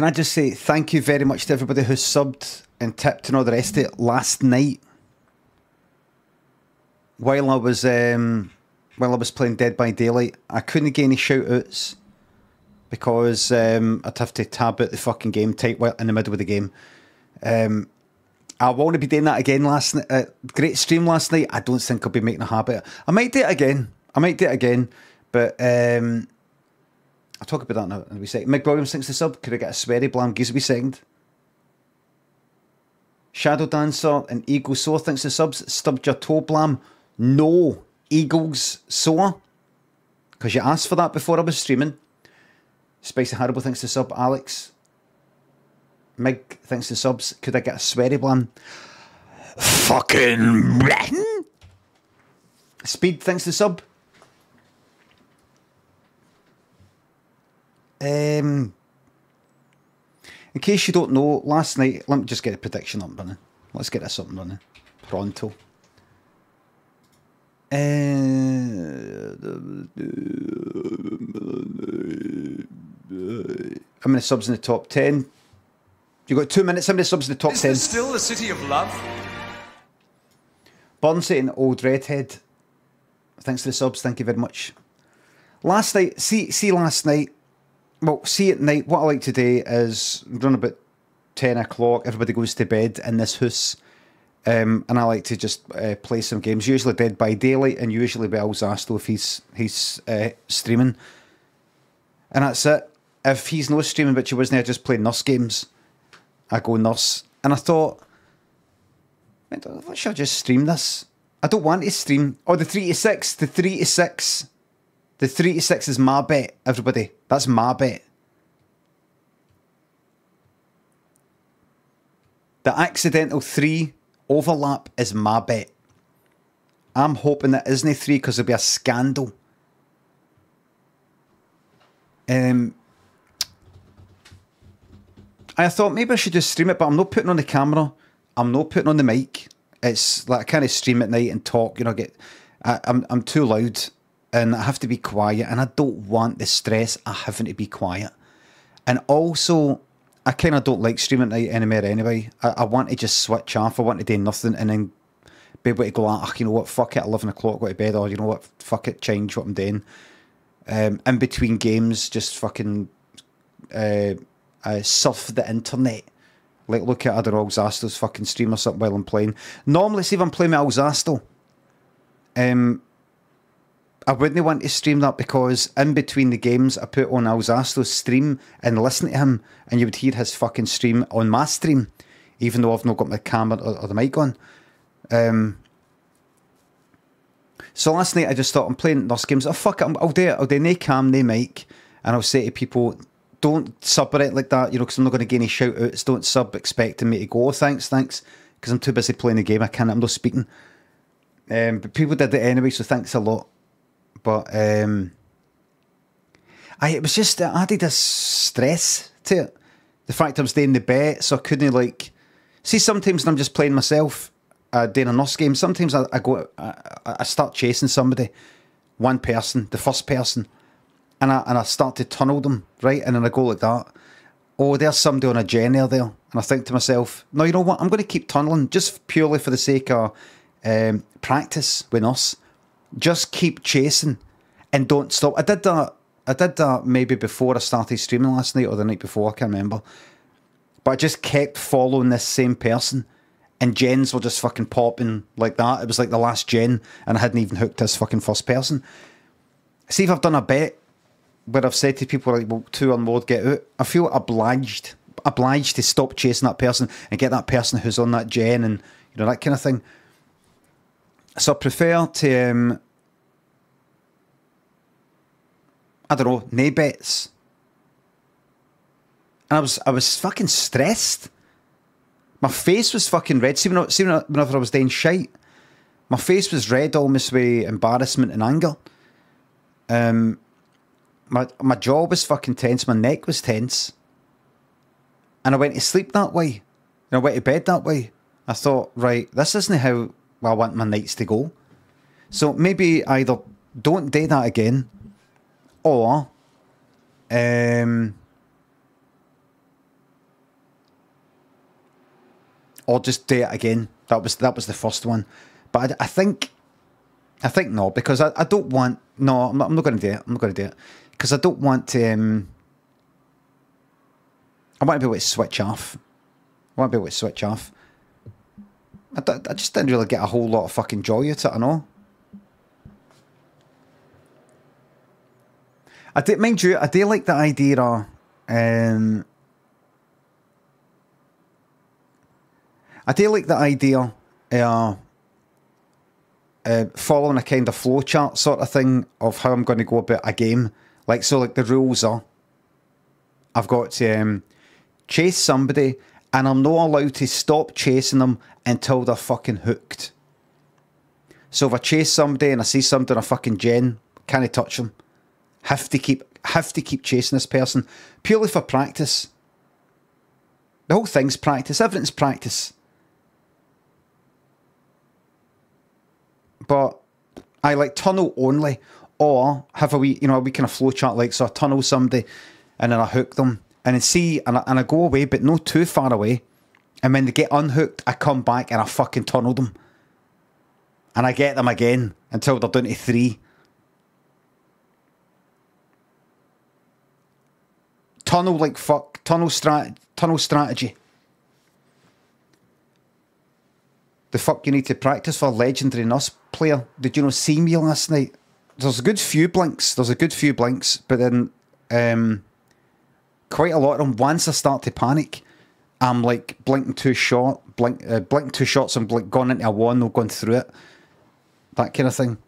Can I just say thank you very much to everybody who subbed and tipped and all the rest of it last night while I was playing Dead by Daylight. I couldn't get any shout-outs because I'd have to tab out the fucking game type in the middle of the game. I want to be doing that again last night. Great stream last night. I don't think I'll be making a habit. I might do it again. I might do it again. But I'll talk about that now in a wee second. Mick Williams thinks the sub. Could I get a sweary blam geese a wee second? Shadow Dancer and Eagle Soar thinks the subs. Stubbed your toe blam. No, Eagles Soar. Because you asked for that before I was streaming. Spicy Haribo thinks the sub. Alex. Mig thinks the subs. Could I get a sweary blam? Fucking Britain. Speed thinks the sub. In case you don't know, last night, let me just get a prediction up running. Let's get this up and running. Pronto. How many subs in the top 10? You got 2 minutes, how many subs in the top 10? Is this still the city of love? Burnsy and Old Redhead. Thanks for the subs, thank you very much. Last night, see last night. Well, see at night, what I like to do is run about 10 o'clock, everybody goes to bed in this house, and I like to just play some games, usually Dead by Daylight and usually with Alzasto if he's streaming. And that's it. If he's not streaming, which he wasn't, I just play nurse games. I go nurse. And I thought, what should I just stream this? I don't want to stream. Oh, the 3 to 6, the 3 to 6. The 3 to 6 is my bet, everybody. That's my bet. The accidental 3 overlap is my bet. I'm hoping that isn't a 3 because there'll be a scandal. I thought maybe I should just stream it, but I'm not putting on the camera. I'm not putting on the mic. It's like I can't stream at night and talk. You know, I'm too loud. And I have to be quiet, and I don't want the stress of having to be quiet. And also, I kind of don't like streaming at night anymore anyway. I want to just switch off, I want to do nothing, and then be able to go, ah, you know what, fuck it, 11 o'clock, go to bed, or you know what, fuck it, change what I'm doing. In between games, just fucking surf the internet. Like, look at other Alzasto's fucking stream or something while I'm playing. Normally, see if I'm playing with Alzasto. I wouldn't want to stream that because in between the games I put on Alzasto's stream and listen to him, and you would hear his fucking stream on my stream, even though I've not got my camera or the mic on. So last night I just thought, I'm playing nurse games. Oh fuck it, I'll do it. I'll do no cam, no mic, and I'll say to people, don't sub it like that, you know, because I'm not going to get any shout outs. Don't sub expecting me to go, oh, thanks, because I'm too busy playing the game. I'm not speaking. But people did it anyway, so thanks a lot. But it was just, I added a stress to it. The fact I was doing the bet, so I couldn't like, see sometimes when I'm just playing myself, doing a nurse game, sometimes I start chasing somebody, one person, the first person, and I start to tunnel them, right? And then I go like that. Oh, there's somebody on a journey there. And I think to myself, no, you know what? I'm going to keep tunneling just purely for the sake of practice with nurse. Just keep chasing and don't stop. I did that maybe before I started streaming last night or the night before, I can't remember. But I just kept following this same person and gens were just fucking popping like that. It was like the last gen and I hadn't even hooked this fucking first person. See if I've done a bet where I've said to people like, well, 2 on board, get out. I feel obliged to stop chasing that person and get that person who's on that gen and you know that kind of thing. So I prefer to, I don't know, nay bets. And I was fucking stressed. My face was fucking red. See, whenever I was doing shite, my face was red almost with embarrassment and anger. My jaw was fucking tense. My neck was tense. And I went to sleep that way. And I went to bed that way. I thought, right, this isn't how... Well, I want my nights to go. So maybe either don't do that again or or just do it again. That was the first one, but I think no, because I don't want no. I'm not going to do it. I'm not going to do it because I don't want to. I want to be able to switch off. I want to be able to switch off. I just didn't really get a whole lot of fucking joy out of it. I know. I did, mind you, I do like the idea of. I do like the idea of following a kind of flowchart sort of thing of how I'm going to go about a game. Like, so, like, the rules are I've got to chase somebody and I'm not allowed to stop chasing them until they're fucking hooked. So if I chase somebody and I see somebody in a fucking gen, can't touch them. Have to keep chasing this person purely for practice. The whole thing's practice. Everything's practice. But I like tunnel only, or have a wee, you know, a wee kind of flowchart, like, so I tunnel somebody and then I hook them and then see, and I go away, but not too far away. And when they get unhooked, I come back and I fucking tunnel them. And I get them again until they're down to 3. Tunnel like fuck. Tunnel strategy. The fuck you need to practice for legendary NUS player. Did you not see me last night? There's a good few blinks. There's a good few blinks. But then quite a lot of them. Once I start to panic, I'm like blinking too short. Blinking too short. So I'm like gone into a wall. No going through it. That kind of thing.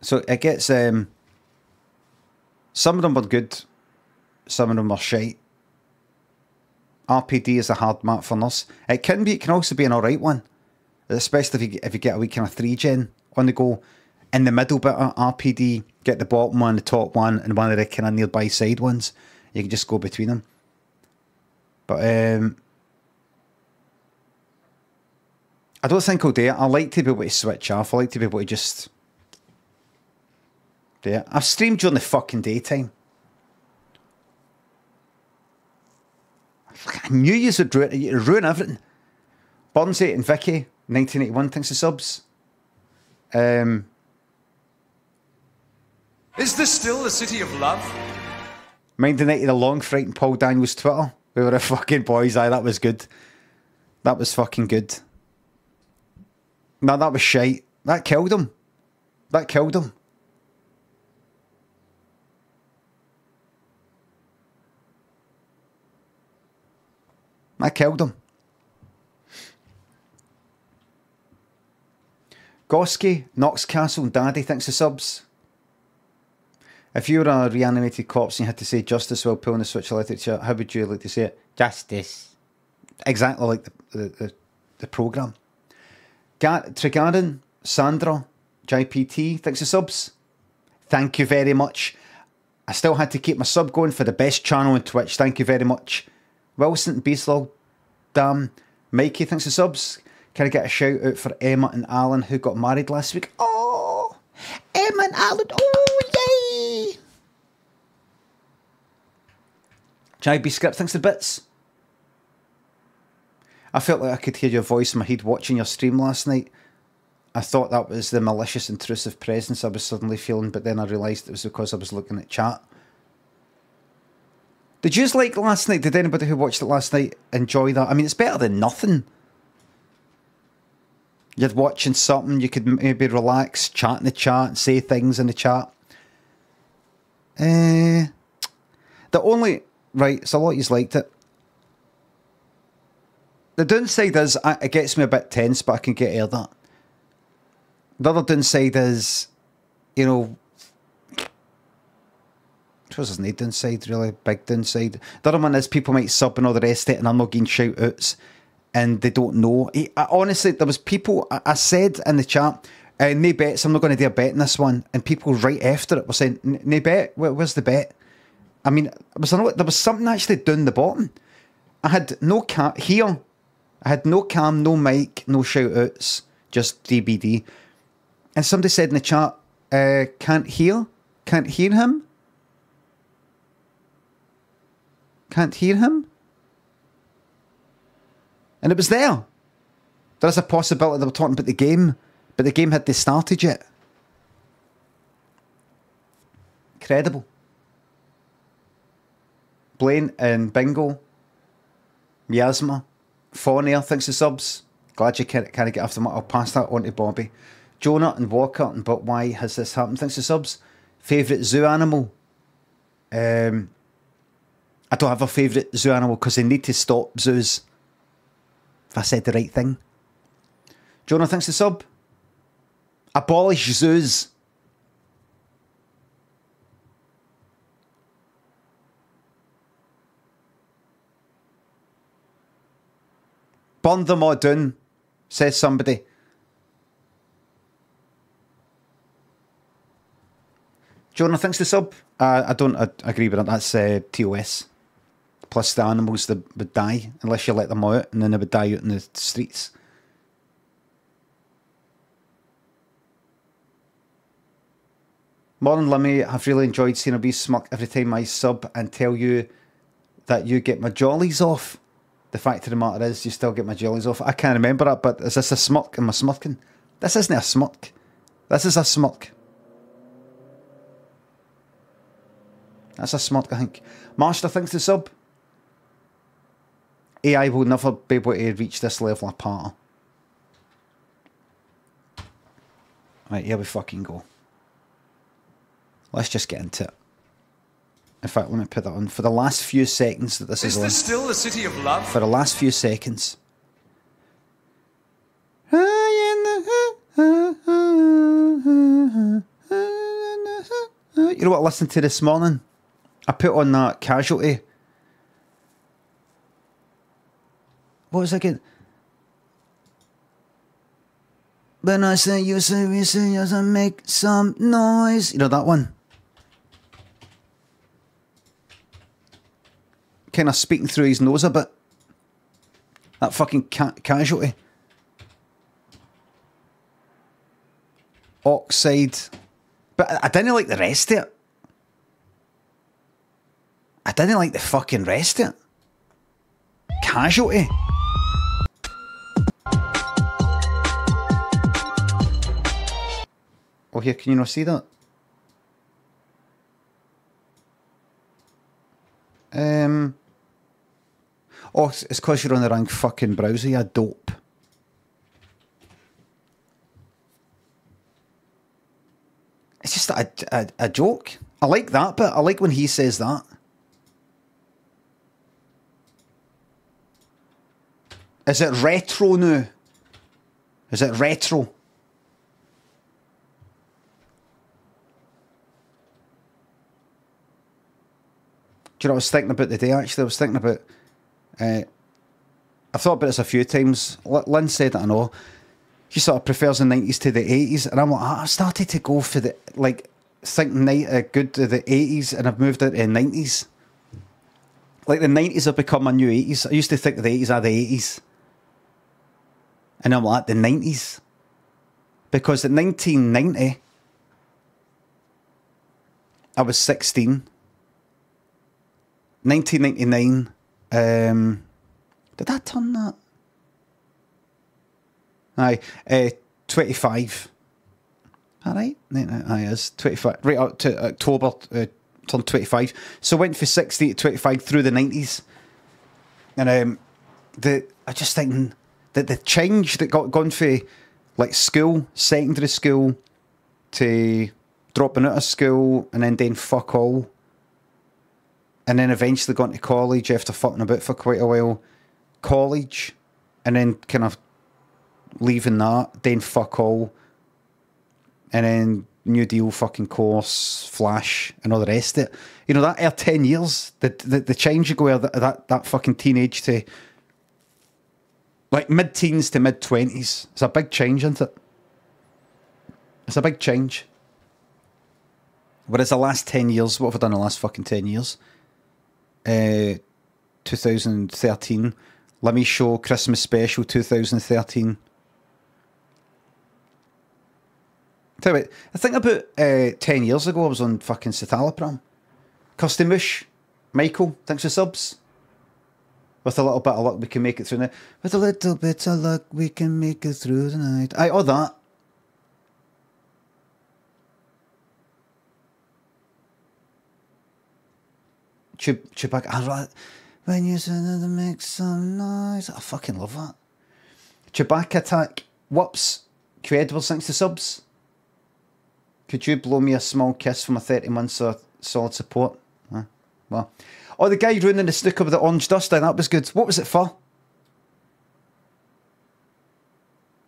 So it gets... some of them were good. Some of them are shite. RPD is a hard map for NUS. It can be. It can also be an alright one, especially if you get a wee kind of 3 gen on the go. In the middle bit of RPD, get the bottom one, the top one, and one of the kind of nearby side ones. You can just go between them. But I don't think I'll do it. I like to be able to switch off. I like to be able to just do it. I've streamed during the fucking daytime. I knew you would ruin everything. Burnsy and Vicky, 1981, thanks to subs. Is this still the city of love? Mind the night of the long fright and Paul Daniels Twitter. We were a fucking boys, aye, that was good. That was fucking good. No, that was shite. That killed him. That killed him. I killed him. Gosky, Knox Castle, and Daddy, thanks to subs. If you were a reanimated corpse and you had to say justice while pulling the switch electric chair, how would you like to say it? Justice. Exactly like the programme. Trigarin, Sandra, JPT, thanks to subs. Thank you very much. I still had to keep my sub going for the best channel on Twitch. Thank you very much. Wilson, Beeslog, damn, Mikey, thanks for subs. Can I get a shout out for Emma and Alan who got married last week? Oh, Emma and Alan, oh, yay! JB Scripts, thanks for bits. I felt like I could hear your voice in my head watching your stream last night. I thought that was the malicious, intrusive presence I was suddenly feeling, but then I realised it was because I was looking at chat. Did you like last night? Did anybody who watched it last night enjoy that? I mean, it's better than nothing. You're watching something, you could maybe relax, chat in the chat, and say things in the chat. The only... Right, so a lot of you liked it. The downside is, it gets me a bit tense, but I can get out of that. The other downside is, you know... I suppose there's no downside, really. Big downside. The other one is people might sub and all the rest of it and I'm not getting shout-outs and they don't know. Honestly, there was people, I said in the chat, no bets, I'm not going to do a bet in this one. And people right after it were saying, no bet, where's the bet? I mean, there was something actually down the bottom. I had no cam here. I had no cam, no mic, no shout-outs, just DBD. And somebody said in the chat, can't hear him? Can't hear him? and it was there. There's a possibility they were talking about the game, but the game had they started yet. Incredible. Blaine and Bingo, Miasma, Fawnair, thanks to subs. Glad you can't get off the mic. I'll pass that on to Bobby. Jonah and Walker, and but why has this happened? Thanks to subs. Favourite zoo animal? I don't have a favourite zoo animal because they need to stop zoos. If I said the right thing. Jonah, thanks to sub. Abolish zoos. Burn them all down, says somebody. Jonah, thanks to sub. I don't agree with that. That's TOS. Plus the animals that would die unless you let them out, and then they would die out in the streets. Morning, Limmy. I've really enjoyed seeing a wee smirk every time I sub and tell you that you get my jollies off. The fact of the matter is, you still get my jollies off. I can't remember that, but is this a smirk? Am I smirking? This isn't a smirk. This is a smirk. That's a smirk, I think. Master, thanks to sub. AI will never be able to reach this level of power. Right, here we fucking go. Let's just get into it. In fact, let me put that on for the last few seconds that this is on. Is this still the city of love? For the last few seconds. You know what I listened to this morning? I put on that Casualty. What was I getting? When I say you say we say you say make some noise. You know that one? Kind of speaking through his nose a bit. That fucking Casualty. Oxide. But I didn't like the rest of it. I didn't like the fucking rest of it. Casualty. Oh, here, can you not see that? Oh, it's because you're on the wrong fucking browser, you dope. It's just a joke. I like that bit. I like when he says that. Is it retro now? Is it retro? Do you know what I was thinking about today, actually? I was thinking about... I've thought about this a few times. Lynn said it, I know. She sort of prefers the 90s to the 80s. And I'm like, I started to go for the... Like, think good to the 80s and I've moved into the 90s. Like, the 90s have become my new 80s. I used to think the 80s are the 80s. And I'm like, the 90s. Because in 1990, I was 16. 1999, did I turn that? Aye, 25. All right, aye, is 25. Right up to October, turned 25. So went for 60 to 25 through the 90s, and I just think that the change that got gone for like school, secondary school, to dropping out of school and then doing fuck all. And then eventually going to college after fucking about for quite a while. College. And then kind of leaving that. Then fuck all. And then New Deal fucking course. Flash. And all the rest of it. You know, that 10 years. The change you go that fucking teenage to... Like mid-teens to mid-20s. It's a big change, isn't it? It's a big change. Whereas the last 10 years... What have I done in the last fucking 10 years? 2013 Lemmy Show Christmas Special 2013. Tell you what, I think about 10 years ago I was on fucking Citalopram. Custy Mush, Michael, thanks for subs. With a little bit of luck, we can make it through the night. With a little bit of luck, we can make it through the night. Aye, all that. Chewbacca. When you sit in the make some noise. I fucking love that. Chewbacca attack. Whoops. Q Edwards, thanks to subs. Could you blow me a small kiss for my 30 months of solid support? Huh? Well. Oh, the guy ruining the snooker with the orange dust, that was good. What was it for?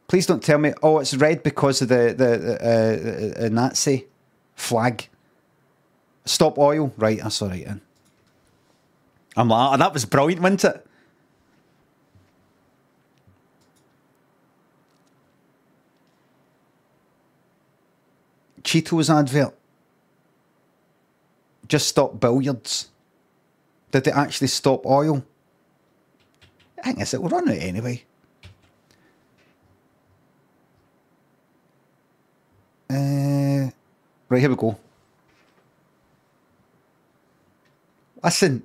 Please don't tell me. Oh, it's red because of the Nazi flag. Stop oil. Right, that's all right then. I'm like, oh, that was brilliant, wasn't it? Cheetos advert. Just stop billiards. Did they actually stop oil? I think that's it. We'll run it anyway. Right, here we go. Listen,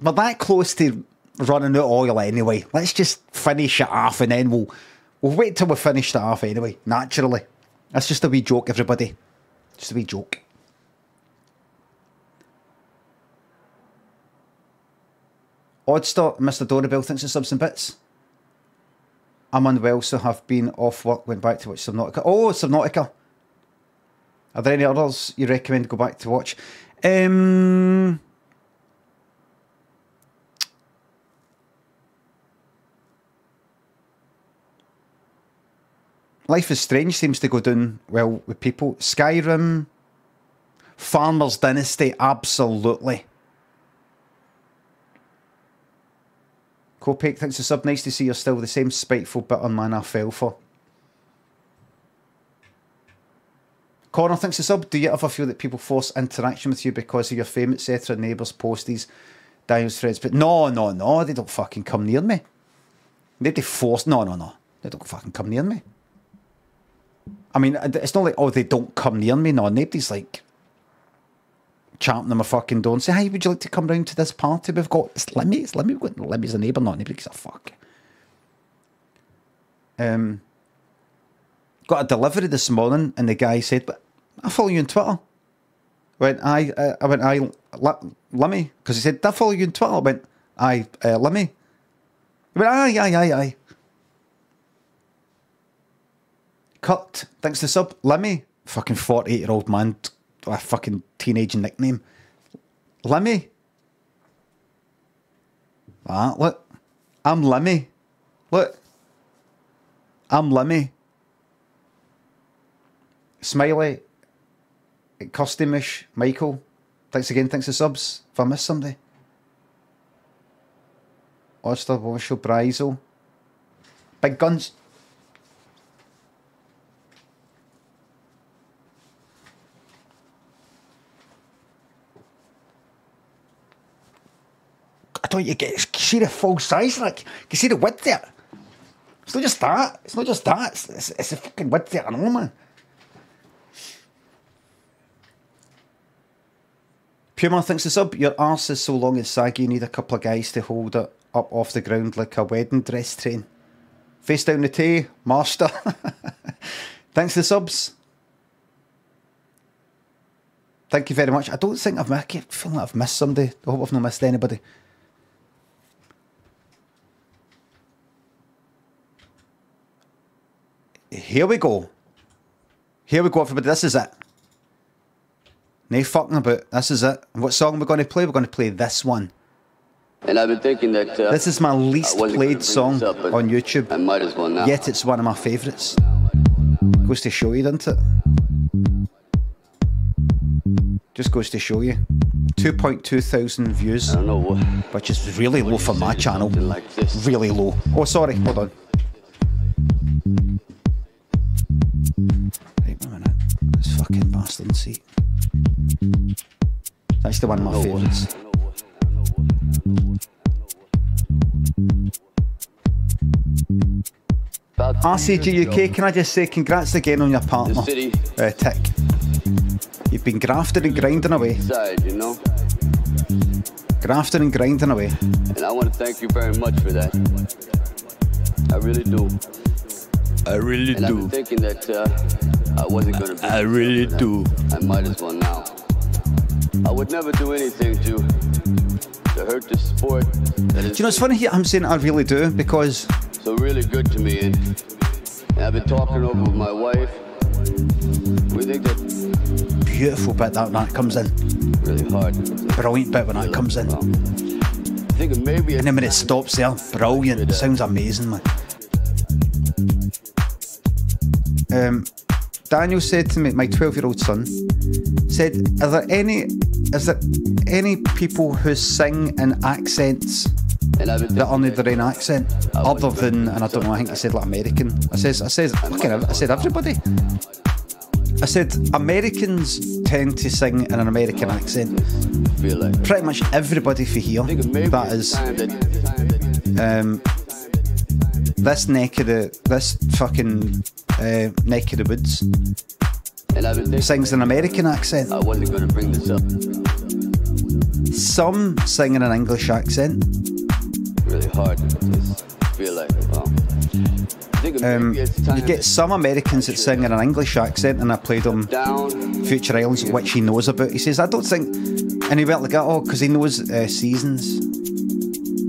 we're that close to running out of oil anyway. Let's just finish it off and then we'll wait till we finish that off anyway, naturally. That's just a wee joke, everybody. Just a wee joke. Oddstop, Mr. Dorabell, thanks for subs and bits. I'm unwell, so have been off work, went back to watch Subnautica. Oh, Subnautica. Are there any others you recommend go back to watch? Life is Strange seems to go down well with people. Skyrim. Farmer's Dynasty, absolutely. Copac, thanks for sub. Nice to see you're still the same spiteful bitter man I fell for. Connor, thanks for sub. Do you ever feel that people force interaction with you because of your fame, etc., neighbours, posties, dimes, threads? But no, they don't fucking come near me. They don't fucking come near me. I mean, it's not like, oh, they don't come near me. No, nobody's like champing them a fucking door and say, hey, would you like to come round to this party? We've got LIMMY. It's LIMMY. We've got LIMMY's a neighbour. Not nobody gives a fuck. Got a delivery this morning and the guy said, but I follow you on Twitter. I went, LIMMY. Because he said, did I follow you on Twitter? I went, aye, LIMMY. He went, aye. Cut, thanks to sub. LIMMY. Fucking 48-year-old man. A fucking teenage nickname. LIMMY. Ah, look. I'm LIMMY. Look. I'm LIMMY. Smiley. Costumish. Michael. Thanks again. Thanks to subs. If I missed somebody. Oster, Warshaw, Brizel. Big guns. Don't you get, see the full size, like, you see the width there. It's not just that, it's the fucking width there, I know, man. Puma, thinks it's up. Your arse is so long and saggy, you need a couple of guys to hold it up off the ground like a wedding dress train. Face down the tea, master. Thanks to the subs. Thank you very much. I don't think I keep feeling like I've missed somebody. I hope I've not missed anybody. Here we go. Here we go, everybody. This is it. No fucking about. This is it. And what song are we going to play? We're going to play this one. And I've been thinking that this is my least played song up, on YouTube. I might as well now. Yet it's one of my favourites. Goes to show you, doesn't it? Just goes to show you. 2,200 views. I don't know what, which is really low for my channel. Like really low. Oh, sorry. Hold on. Right, one minute. This fucking bastard in seat. That's the one of my favourites. RCG UK, can I just say congrats again on your partner, Tick. You've been grafting and grinding away. Grafting grafting and grinding away. And I want to thank you very much for that. I really do. I really do. I've been thinking that I wasn't going to be. I really do. I might as well now. I would never do anything to hurt the sport. You know, it's funny I'm saying I really do because... So really good to me, and I've been talking over with my wife. We think that... Beautiful bit that comes in. Really hard. Brilliant bit when that comes in. I think maybe and then when it stops there, brilliant. Sounds amazing, man. Daniel said to me, my 12-year-old son, said, is there any people who sing in accents that are not their own accent? Other than, and I don't know, I think I said like American. I said everybody. I said Americans tend to sing in an American accent. Pretty much everybody for here, that is. This fucking neck of the woods sings an American accent. I wasn't going to bring this up. Some sing in an English accent. Really hard. Feel like, wow. You get some Americans that sing in an English accent, and I played them Future Islands, which he knows about. He says, I don't think, and he went like, oh, because he knows seasons.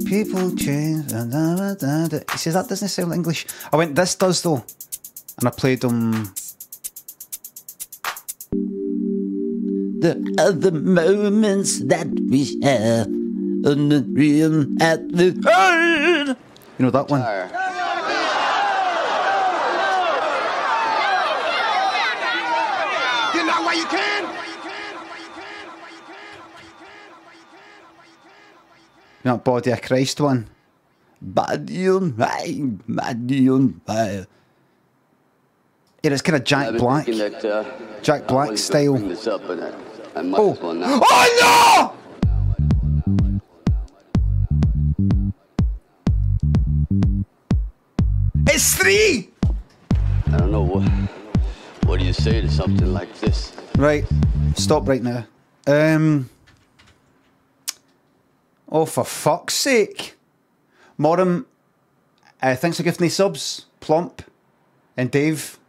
People change. Da, da, da, da. He says that doesn't sound English. I went, this does though, and I played them. There are the moments that we have on the dream at the end. You know that one. You know why you can. You know, Body of Christ one. Body on fire, body on fire. Yeah, it's kind of Jack Black. That, Jack Black style. Up, oh. Well now. Oh no! It's three! I don't know. What do you say to something like this? Right. Stop right now. Oh, for fuck's sake. Morum, thanks for gifting me subs. Plump and Dave.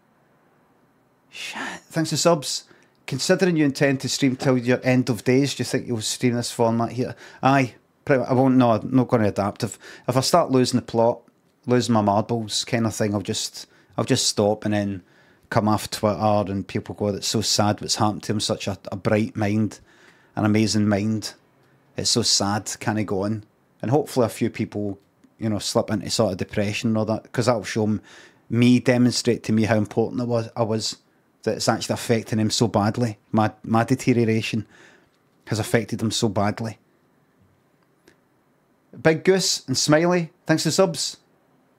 Shit, thanks for subs. Considering you intend to stream till your end of days, do you think you'll stream this format here? Aye, I won't, no, I'm not going to adapt. If I start losing the plot, losing my marbles kind of thing, I'll just stop and then come off Twitter and people go, it's so sad what's happened to him, such a bright mind, an amazing mind. It's so sad, can I go on? And hopefully a few people, you know, slip into sort of depression and all that, because that'll show me, demonstrate to me how important I was, that it's actually affecting him so badly. My deterioration has affected him so badly. Big Goose and Smiley, thanks for subs.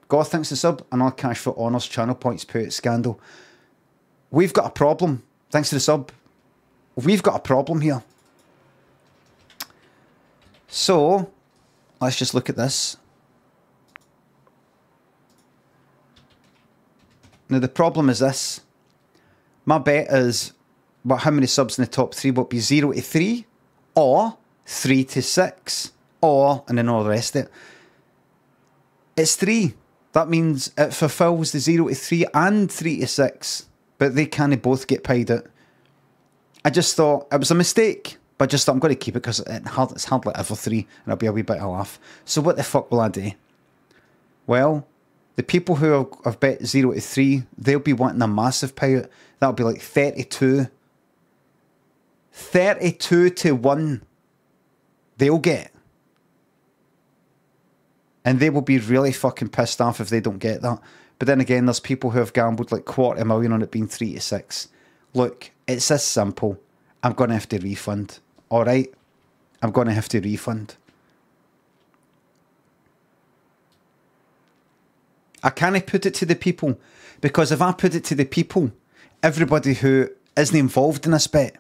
Goth, thanks for sub. Another cash for honours, channel points, put it scandal. We've got a problem. Thanks for the sub. We've got a problem here. So, let's just look at this. Now the problem is this. My bet is, well, how many subs in the top three will be 0 to 3, or 3 to 6, or, and then all the rest of it. It's 3. That means it fulfills the 0 to 3 and 3 to 6, but they can't both get paid out. I just thought it was a mistake. But just I'm going to keep it because it's hardly ever 3 and it'll be a wee bit of a laugh. So what the fuck will I do? Well, the people who have bet 0 to 3, they'll be wanting a massive payout. That'll be like 32. 32 to 1 they'll get. And they will be really fucking pissed off if they don't get that. But then again, there's people who have gambled like $250,000 on it being 3 to 6. Look, it's this simple. I'm going to have to refund. All right? I'm going to have to refund. I can't put it to the people, because if I put it to the people, everybody who isn't involved in this bet,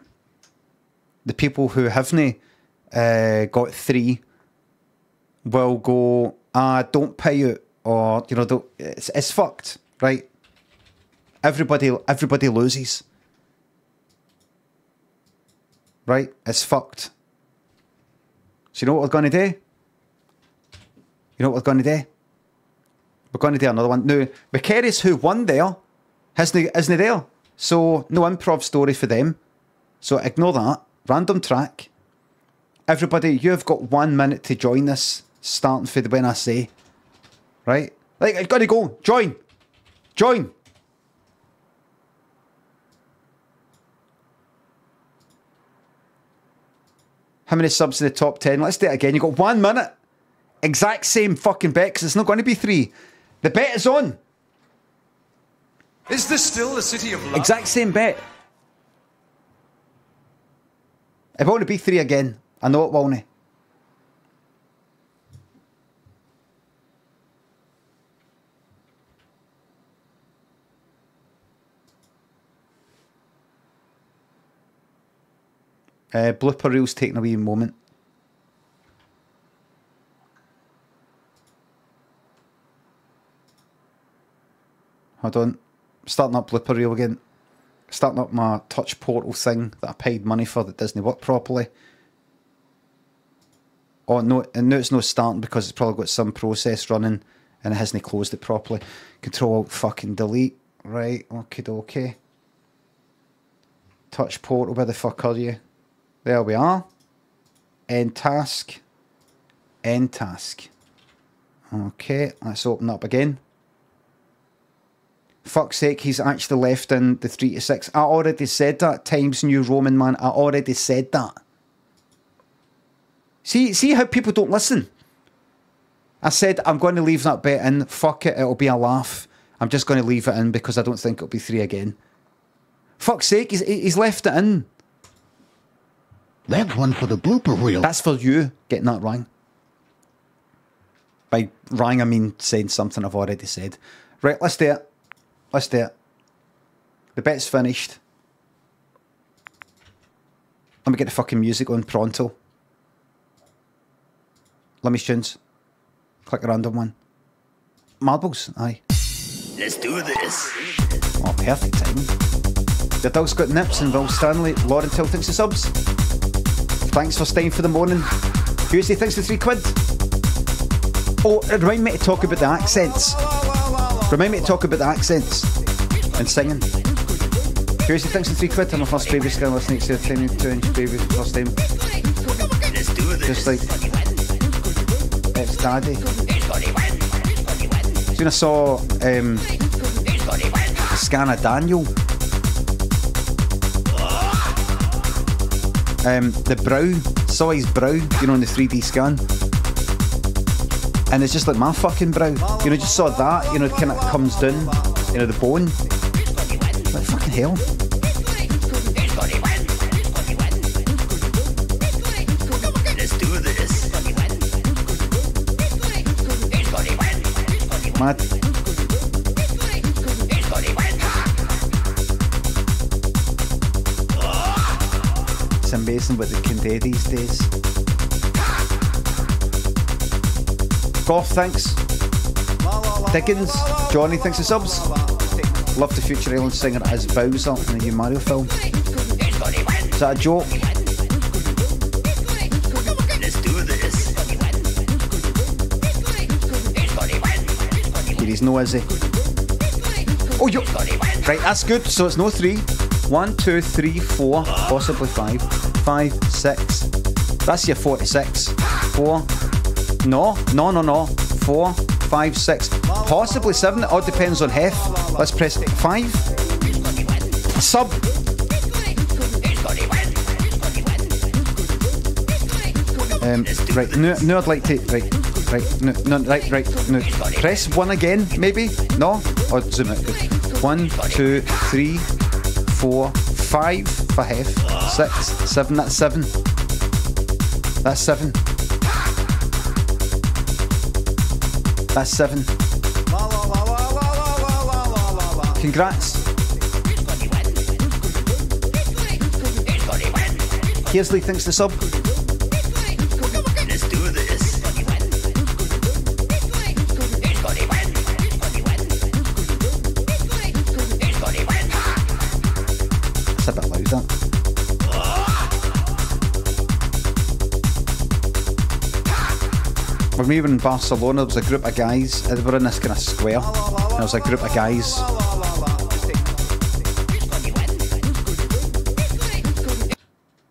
the people who haven't got 3 will go, ah, don't pay it, or, you know, don't, it's fucked, right? Everybody loses. Right? It's fucked. So you know what we're going to do? You know what we're going to do? We're going to do another one. Now, Macarius, who won there, isn't there. So no improv story for them. So ignore that. Random track. Everybody, you've got 1 minute to join this, starting for the when I say. Right? Like, I've got to go. Join. Join. How many subs in the top 10? Let's do it again. You've got 1 minute. Exact same fucking bet, because it's not going to be three. The bet is on. Is this still the city of love? Exact same bet. It won't be three again. I know it won't. Blooper reel's taking a wee moment. Hold on. Starting up blooper reel again. Starting up my touch portal thing that I paid money for that doesn't work properly. Oh no, and no, it's not starting because it's probably got some process running and it hasn't closed it properly. Control Alt fucking delete. Right, okay, okay. Touch portal, where the fuck are you? There we are. End task. End task. Okay, let's open up again. Fuck's sake, he's actually left in the 3 to 6. I already said that, Times New Roman, man. I already said that. See how people don't listen? I said, I'm going to leave that bet in. Fuck it, it'll be a laugh. I'm just going to leave it in because I don't think it'll be 3 again. Fuck's sake, he's left it in. That's one for the blooper reel. That's for you getting that wrong. By wrong, I mean saying something I've already said. Right, let's do it. Let's do it. The bet's finished. Let me get the fucking music on pronto. Limmy's tunes. Click a random one. Marbles, aye. Let's do this. Oh, perfect timing. The dog's got nips and Will Stanley. Lauren Till thinks the subs. Thanks for staying for the morning. Tuesday thinks the £3. Oh, remind me to talk about the accents. Remind me to talk about the accents and singing. Seriously, thanks for £3. I'm my first baby skin listening to training 2 inch baby first time. Just like it's daddy. Soon I saw Scanner Daniel. The brow, saw his brow, you know, in the 3D scan. And it's just like my fucking brow, you know, just saw that, you know, it kind of comes down, you know, the bone. Like fucking hell. Let's do this. Mad. It's amazing what they can do these days. Goff thanks. Dickens, Johnny thinks the subs. Love the Future Islands singer as Bowser in the new Mario film. Is that a joke? Let's do this. He's no, is he? Oh, you. Right, that's good. So it's no 3. 1, 2, 3, 4, possibly 5, 5, 6. That's your 46. 4. No. 4, 5, 6, possibly 7. It all depends on Hef. Let's press 5. Sub. Right. No, I'd like to. Right. No. No. Press 1 again, maybe. No. Or zoom out. 1, 2, 3, 4, 5 for Hef. 6, 7. That's 7. That's 7. That's 7. Congrats. Heresley thinks the sub. Let's do this. It's a bit loud, that. When we were in Barcelona, there was a group of guys, they were in this kind of square, and there was a group of guys.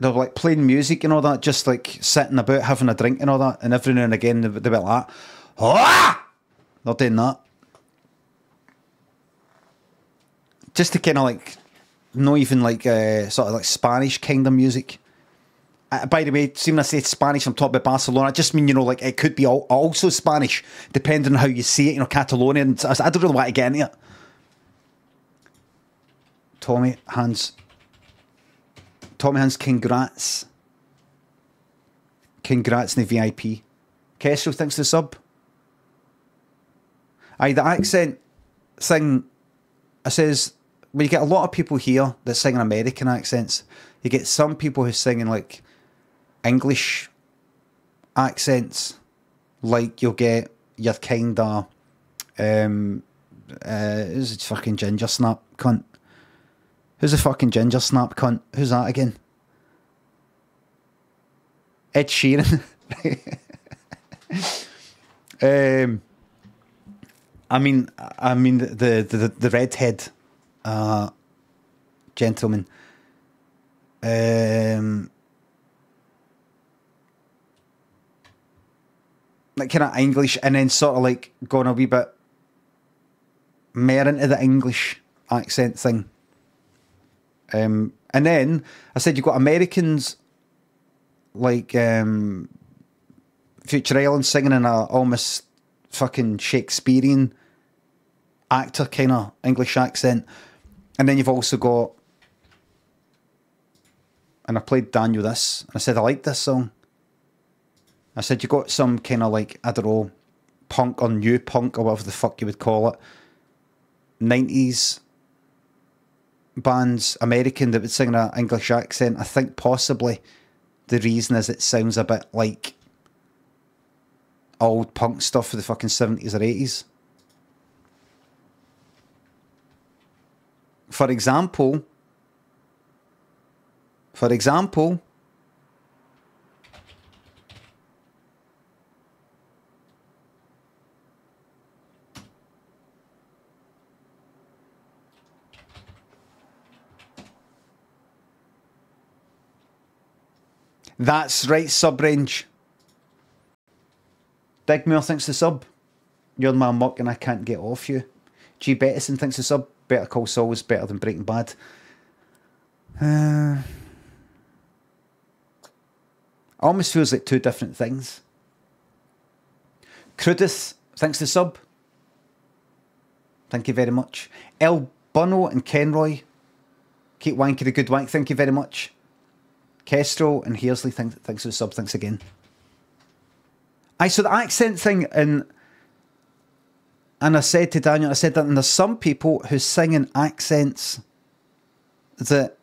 They were like playing music and all that, just like sitting about having a drink and all that, and every now and again they were like, ah! They're doing that. Just to kind of like, not even like sort of like Spanish kind of music. By the way, see when I say Spanish, I'm talking about Barcelona. I just mean, you know, like it could be also Spanish, depending on how you see it, you know, Catalonian. I don't really want to get into it. Tommy Hans, congrats. Congrats in the VIP. Kestrel, thanks for the sub. Aye, the accent thing, I says, when you get a lot of people here that sing in American accents, you get some people who sing in like English accents, like you'll get your kind of, who's the fucking ginger snap cunt? Who's the fucking ginger snap cunt? Who's that again? Ed Sheeran. I mean the redhead gentleman. Like kind of English, and then sort of like going a wee bit more into the English accent thing. And then I said you've got Americans like Future Islands singing in a almost fucking Shakespearean actor kind of English accent, and then you've also got. And I played Daniel this, and I said I like this song. I said you got some kind of like, I don't know, punk or new punk or whatever the fuck you would call it, 90s bands, American, that would sing in an English accent. I think possibly the reason is it sounds a bit like old punk stuff for the fucking 70s or 80s. For example, that's right, Subrange. Digmore thinks the sub. You're my muck and I can't get off you. G. Bettison thinks the sub. Better Call Saul is better than Breaking Bad. Almost feels like two different things. Crudith, thanks to sub. Thank you very much. El Bunno and Kenroy. Keep wanking a good wank, thank you very much. Kestrel and Hearsley, thanks to the sub, thanks again. Aye, so the accent thing, and I said to Daniel, I said that, and there's some people who sing in accents that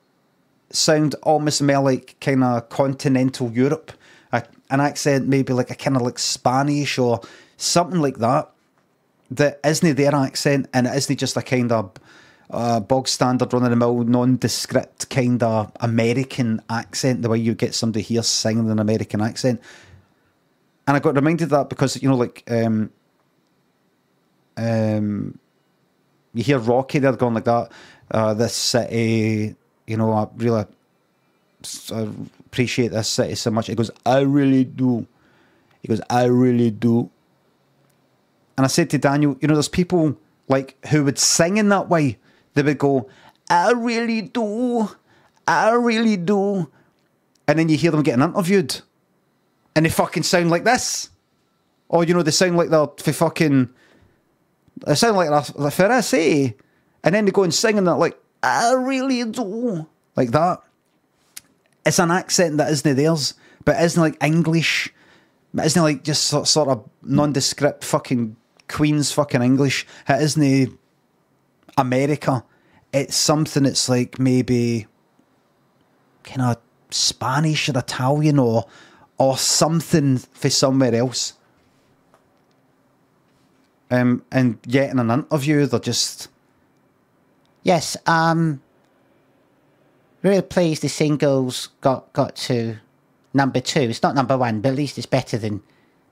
sound almost more like kind of continental Europe, an accent maybe like a kind of like Spanish or something like that, that isn't their accent, and it isn't just a kind of bog standard run of the mill nondescript kind of American accent, the way you get somebody here singing an American accent. And I got reminded of that because, you know, like you hear Rocky, they're going like that, this city. You know, I really appreciate this city so much. He goes, I really do. He goes, I really do. And I said to Daniel, you know, there's people like who would sing in that way. They would go, I really do. I really do. And then you hear them getting interviewed. And they fucking sound like this. Or, you know, they sound like they're fucking... They sound like they're for us, eh? And then they go and sing and they're like, I really do. Like that. It's an accent that isn't theirs, but it isn't like English. It isn't like just sort of nondescript fucking Queen's fucking English. It isn't America. It's something that's like maybe kind of Spanish or Italian or something for somewhere else. And yet in an interview, they're just... Yes, really pleased the singles got to number 2. It's not number 1, but at least it's better than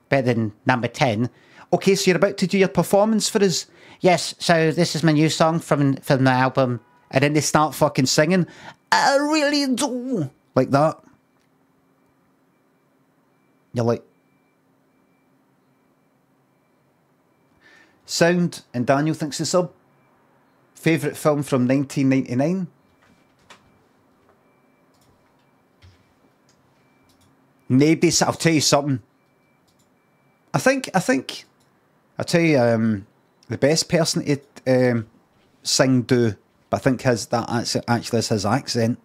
better than number 10. Okay, so you're about to do your performance for us? Yes, so this is my new song from the album. And then they start fucking singing. I really do. Like that. You're like... Sound, and Daniel thinks it's sub. Favourite film from 1999? Maybe, I'll tell you something. I think, I'll tell you, the best person to sing do, but I think that actually is his accent.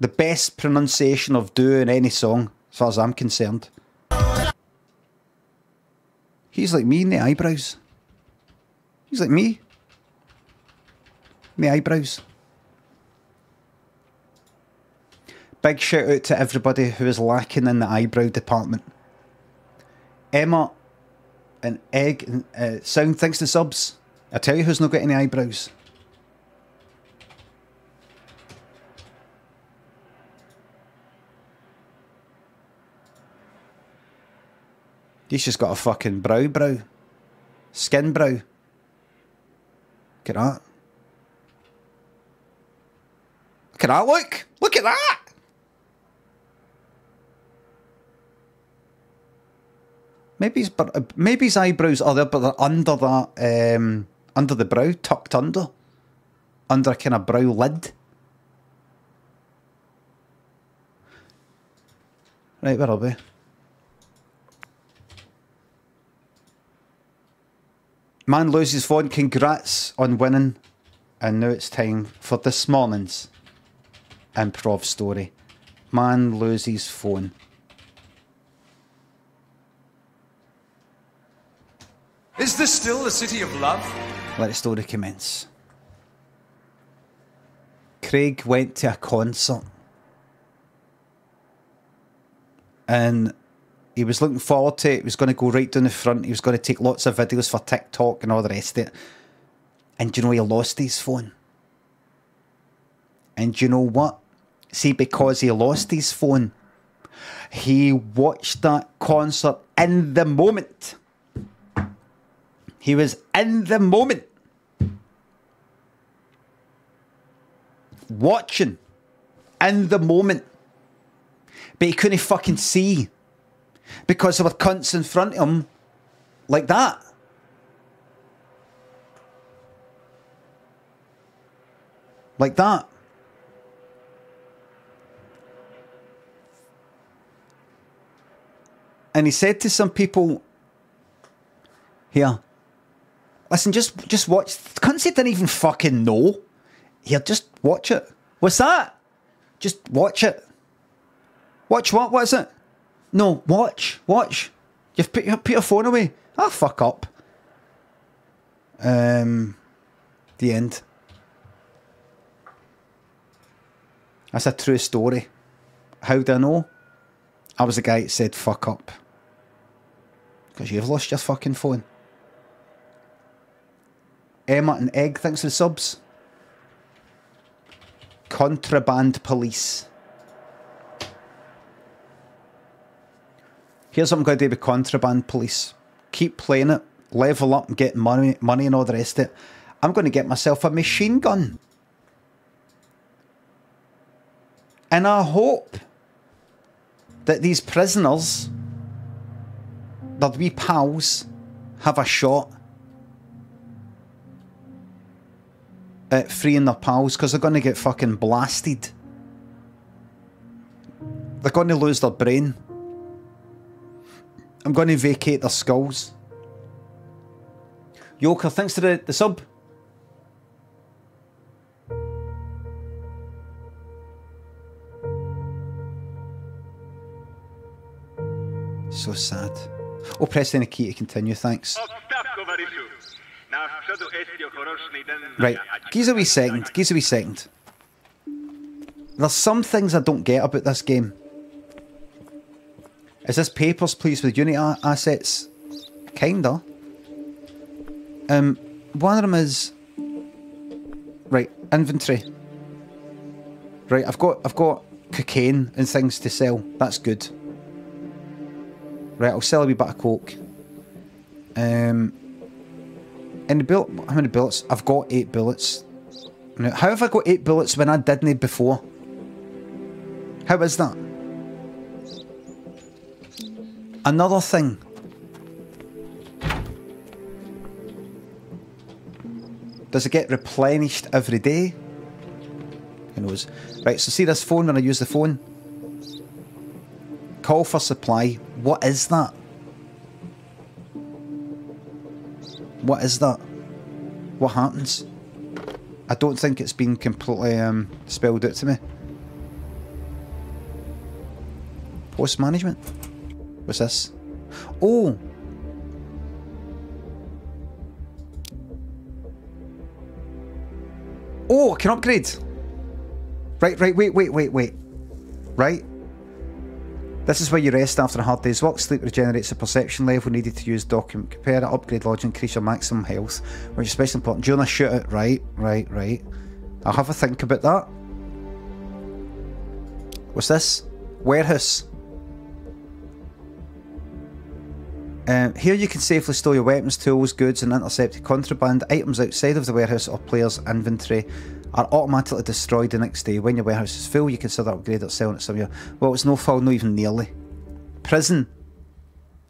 The best pronunciation of do in any song, as far as I'm concerned. He's like me in the eyebrows. He's like me. In the eyebrows. Big shout out to everybody who is lacking in the eyebrow department. Emma and Egg and Sound thanks to subs. I tell you who's not got any eyebrows. He's just got a fucking brow. Skin brow. Look at that. Look at that look! Look at that! Maybe his eyebrows are there, but they're under that, under the brow, tucked under. Under a kind of brow lid. Right, where are we? Man loses phone, congrats on winning. And now it's time for this morning's improv story. Man loses phone. Is this still the city of love? Let the story commence. Craig went to a concert. And he was looking forward to it. He was going to go right down the front. He was going to take lots of videos for TikTok and all the rest of it. And do you know he lost his phone? And do you know what? See, because he lost his phone, he watched that concert in the moment. He was in the moment. Watching. In the moment. But he couldn't fucking see. Because there were cunts in front of him. Like that. Like that. And he said to some people, here, listen, just watch. Cuntsy didn't even fucking know. Here, just watch it. What's that? Just watch it. Watch what? What is it? No, watch. Watch. You've put your phone away. Ah, fuck up. The end. That's a true story. How do I know? I was the guy that said fuck up. Because you've lost your fucking phone. Emma and Egg, thanks for the subs. Contraband Police. Here's what I'm going to do with Contraband Police. Keep playing it, level up and get money and all the rest of it. I'm going to get myself a machine gun. And I hope that these prisoners, their wee pals, have a shot at freeing their pals, because they're going to get fucking blasted. They're going to lose their brain. I'm going to vacate their skulls. Yoker, thanks to the sub. So sad. Oh, press any key to continue, thanks. Right, give us a wee second. There's some things I don't get about this game. Is this Papers Please with unit assets? Kinda. One of them is right inventory. Right, I've got cocaine and things to sell. That's good. Right, I'll sell a wee bit of coke. And the bullet, how many bullets? I've got 8 bullets. Now, how have I got 8 bullets when I didn't before? How is that? Another thing. Does it get replenished every day? Who knows? Right, so see this phone when I use the phone? Call for supply. What is that? What is that? What happens? I don't think it's been completely spelled out to me. Post management? What's this? Oh! Oh, I can upgrade! Right, wait. Right? This is where you rest after a hard day's work. Sleep regenerates the perception level needed to use document compare. Upgrade lodge, increase your maximum health, which is especially important during a shootout. Right. I'll have a think about that. What's this? Warehouse. Here you can safely store your weapons, tools, goods and intercepted contraband. Items outside of the warehouse or player's inventory are automatically destroyed the next day. When your warehouse is full, you consider upgrading or selling it somewhere. Well, it's no fault, not even nearly. Prison.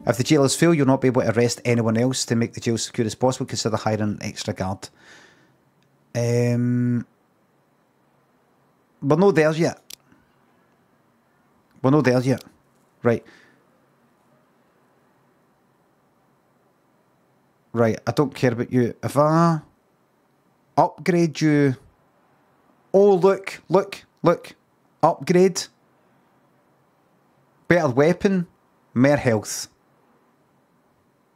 If the jail is full, you'll not be able to arrest anyone else. To make the jail as secure as possible, consider hiring an extra guard. We're not there yet. We're not there yet. Right. Right, I don't care about you. If I upgrade you... Oh, look. Upgrade. Better weapon. More health.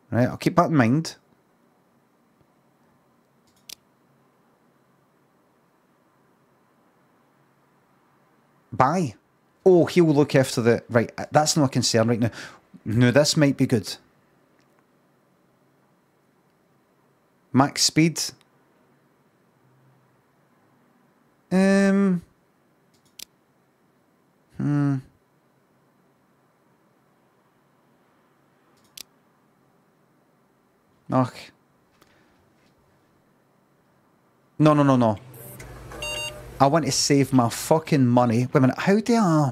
Right, I'll keep that in mind. Bye. Oh, he'll look after the... Right, that's not a concern right now. No, this might be good. Max speed. Ugh. No. I want to save my fucking money. Wait a minute, how do I...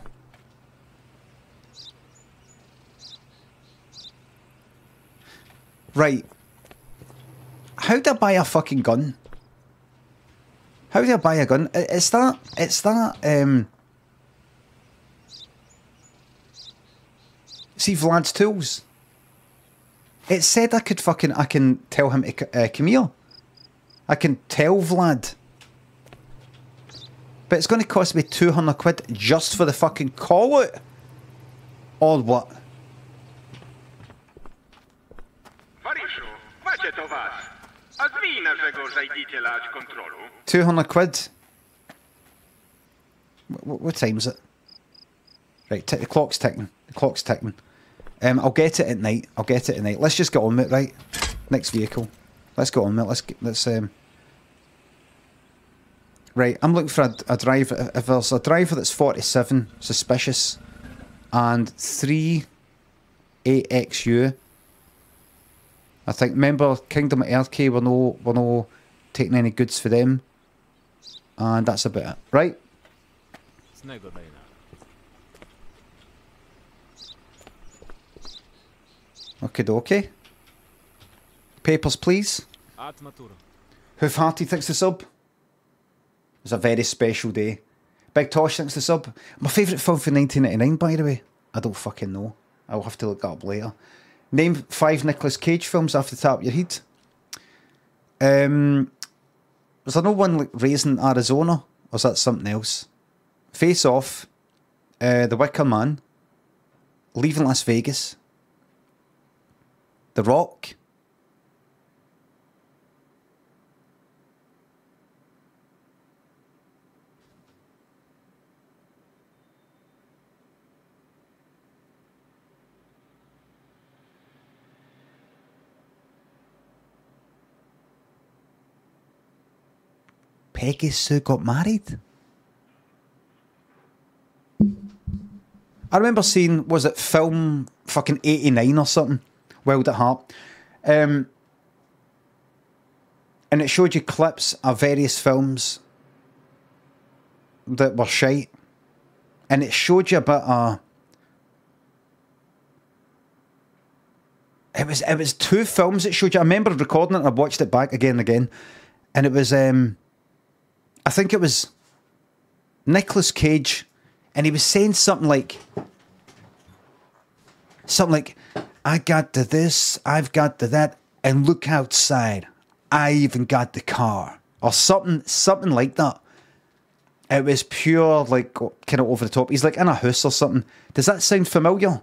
Right. How do I buy a fucking gun? How do I buy a gun? It's that, see Vlad's tools. It said I can tell him to come here. I can tell Vlad. But it's going to cost me 200 quid just for the fucking call out. Or what? £200. What time is it? Right, the clock's ticking. I'll get it at night. Let's just get on with it, right? Next vehicle. Let's go on with it. Right, I'm looking for a driver. If there's a driver that's 47, suspicious, and 3 AXU. I think, remember, Kingdom at RK, we're no taking any goods for them. And that's about it, right? It's no good, mate. Okie dokie. Papers, please. Hoof-hearty, thanks to sub. It's a very special day. Big Tosh, thanks to sub. My favourite film for 1999, by the way. I don't fucking know. I'll have to look that up later. Name 5 Nicolas Cage films off the top of your head. Was there no one like Raising Arizona? Or is that something else? Face Off, The Wicker Man, Leaving Las Vegas, The Rock, Peggy Sue Got Married. I remember seeing, was it film fucking 89 or something? Wild at Heart. And it showed you clips of various films that were shite. And it showed you a bit of... It was two films it showed you. I remember recording it and I watched it back again and again. And it was... I think it was Nicolas Cage. And he was saying something like... I got to this, I've got to that, and look outside. I even got the car. Or something like that. It was pure, like, kind of over the top. He's like in a house or something. Does that sound familiar?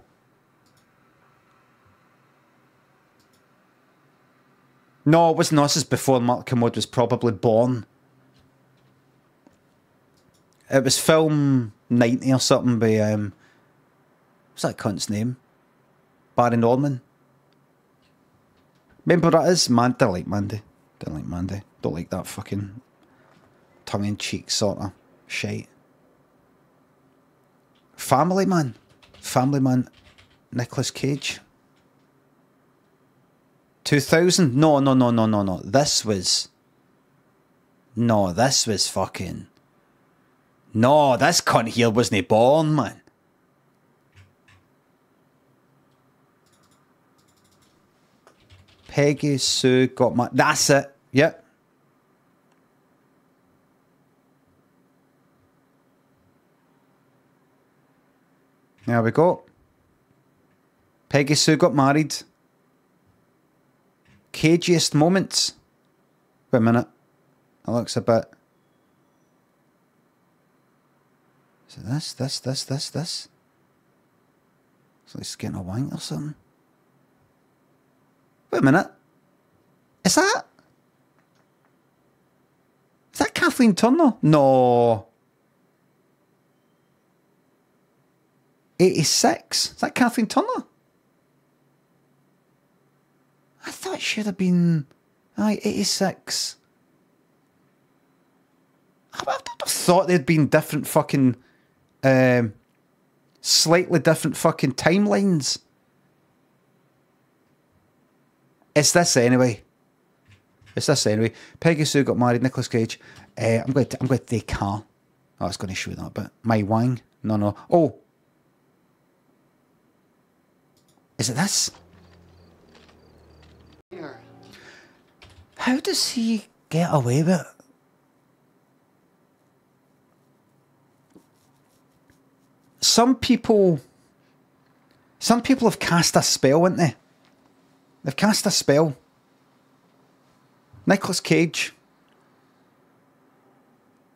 No, it wasn't. This is before Mark Kermode was probably born. It was film 90 or something by, what's that cunt's name? Barry Norman. Remember that is? Man, I like Mandy. Don't like Mandy. Don't like that fucking tongue-in-cheek sort of shite. Family Man. Family Man. Nicolas Cage. 2000? No. This was fucking... No, this cunt here wasn't born, man. Peggy Sue Got Married. That's it. Yep. There we go. Peggy Sue Got Married. Cagiest Moments. Wait a minute. That looks a bit... So this. It's like he's getting a wank or something. Wait a minute. Is that Kathleen Turner? No. 86? Is that Kathleen Turner? I thought she'd have been... Aye, 86. I would have thought they'd been different fucking... slightly different fucking timelines. It's this anyway. Peggy Sue Got Married. Nicolas Cage. I'm going to take car. Oh, it's going to show that bit. My wang. No. Oh, is it this? Here. How does he get away with it? Some people have cast a spell, haven't they? They've cast a spell. Nicolas Cage.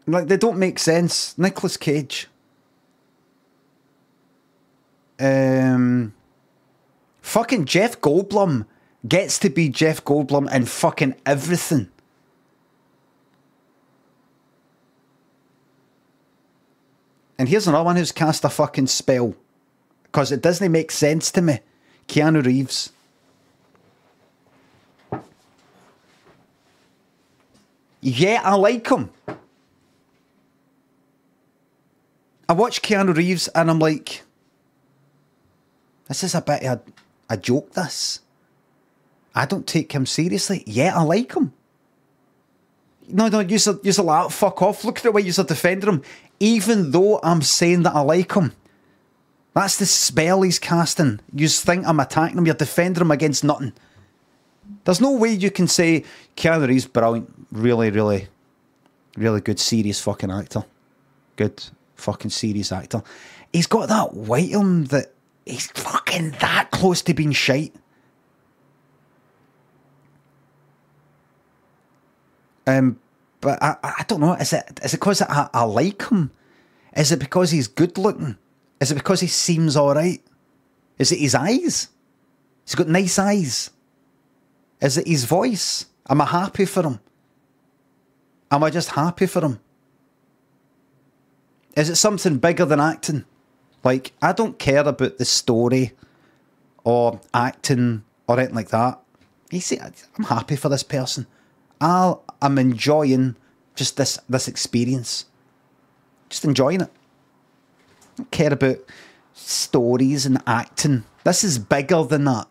Like, they don't make sense. Nicolas Cage. Fucking Jeff Goldblum gets to be Jeff Goldblum in fucking everything. And here's another one who's cast a fucking spell. Because it doesn't make sense to me. Keanu Reeves. Yeah, I like him. I watch Keanu Reeves and I'm like, this is a bit of a joke, this. I don't take him seriously. Yeah, I like him. No, you're like, fuck off. Look at the way you're defending him. Even though I'm saying that I like him. That's the spell he's casting. You think I'm attacking him. You're defending him against nothing. There's no way you can say Keanu Reeves brilliant. Really good, serious fucking actor. Good fucking serious actor. He's got that white on that he's fucking that close to being shite. But I don't know. Is it because I like him? Is it because he's good looking? Is it because he seems all right? Is it his eyes? He's got nice eyes. Is it his voice? Am I happy for him? Am I just happy for him? Is it something bigger than acting? Like, I don't care about the story or acting or anything like that. You see, I'm happy for this person. I'm enjoying just this experience. Just enjoying it. I don't care about stories and acting. This is bigger than that.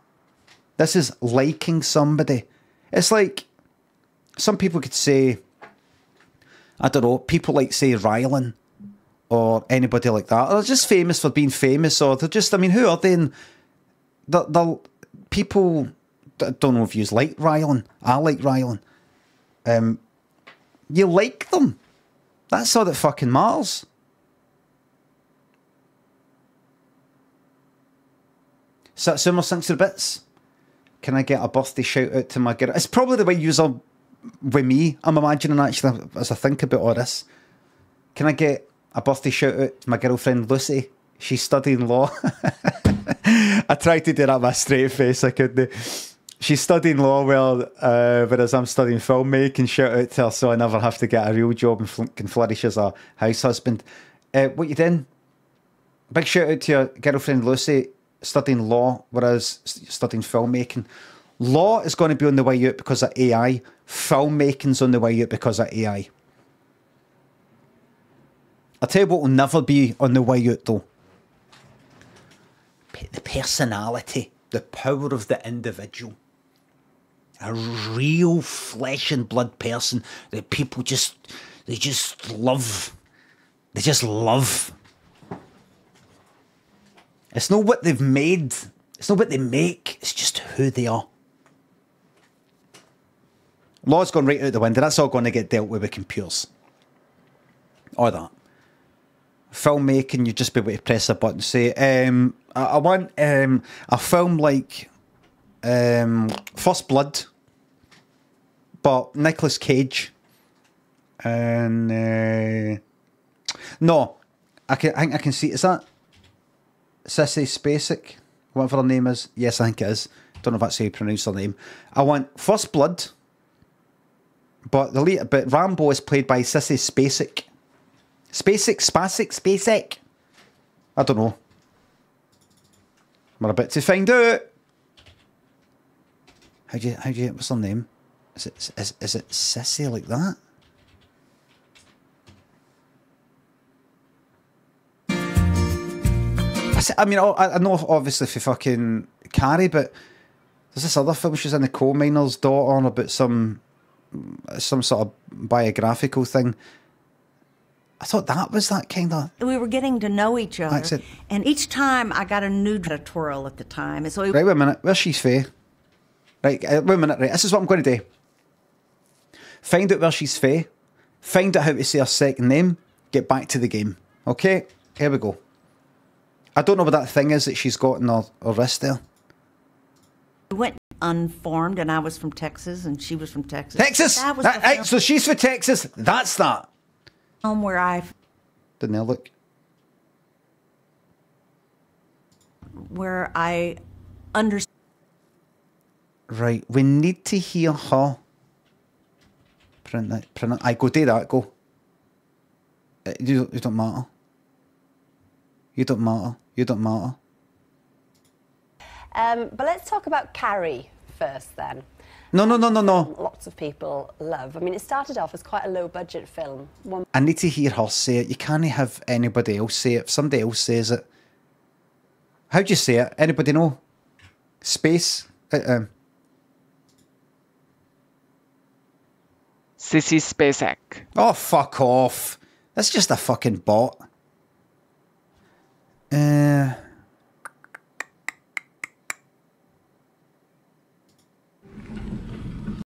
This is liking somebody. It's like, some people could say, I don't know, people like, say, Rylan or anybody like that. They're just famous for being famous, or they're just, I mean, who are they? And they're people, I don't know if you like Rylan. I like Rylan. You like them. That's all that fucking matters. Satsuma sinks to bits. Can I get a birthday shout out to my girl? It's probably the way you're with me, I'm imagining, actually, as I think about all this. Can I get a birthday shout out to my girlfriend Lucy? She's studying law. I tried to do that with a straight face, I couldn't. She's studying law, well, whereas I'm studying filmmaking. Shout out to her so I never have to get a real job and can flourish as a house husband. What you doing? Big shout out to your girlfriend Lucy, studying law, whereas studying filmmaking. Law is going to be on the way out because of AI. Filmmaking's on the way out because of AI. I'll tell you what will never be on the way out, though. The personality. The power of the individual. A real flesh and blood person that people just, they just love. They just love. It's not what they've made. It's not what they make. It's just who they are. Law's gone right out the window. That's all going to get dealt with computers. Or that. Filmmaking, you'd just be able to press a button and say, I want a film like First Blood, but Nicolas Cage. And no, I think I can see, is that Sissy Spacek? Whatever her name is. Yes, I think it is. Don't know if that's how you pronounce her name. I want First Blood, but the lead, but Rambo is played by Sissy Spacek. Spacek. I don't know. We're about to find out. How do you what's her name? Is it Sissy like that? I mean, I know obviously for fucking Carrie, but there's this other film, she's in the coal miner's daughter, and about some sort of biographical thing. I thought that was that kind of... We were getting to know each other, and each time I got a new editorial at the time. And so right, wait a minute, where's she's Faye? Right, wait a minute, right, this is what I'm going to do. Find out where she's Faye, find out how to say her second name, get back to the game. Okay, here we go. I don't know what that thing is that she's got in her wrist there. We went unformed, and I was from Texas, and she was from Texas. Texas! So she's from Texas. That's that. Home where I've... Didn't they look? Where I understand... Right, we need to hear her. Print it. I go, do that, go. You don't matter. You don't matter. You don't matter. But let's talk about Carrie first, then. No. Lots of people love. I mean, it started off as quite a low-budget film. I need to hear her say it. You can't have anybody else say it. If somebody else says it... How'd you say it? Anybody know? Space? Sissy Spacek. Oh, fuck off. That's just a fucking bot.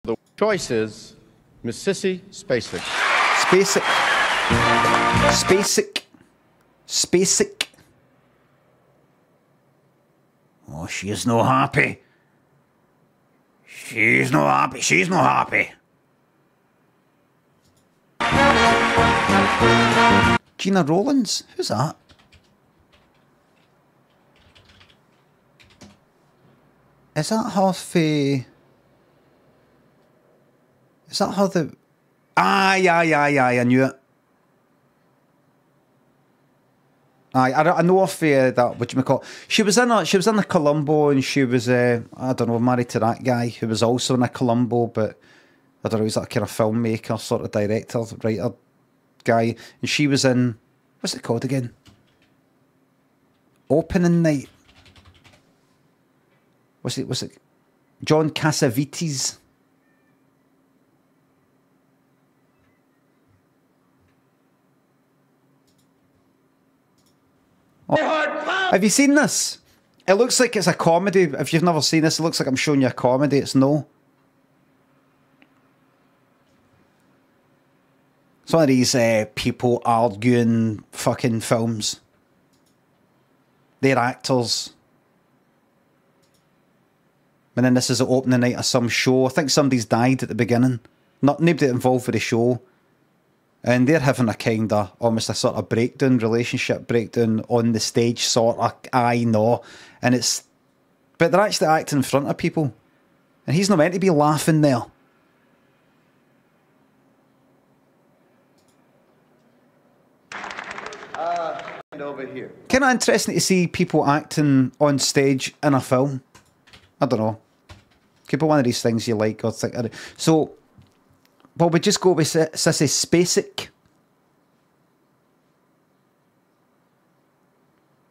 The choice is Miss Sissy Spacek. Spacek. Oh, she is no happy. Gina Rowlands? Who's that? Is that half a... Is that how the... Aye, I knew it. Aye, I know off that, whatchamacallit. She was in a Columbo, and she was, I don't know, married to that guy who was also in a Columbo, but I don't know, he's that kind of filmmaker, sort of director, writer guy. And she was in, what's it called again? opening night. What's it? John Cassavetes. Oh. Have you seen this? It looks like it's a comedy. If you've never seen this, it looks like I'm showing you a comedy. It's no. It's one of these people arguing fucking films. They're actors. And then this is the opening night of some show. I think somebody's died at the beginning. Not nobody involved with the show. And they're having a kind of, almost a sort of breakdown, relationship breakdown on the stage, sort of, I know. And it's, but they're actually acting in front of people. And he's not meant to be laughing there. And over here. Kind of interesting to see people acting on stage in a film. I don't know. Could be one of these things you like or think. So, well, we just go with Sissy Spacek.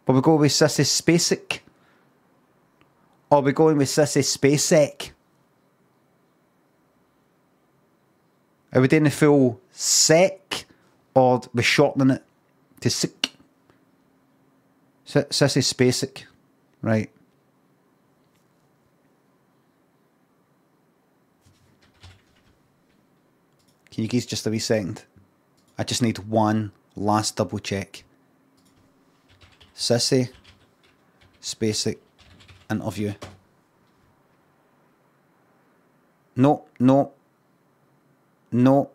Will we go with Sissy Spacek? Or are we going with Sissy Spacek? Are we doing the full sec? Or are we shortening it to sick? Sissy Spacek. Right. Can you guys just a wee second? I just need one last double check. Sissy Spacek interview. No, no, no.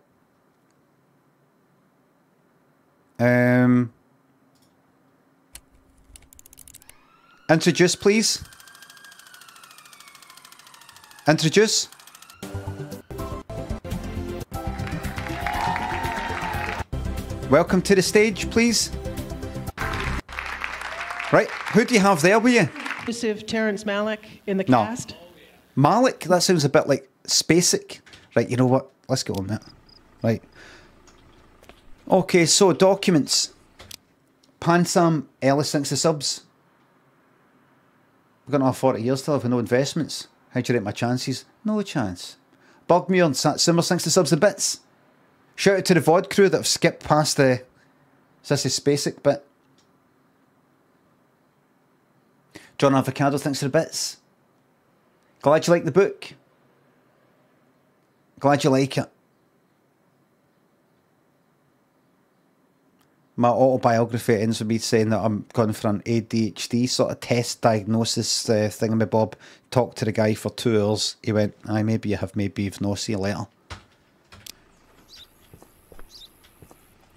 Introduce, please. Introduce. Welcome to the stage, please. Right, who do you have there with you? Terence Malick in the cast. Malick? That sounds a bit like Spacek. Right, you know what? Let's get on that. Right. Okay, so documents. Pansam Ellis thinks the subs. We're going to have 40 years to live with no investments. How do you rate my chances? No chance. Bugmuir and Sat Simmer thinks the subs the bits. Shout out to the VOD crew that have skipped past the Sissy Spacek bit. John Avocado, thanks for the bits. Glad you like the book. Glad you like it. My autobiography ends with me saying that I'm going for an ADHD sort of test diagnosis thingamabob. Talked to the guy for 2 hours. He went, aye, maybe you have, maybe you've no, see you later.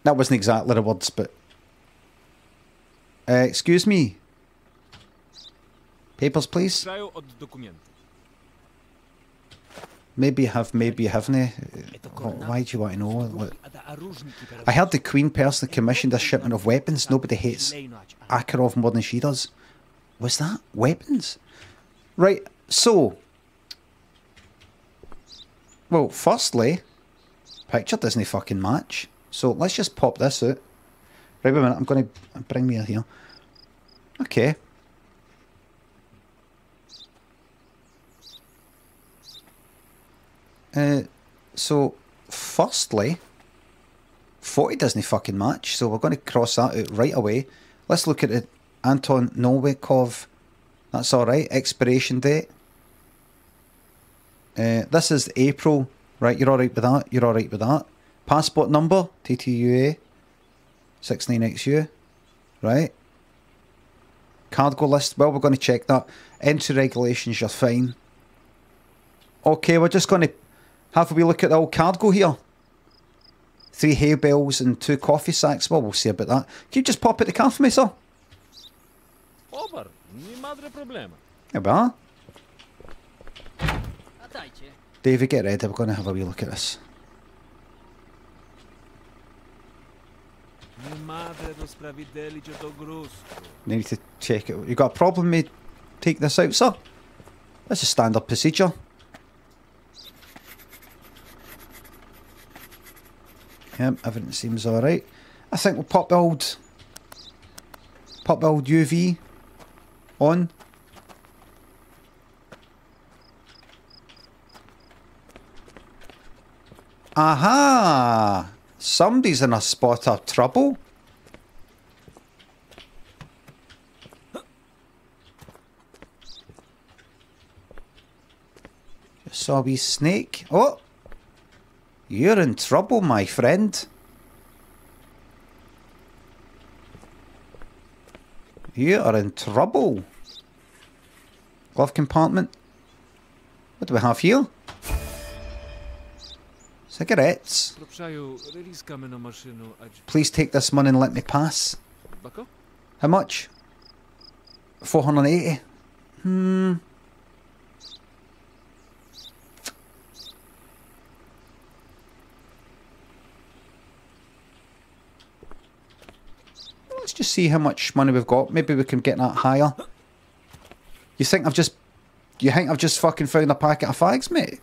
That wasn't exactly the words, but... excuse me. Papers, please. Maybe you have, maybe you haven't. Why do you want to know? Look. I heard the Queen personally commissioned a shipment of weapons. Nobody hates Akerov more than she does. What's that? Weapons? Right, so... Well, firstly... Picture doesn't fucking match. So let's just pop this out. Right, wait a minute, I'm going to bring me here. Okay. So, firstly, 40 doesn't fucking match, so we're going to cross that out right away. Let's look at it. Anton Nowakov. That's alright. Expiration date. This is April. Right, you're alright with that. You're alright with that. Passport number, TTUA, 69XU, right? Cargo list, well, we're going to check that. Entry regulations, you're fine. Okay, we're just going to have a wee look at the old cargo here. 3 hay bales and 2 coffee sacks. Well, we'll see about that. Can you just pop it the car for me, sir? Over. There we are. David, get ready. We're going to have a wee look at this. Need to check it. You got a problem, mate? Take this out, sir. That's a standard procedure. Yep, everything seems alright. I think we'll pop the old UV on. Aha! Somebody's in a spot of trouble. Just saw a wee snake. Oh! You're in trouble, my friend. You are in trouble. Glove compartment. What do we have here? Cigarettes. Please take this money and let me pass. How much? 480. Let's just see how much money we've got. Maybe we can get that higher. You think I've just fucking found a packet of fags, mate?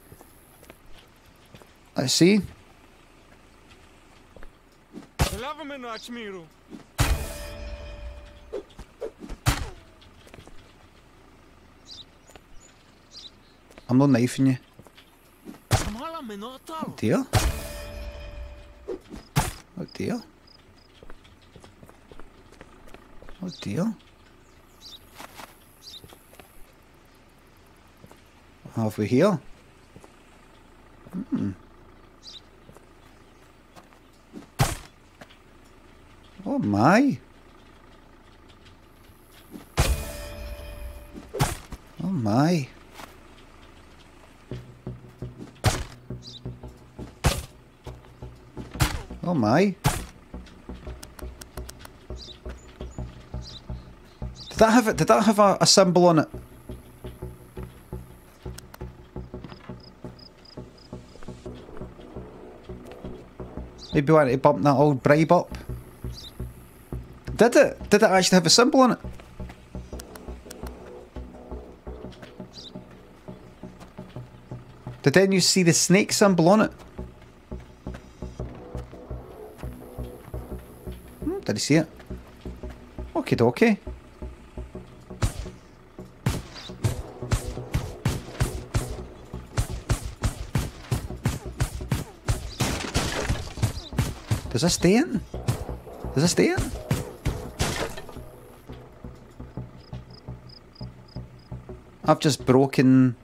Let's see. I'm not knifing you. Oh dear. Oh dear. Oh dear. What have we here? Oh my. Oh my. Oh my. Did that have a symbol on it? Maybe we need to bump that old bribe up. Did it? Did it actually have a symbol on it? Did then you see the snake symbol on it? Did you see it? Okie dokie. Does this stay in? Does this stay in? I've just broken...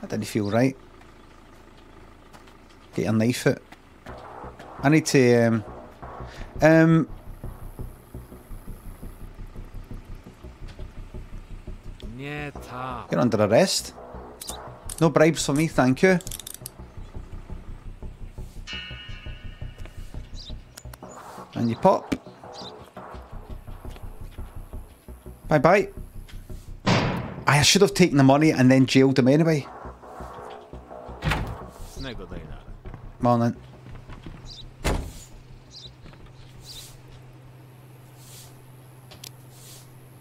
That didn't feel right. Get a knife out. I need to... You're under arrest. No bribes for me, thank you. And you pop. Bye bye. I should have taken the money and then jailed him anyway. Morning.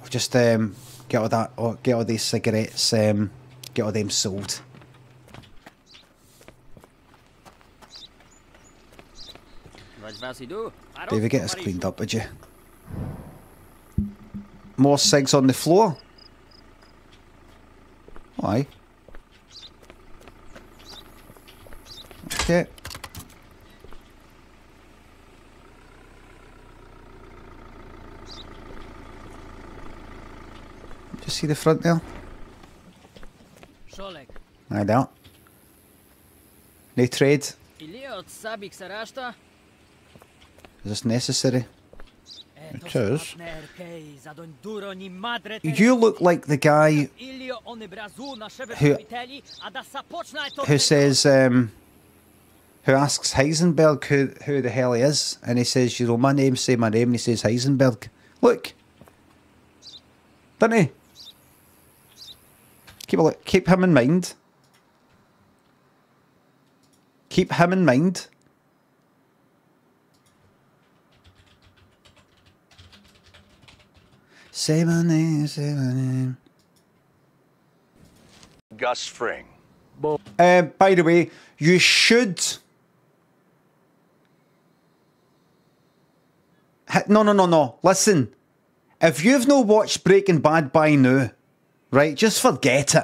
I'll just get all that, or get all these cigarettes, get all them sold. David, get us cleaned up, would you? More cigs on the floor? Aye. Okay. Just see the front there? I don't. No trade. Is this necessary? It is. You look like the guy who says, who asks Heisenberg who the hell he is, and he says, you know my name, say my name, and he says Heisenberg. Look! Doesn't he? Keep him in mind. Keep him in mind. Say my name, say my name. Gus Fring. By the way, you should No. Listen, if you've not watched Breaking Bad by now, right, just forget it.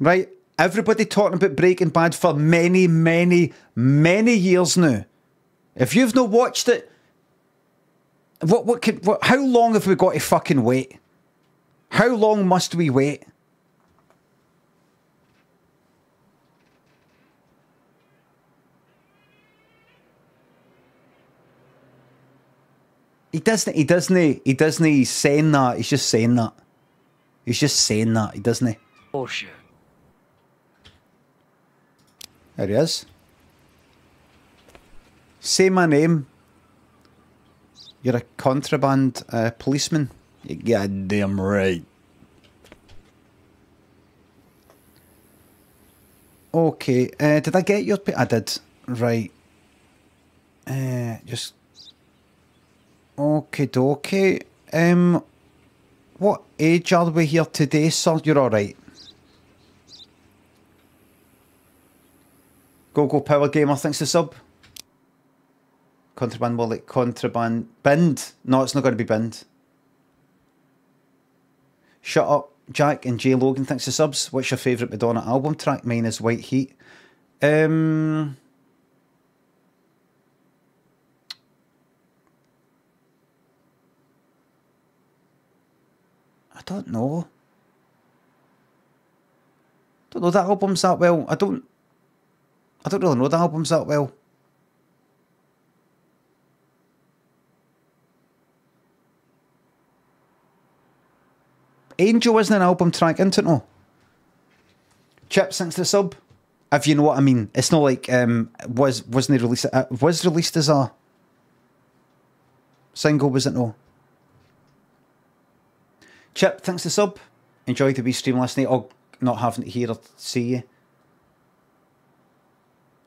Right? Everybody talking about Breaking Bad for many, many, many years now. If you've not watched it, how long have we got to fucking wait? How long must we wait? He's saying that, he doesn't he? Bullshit. There he is. Say my name. You're a contraband policeman. You're goddamn right. Okay, did I get your... I did. Right. Just... Okie dokie. What age are we here today, sir? You're alright. Go Power Gamer, thanks for sub. Contraband wallet, contraband. Binned? No, it's not going to be binned. Shut Up, Jack and Jay Logan, thanks for subs. What's your favourite Madonna album track? Mine is White Heat. I don't know. Don't know that album's that well. I don't really know the albums that well. Angel isn't an album track, isn't it? No. Chip, thanks to the sub. If you know what I mean. It's not like wasn't it released? It was released as a single, was it? No. Chip, thanks to the sub. Enjoyed the wee stream last night. Oh, not having to hear or see you.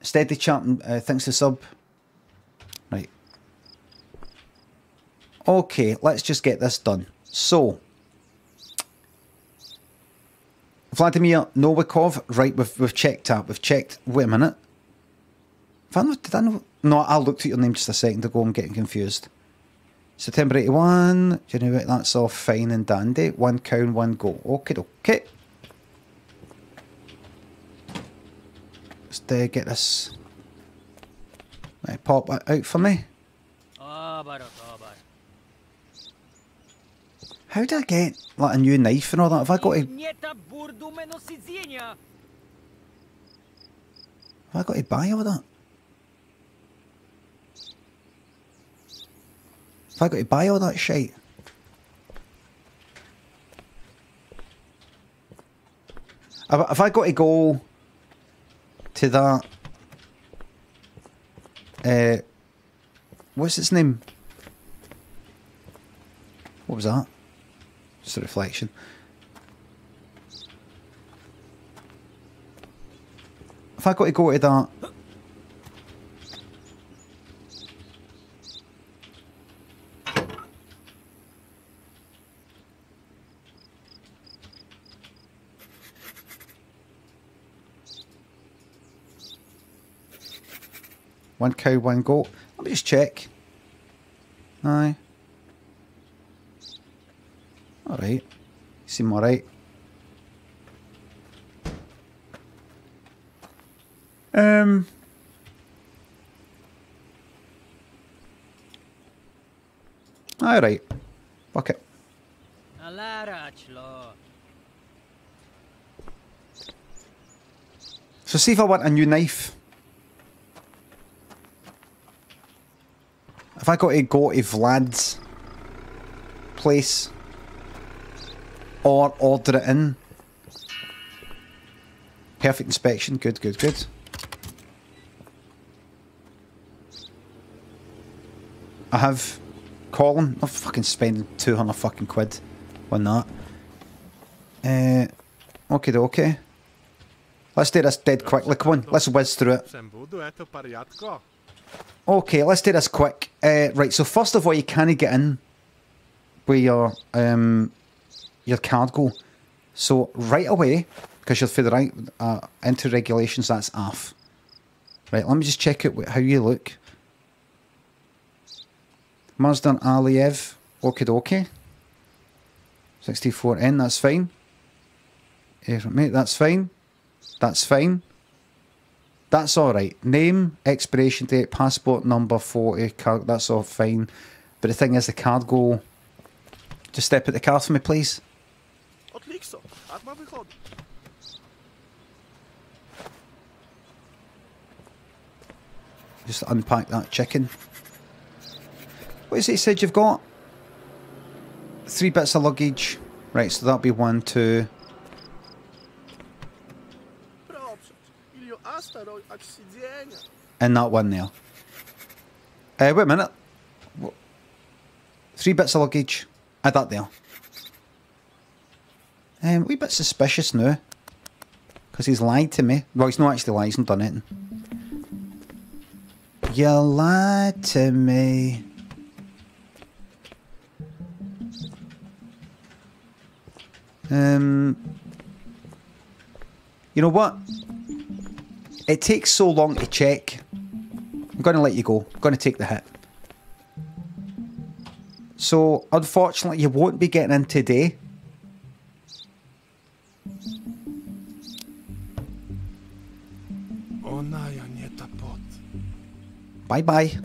Steady chat, thanks to sub. Right. Okay, let's just get this done. So, Vladimir Novikov. Right, we've checked out. We've checked. Wait a minute. Did I know? No, I looked at your name just a second ago. I'm getting confused. September 81. Do you know what? That's all fine and dandy. One count, one go. Okay, okay. Let's get this pop out for me. How do I get like a new knife and all that? Have I got to? Have I got to buy all that? Have I got to buy all that shit? Have I got to go to that, what's its name? What was that? Just a reflection. If I got to go to that, one cow, one goat. Let me just check. Aye. Alright. Seem alright. Alright. Fuck it. So see if I want a new knife. Have I got to go to Vlad's place or order it in? Perfect inspection. Good, good, good. I have Colin. I'm fucking spending 200 fucking quid on that. Okay, okay. Let's do this dead quickly. Come on, let's whiz through it. Okay, let's do this quick. Right, so first of all, you can't get in with your cargo. So right away, because you're for the right anti-regulations. That's AF. Right, let me just check out how you look. Mazdan Aliyev, okie dokie. 64N, that's fine. Mate, that's fine. That's fine. That's alright. Name, expiration date, passport number 40, card, that's all fine. But the thing is, the card go... Just step at the car for me, please. Just unpack that chicken. What is it you said you've got? 3 bits of luggage. Right, so that'll be 1, 2... And that one there. Wait a minute. 3 bits of luggage. Add that there. A wee bit suspicious now. Because he's lied to me. Well, he's not actually lied, he's not done it. You lied to me. You know what? It takes so long to check. I'm going to let you go. I'm going to take the hit. So, unfortunately, you won't be getting in today. Bye-bye.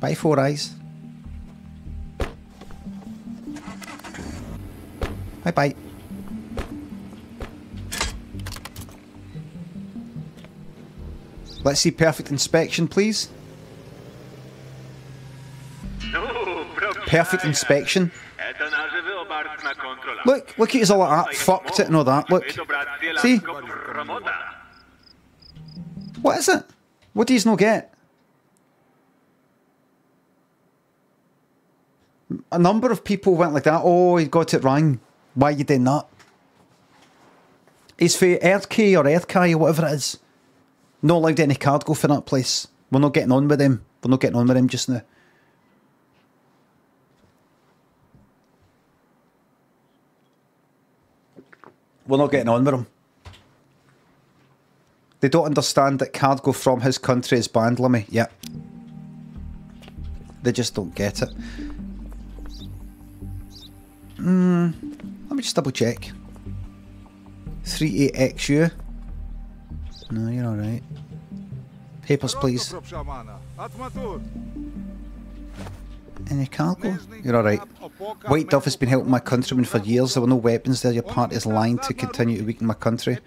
Bye, Four Eyes. Bye-bye. Let's see perfect inspection, please. Perfect inspection. Look, look at his all like that, fucked it and all that, look. See? What is it? What do you not get? A number of people went like that. Oh, he got it wrong. Why you did that? It's for Erky or Erkai or whatever it is. Not allowed any card go for that place. We're not getting on with them. We're not getting on with them just now. We're not getting on with them. They don't understand that cargo from his country is banned, Limmy. Yep. They just don't get it. Let me just double check. 38XU. No, you're alright. Papers, please. Any cargo? You're alright. White Dove has been helping my countrymen for years. There were no weapons there. Your party is lying to continue to weaken my country.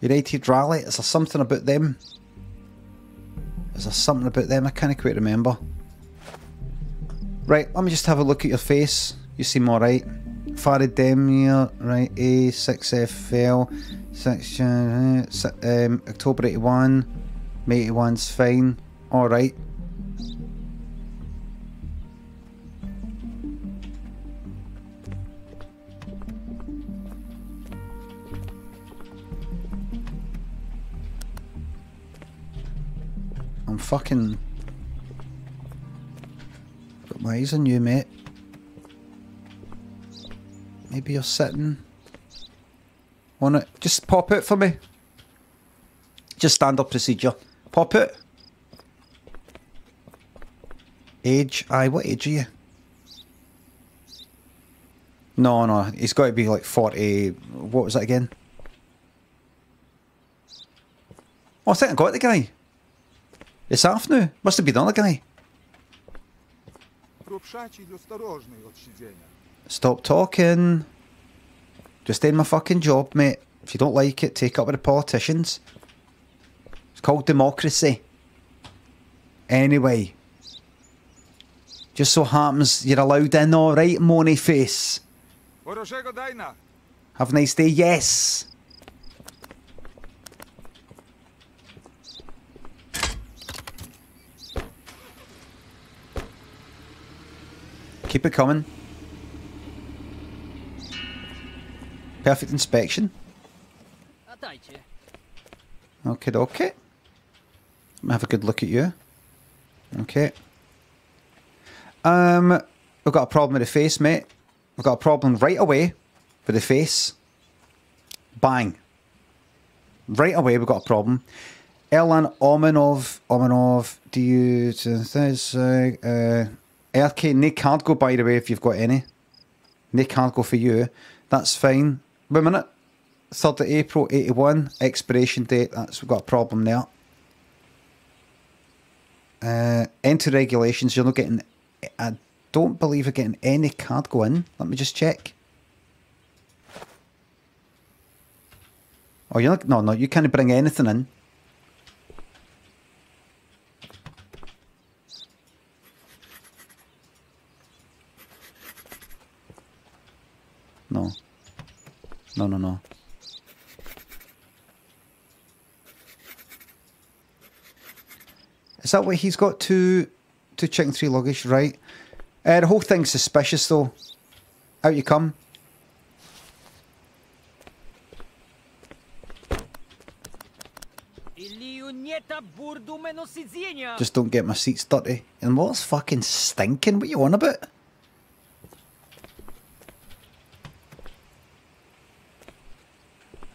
United Rally? Is there something about them? Is there something about them? I can't quite remember. Right, let me just have a look at your face. You seem alright. Farademir, right, A6FL, October 81, May 81's fine, alright. I'm fucking... Got my eyes on you, mate. Maybe you're sitting on it. Just pop it for me. Just standard procedure. Pop it. Age. Aye, what age are you? No, no. He's got to be like 40. What was that again? Oh, I think I got the guy. It's half now. Must have been the other guy. Stop talking. Just end my fucking job, mate. If you don't like it, take up with the politicians. It's called democracy. Anyway. Just so happens you're allowed in, alright, Money Face. Have a nice day, yes. Keep it coming. Perfect inspection. Okay, okay. Have a good look at you. Okay. I've got a problem with the face, mate. I've got a problem right away with the face. Bang. Right away, we've got a problem. Erlan Omanov, do you... RK, Nick can't go, by the way, if you've got any. Nick can't go for you. That's fine. Wait a minute. 3rd of April, 81. Expiration date. That's... We've got a problem there. Enter regulations. You're not getting... I don't believe you're getting any card go in. Let me just check. Oh, you're not... No, no. You can't bring anything in. No. No, no, no. Is that what he's got? Two chicken, 3 luggage, right? The whole thing's suspicious, though. Out you come. Just don't get my seats dirty. And what's fucking stinking? What are you on about?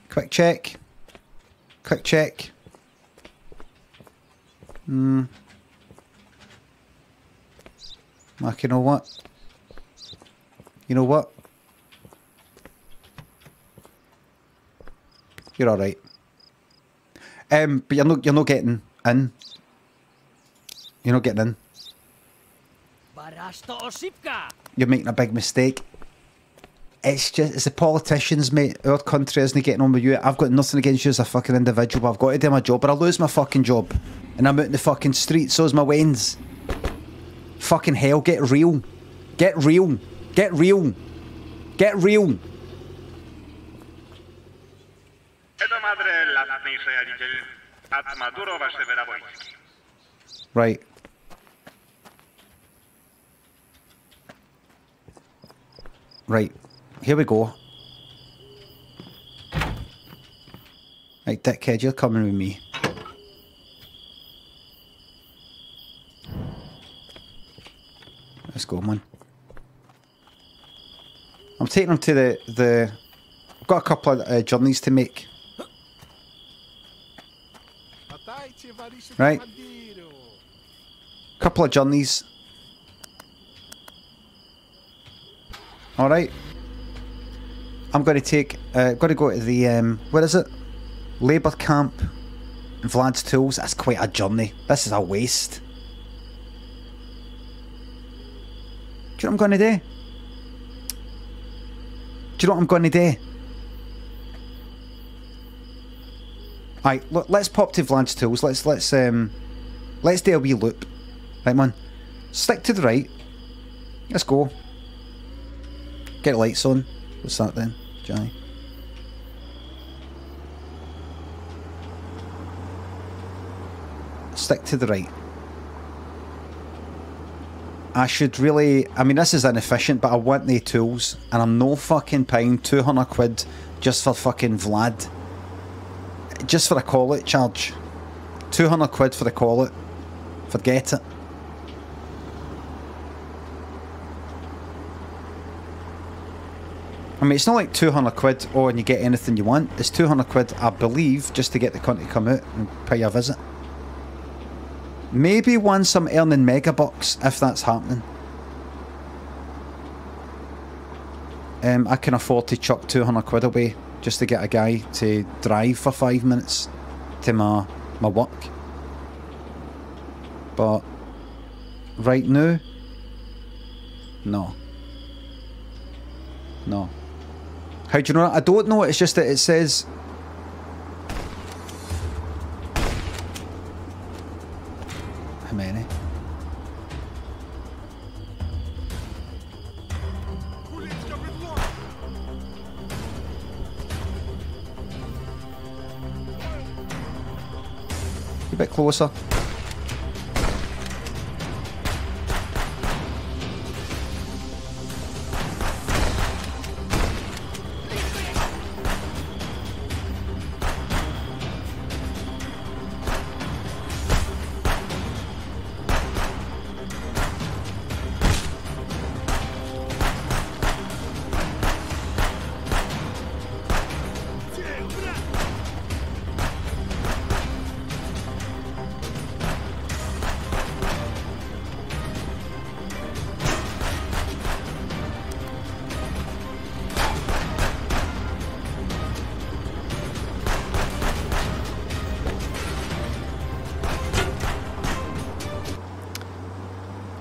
Quick check. Quick check. Hmm. Mark, you know what? You know what? You're alright. But you're not getting in. You're not getting in. You're making a big mistake. It's just, it's the politicians, mate. Our country isn't getting on with you. I've got nothing against you as a fucking individual, but I've got to do my job, or I'll lose my fucking job. And I'm out in the fucking street, so is my wains. Fucking hell, get real. Get real. Get real. Get real. Right. Right. Here we go. Right, dickhead, you're coming with me. Let's go, man. I'm taking him to the... I've got a couple of journeys to make. Right. Couple of journeys. Alright. I'm going to take, got to go to the, where is it? Labour camp. Vlad's tools. That's quite a journey. This is a waste. Do you know what I'm going to do? Do you know what I'm going to do? Alright, look, let's pop to Vlad's tools. Let's do a wee loop. Right, man. Stick to the right. Let's go. Get the lights on. What's that then? Johnny. Stick to the right. I should really... I mean, this is inefficient, but I want the tools. And I'm no fucking paying 200 quid just for fucking Vlad. Just for a call-out charge. 200 quid for the call-out. Forget it. I mean, it's not like 200 quid, oh, and you get anything you want. It's 200 quid, I believe, just to get the cunt to come out and pay you a visit. Maybe once I'm earning mega bucks, if that's happening. I can afford to chuck 200 quid away just to get a guy to drive for 5 minutes to my work. But right now, no. No. How do you know that? I don't know, it's just that it says... How many? A bit closer.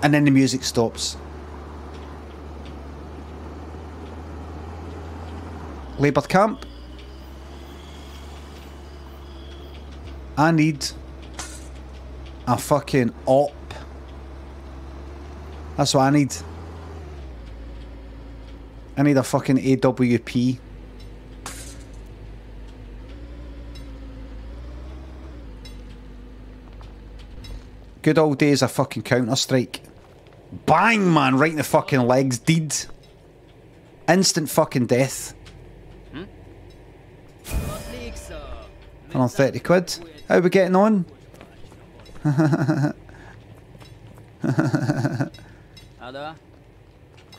and then the music stops. Labour camp. I need a fucking op. That's what I need. I need a fucking AWP. Good old days of fucking Counter Strike. Bang, man, right in the fucking legs, deed. Instant fucking death. Hmm? 130 quid. How are we getting on?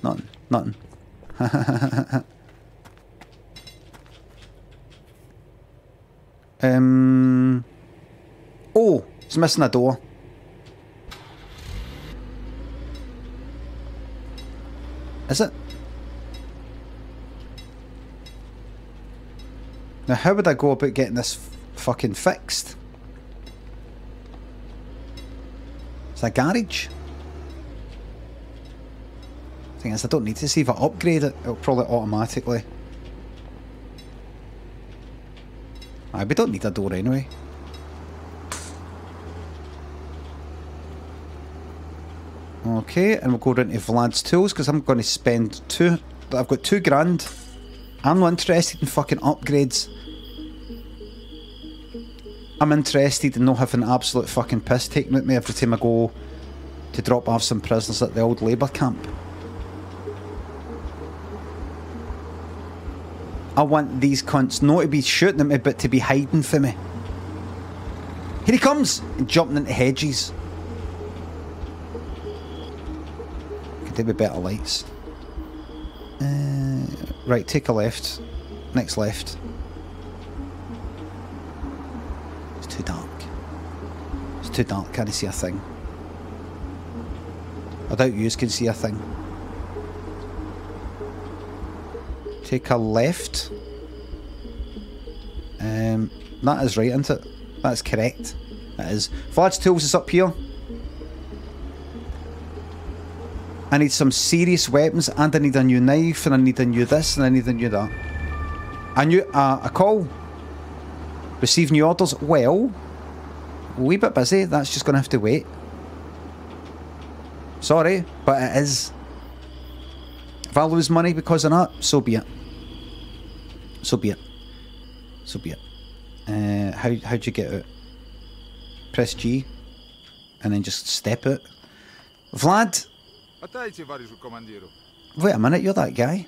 Nothing, nothing. Oh, it's missing a door. Is it? Now, how would I go about getting this fucking fixed? Is that a garage? Thing is, I don't need to see if I upgrade it. It'll probably automatically. Aye, we don't need a door anyway. Okay, and we'll go down to Vlad's Tools, because I'm going to spend two... I've got £2 grand. I'm not interested in fucking upgrades. I'm interested in not having absolute fucking piss taken at me every time I go to drop off some prisoners at the old labour camp. I want these cunts not to be shooting at me, but to be hiding from me. Here he comes! And jumping into hedges. Could do with better lights. Right, take a left. Next left. It's too dark. It's too dark, can't see a thing. I doubt yous can see a thing. Take a left. That is right, isn't it? That's correct. That is. Vlad's Tools is up here. I need some serious weapons, and I need a new knife, and I need a new this, and I need a new that. I knew a call. Receive new orders. Well, a wee bit busy. That's just going to have to wait. Sorry, but it is. If I lose money because of that, so be it. So be it. So be it. How'd you get out? Press G, and then just step out. Vlad! Wait a minute, you're that guy.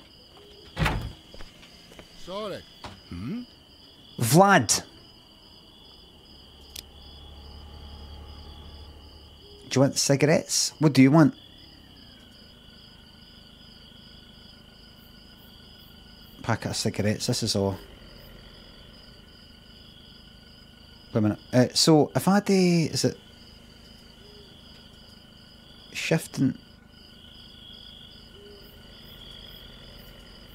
Sorry. Hmm? Vlad! Do you want cigarettes? What do you want? Packet of cigarettes, this is all. Wait a minute. So, if I do... Is it... Shifting...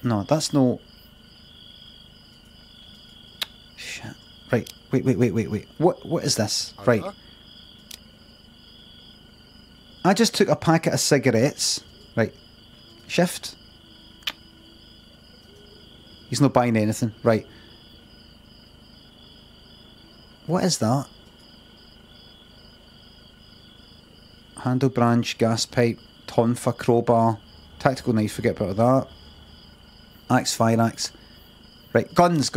No, that's no... Shit. Right, wait. What is this? Right. I just took a packet of cigarettes. Right. Shift. He's not buying anything. Right. What is that? Handle branch, gas pipe, tonfa, crowbar, tactical knife, forget about that. Axe, fire axe. Right, guns.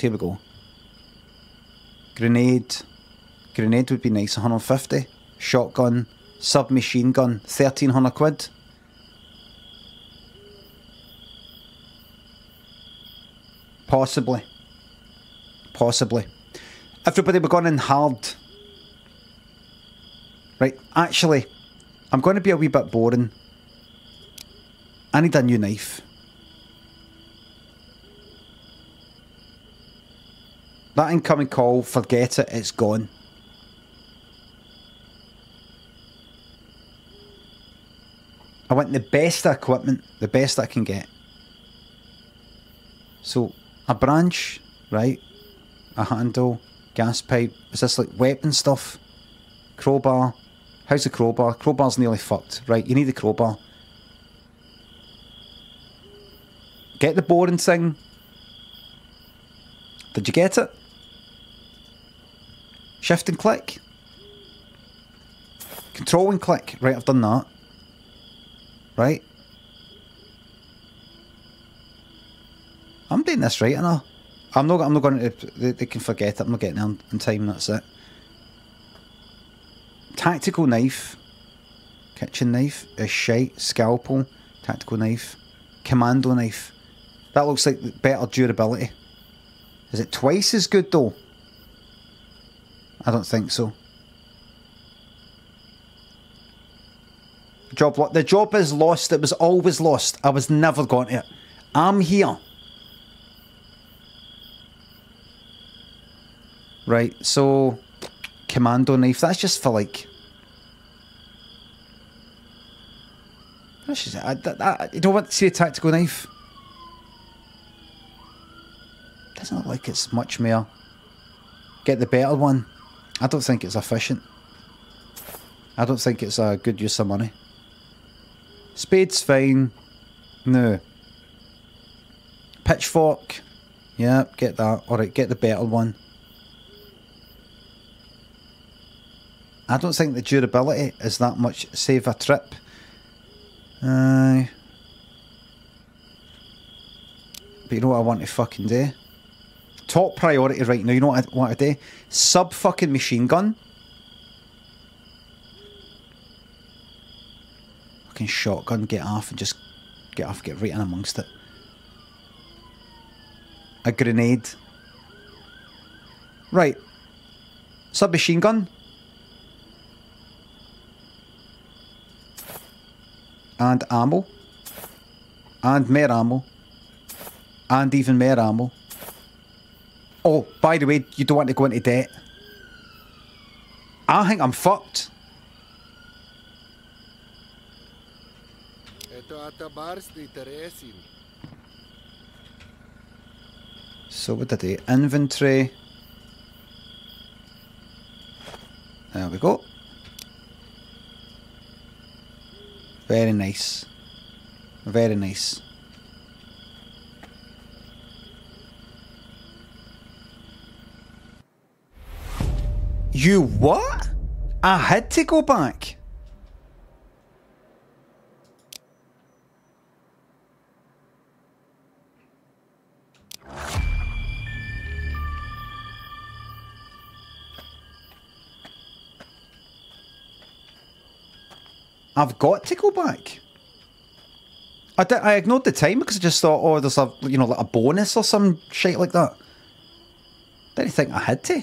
Here we go. Grenade. Grenade would be nice, 150. Shotgun. Submachine gun, 1300 quid. Possibly. Possibly. Everybody, we're going in hard. Right, actually, I'm going to be a wee bit boring. I need a new knife. That incoming call, forget it, it's gone. I want the best equipment, the best I can get. So... A branch, right? A handle, gas pipe. Is this like weapon stuff? Crowbar, How's the crowbar? Crowbar's nearly fucked. Right, you need the crowbar. Get the boring thing. Did you get it? Shift and click. Control and click. Right, I've done that. Right. I'm doing this right, and I'm not going to. They can forget it. I'm not getting it in time. That's it. Tactical knife, kitchen knife, a shite, scalpel, tactical knife, commando knife. That looks like better durability. Is it twice as good though? I don't think so. The job is lost. It was always lost. I was never going to it. I'm here. Right, so commando knife, that's just for like... You don't want to see a tactical knife. Doesn't look like it's much more. Get the better one. I don't think it's efficient. I don't think it's a good use of money. Spade's fine. No. Pitchfork. Yeah, get that. Alright, get the better one. I don't think the durability is that much, save a trip. But you know what I want to fucking do? Top priority right now, you know what I want to do? Sub fucking machine gun. Fucking shotgun, get off and just get off, get right in amongst it. A grenade. Right. Sub machine gun. And ammo. And more ammo. And even more ammo. Oh, by the way, you don't want to go into debt. I think I'm fucked. So what did I do? Inventory. There we go. Very nice. Very nice. You what? I had to go back. I've got to go back. I ignored the time because I just thought, oh, there's a, you know, like a bonus or some shit like that. Didn't think I had to.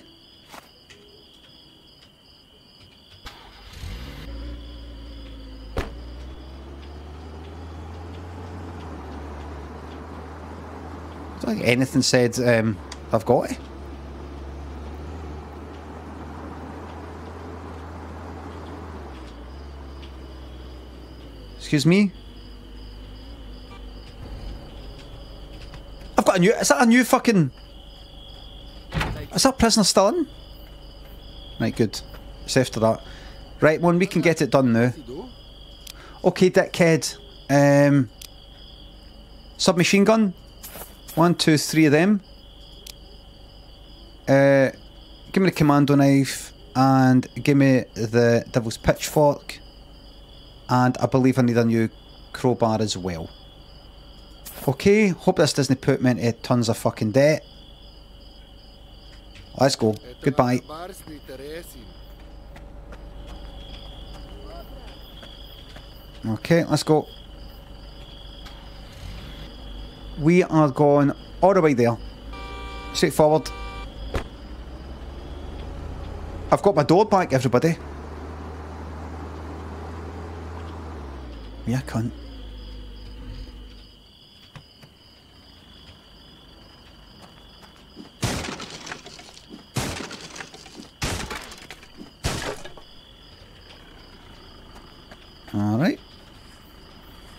I don't think anything said I've got to. Excuse me? I've got a new... Is that a new fucking... Is that prisoner still in? Right, good. It's after that. Right, one, we can get it done now. Okay, dickhead. Submachine gun. 1, 2, 3 of them. Give me the commando knife. And give me the devil's pitchfork. And I believe I need a new crowbar as well. Okay, hope this doesn't put me into tons of fucking debt. Let's go. Goodbye. Okay, let's go. We are going all the way there. Straightforward. I've got my door back, everybody. Yeah, cunt. All right.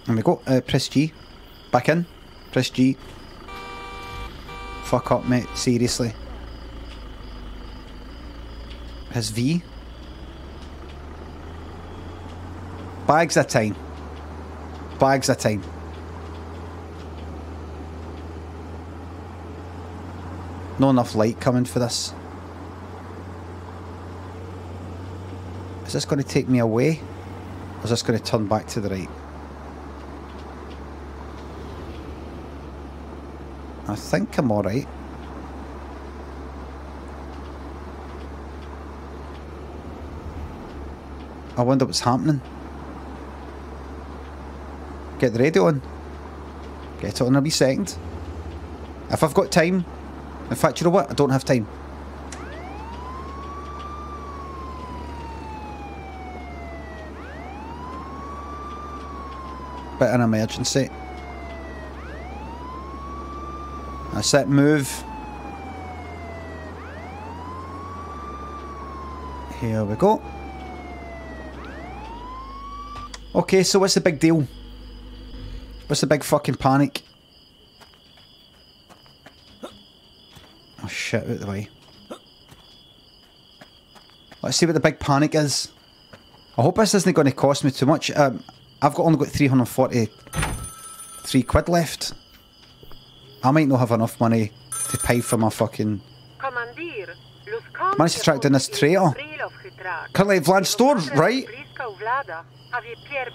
There we go. Press G. Back in. Press G. Fuck up, mate. Seriously. Press V. Bags of time. Bags of time. Not enough light coming for this. Is this going to take me away? Or is this going to turn back to the right? I think I'm alright. I wonder what's happening. Get the radio on. Get it on in a wee second. If I've got time. In fact, you know what? I don't have time. Bit of an emergency. That's it, move. Here we go. Okay, so what's the big deal? What's the big fucking panic? Oh shit, out of the way. Let's see what the big panic is. I hope this isn't going to cost me too much. I've only got 343 quid left. I might not have enough money to pay for my fucking... Managed to track down this traitor. Currently at Vlad's store, right?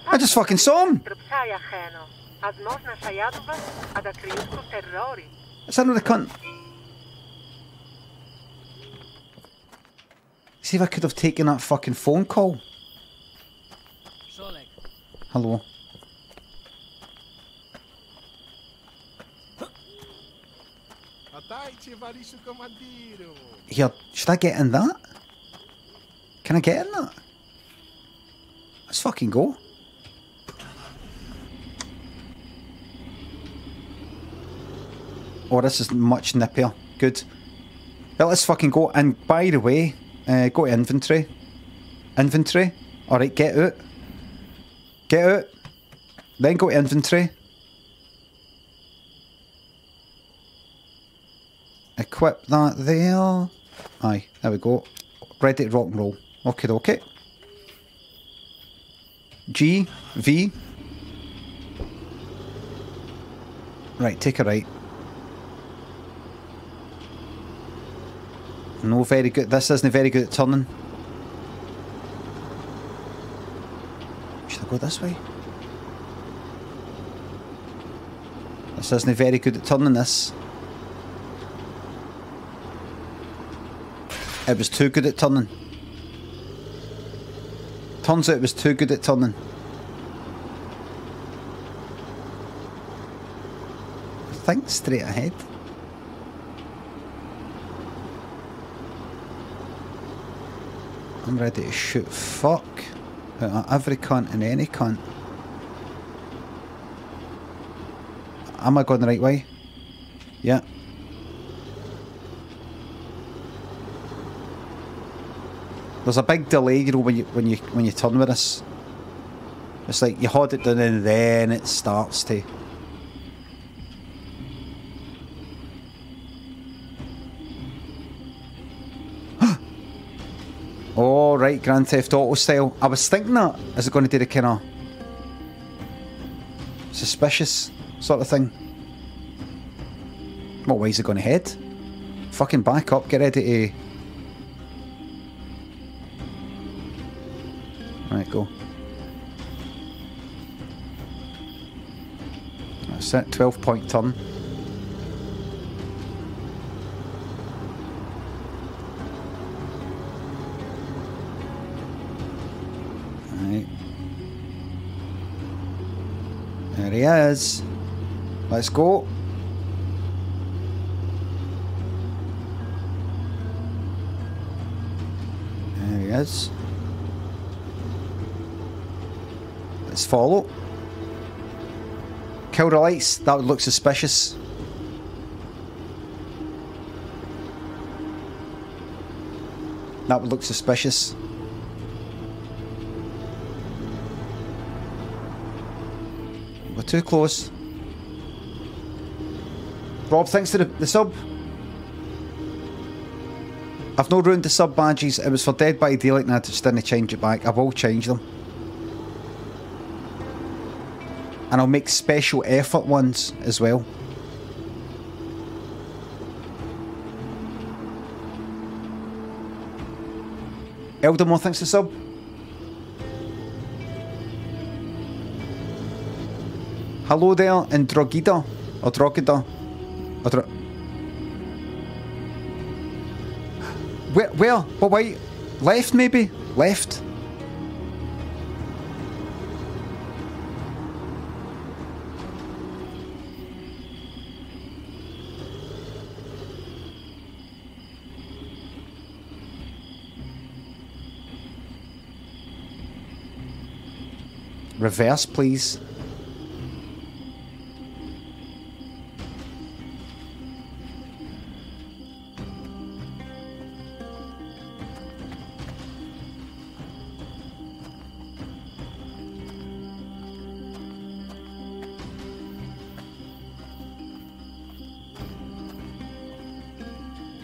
I just fucking saw him! It's another cunt. See if I could have taken that fucking phone call. Hello. Here, should I get in that? Can I get in that? Let's fucking go. Oh, this is much nippier. Good. Well, let's fucking go. And by the way, go to inventory. Inventory. Alright, get out. Get out. Then go to inventory. Equip that there. Aye, there we go. Ready to rock and roll. Okay, okay. G, V. Right, take a right. No, very good. This isn't very good at turning. Should I go this way? This isn't very good at turning this. It was too good at turning. Turns out it was too good at turning. I think straight ahead. I'm ready to shoot fuck out of every cunt and any cunt. Am I going the right way? Yeah. There's a big delay, you know, when you turn with this. It's like you hold it down and then it starts to. Oh right, Grand Theft Auto style. I was thinking that. Is it going to do the kind of suspicious sort of thing? What way is it going to head? Fucking back up. Get ready to. Right, go. That's it, 12-point turn. Right. There he is. Let's go. There he is. Let's follow. Kill the lights. That would look suspicious. That would look suspicious. We're too close. Rob, thanks to the sub. I've not ruined the sub badges. It was for Dead by Daylight and I just didn't change it back. I will change them. and I'll make special effort ones as well. Eldermore, thanks for the sub. Hello there, and Drogida, or Drogida, or Dro... Where? But wait, left maybe? Left? Reverse, please.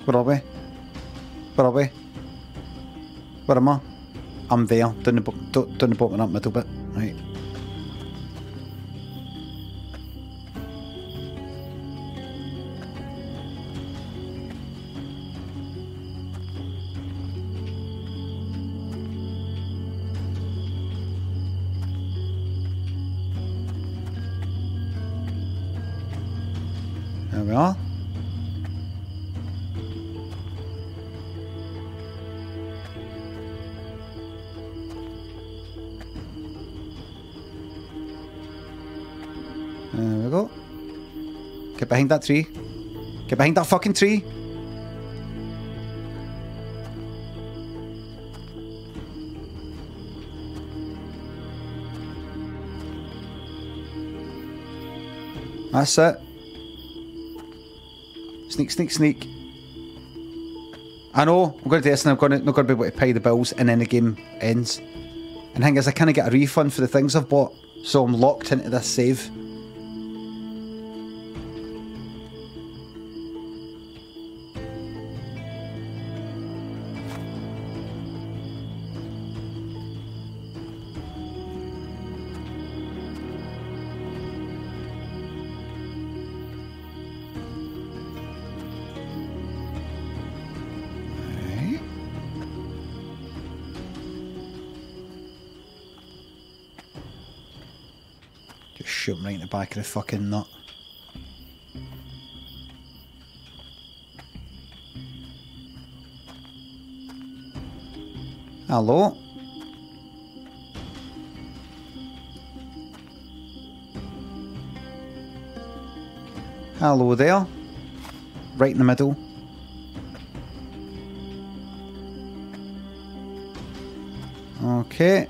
Where are we? Where are we? Where am I? I'm there, down the bottom up middle bit, right. There we are. There we go. Get behind that tree. Get behind that fucking tree. That's it. Sneak, sneak, sneak. I know, I'm going to do this and I'm not going to be able to pay the bills and then the game ends. And the thing is, I can't get a refund for the things I've bought, so I'm locked into this save. Right in the back of the fucking nut. Hello? Hello there. Right in the middle. Okay.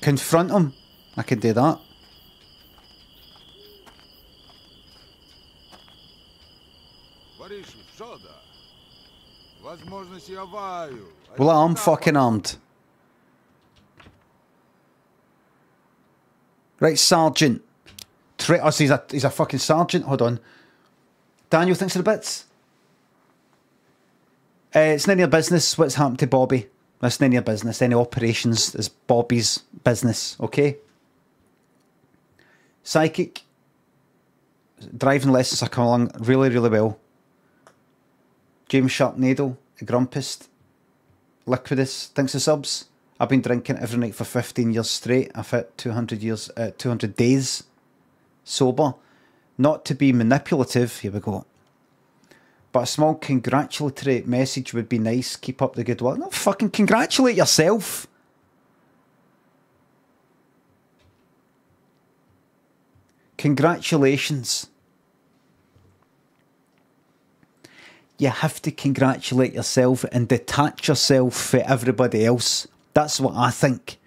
Confront him. I can do that. Well, I'm fucking armed. Right, sergeant. Oh, so he's a fucking sergeant. Hold on. Daniel, thanks for the bits. It's none of your business what's happened to Bobby. That's none of your business. Any operations is Bobby's business, okay? Psychic. Driving lessons are coming along really, really well. James Sharpnado, the Grumpist. Liquidus, thanks for subs. I've been drinking every night for 15 years straight. I've hit 200 days sober. Not to be manipulative, here we go. But a small congratulatory message would be nice. Keep up the good work. No, fucking congratulate yourself. Congratulations. You have to congratulate yourself and detach yourself from everybody else. That's what I think.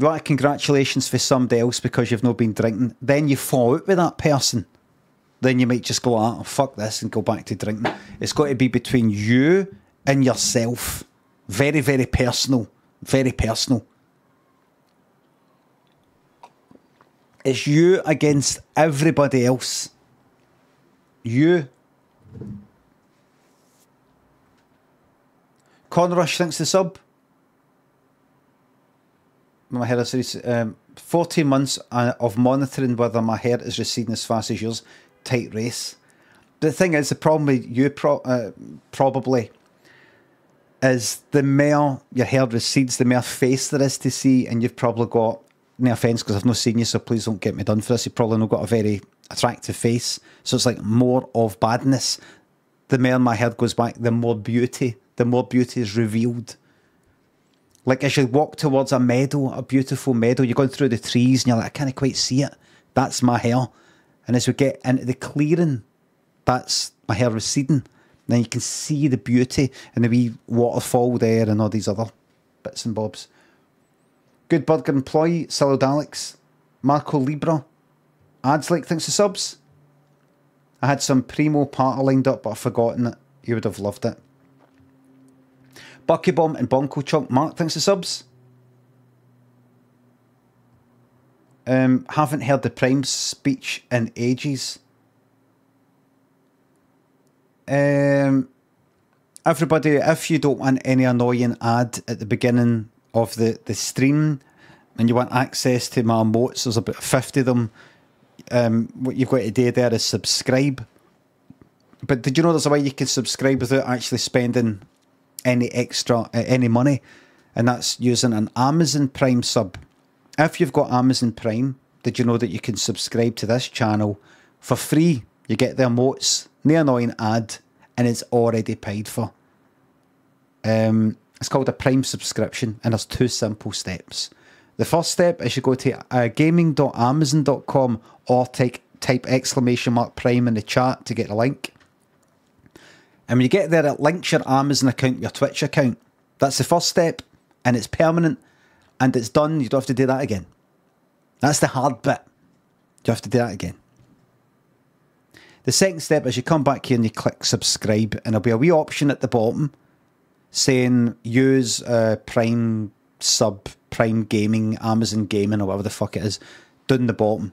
A lot of congratulations for somebody else because you've not been drinking. Then you fall out with that person. Then you might just go, ah, fuck this, and go back to drinking. It's got to be between you and yourself. Very, very personal. Very personal. It's you against everybody else. You. Conrush thinks the sub. My hair is 40 months of monitoring whether my hair is receding as fast as yours. Tight race. The thing is, the problem with you probably is the more your hair recedes, the more face there is to see, and you've probably got, no offence because I've not seen you, so please don't get me done for this, you've probably not got a very attractive face, so it's like more of badness. The more my hair goes back, the more beauty is revealed. Like as you walk towards a meadow, a beautiful meadow, you're going through the trees and you're like, I can't quite see it, that's my hair. And as we get into the clearing, that's my hair receding. Then you can see the beauty and the wee waterfall there and all these other bits and bobs. Good Burger Employee, Salad Alex, Marco Libra, Ads Like Thinks the Subs. I had some primo parta lined up, but I've forgotten it. You would have loved it. Bucky Bomb and Bonko Chunk, Mark Thinks the Subs. Haven't heard the Prime speech in ages. Everybody, if you don't want any annoying ad at the beginning of the stream and you want access to my emotes, there's about 50 of them. What you've got to do there is subscribe. But did you know there's a way you can subscribe without actually spending any extra any money, and that's using an Amazon Prime sub. If you've got Amazon Prime, did you know that you can subscribe to this channel for free? You get the emotes, the annoying ad, and it's already paid for. It's called a Prime subscription, and there's two simple steps. The first step is you go to gaming.amazon.com or type !Prime in the chat to get the link. And when you get there, it links your Amazon account, your Twitch account. That's the first step, and it's permanent, and it's done. You don't have to do that again. That's the hard bit. You have to do that again. The second step is you come back here and you click subscribe, and there'll be a wee option at the bottom saying use Prime Sub, Prime Gaming, Amazon Gaming, or whatever the fuck it is, down the bottom.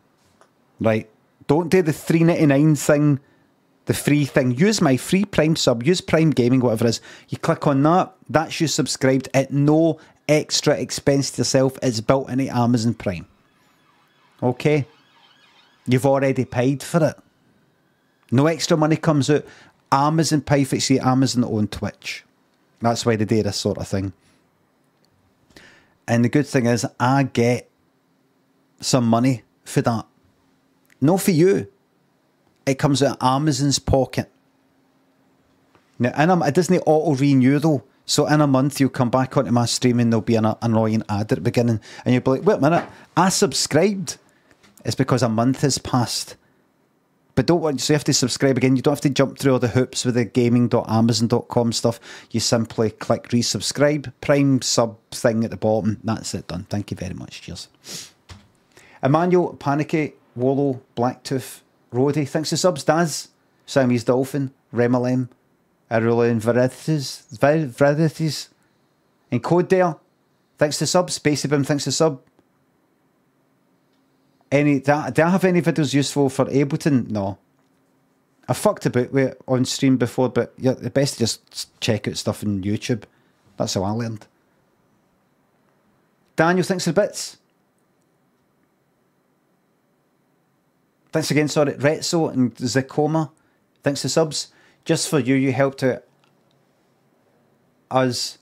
Right? Don't do the $3.99 thing, the free thing. Use my free Prime Sub, use Prime Gaming, whatever it is. You click on that, that's you subscribed at no extra expense to yourself. It's built into Amazon Prime. Okay? You've already paid for it. No extra money comes out. Amazon pay for it. See, Amazon own Twitch. That's why they do this sort of thing. And the good thing is, I get some money for that. Not for you. It comes out of Amazon's pocket. Now, it doesn't auto-renew though. So in a month, you'll come back onto my stream and there'll be an annoying ad at the beginning. And you'll be like, wait a minute, I subscribed. It's because a month has passed. But don't worry, so you have to subscribe again. You don't have to jump through all the hoops with the gaming.amazon.com stuff. You simply click resubscribe, Prime Sub thing at the bottom. That's it, done. Thank you very much. Cheers. Emmanuel, Panicky, Wallow, Blacktooth, Roddy, thanks to subs. Daz, Siamese Dolphin, Remalem, Arula and Verities, and Code Dare, thanks to subs. Spacey Bim, thanks to sub. Do I have any videos useful for Ableton? No. I fucked about with it on stream before, but yeah, the best to just check out stuff on YouTube. That's how I learned. Daniel, thanks for the bits. Thanks again, sorry, Retzo and Zakoma. Thanks to subs. Just for you, you helped out us.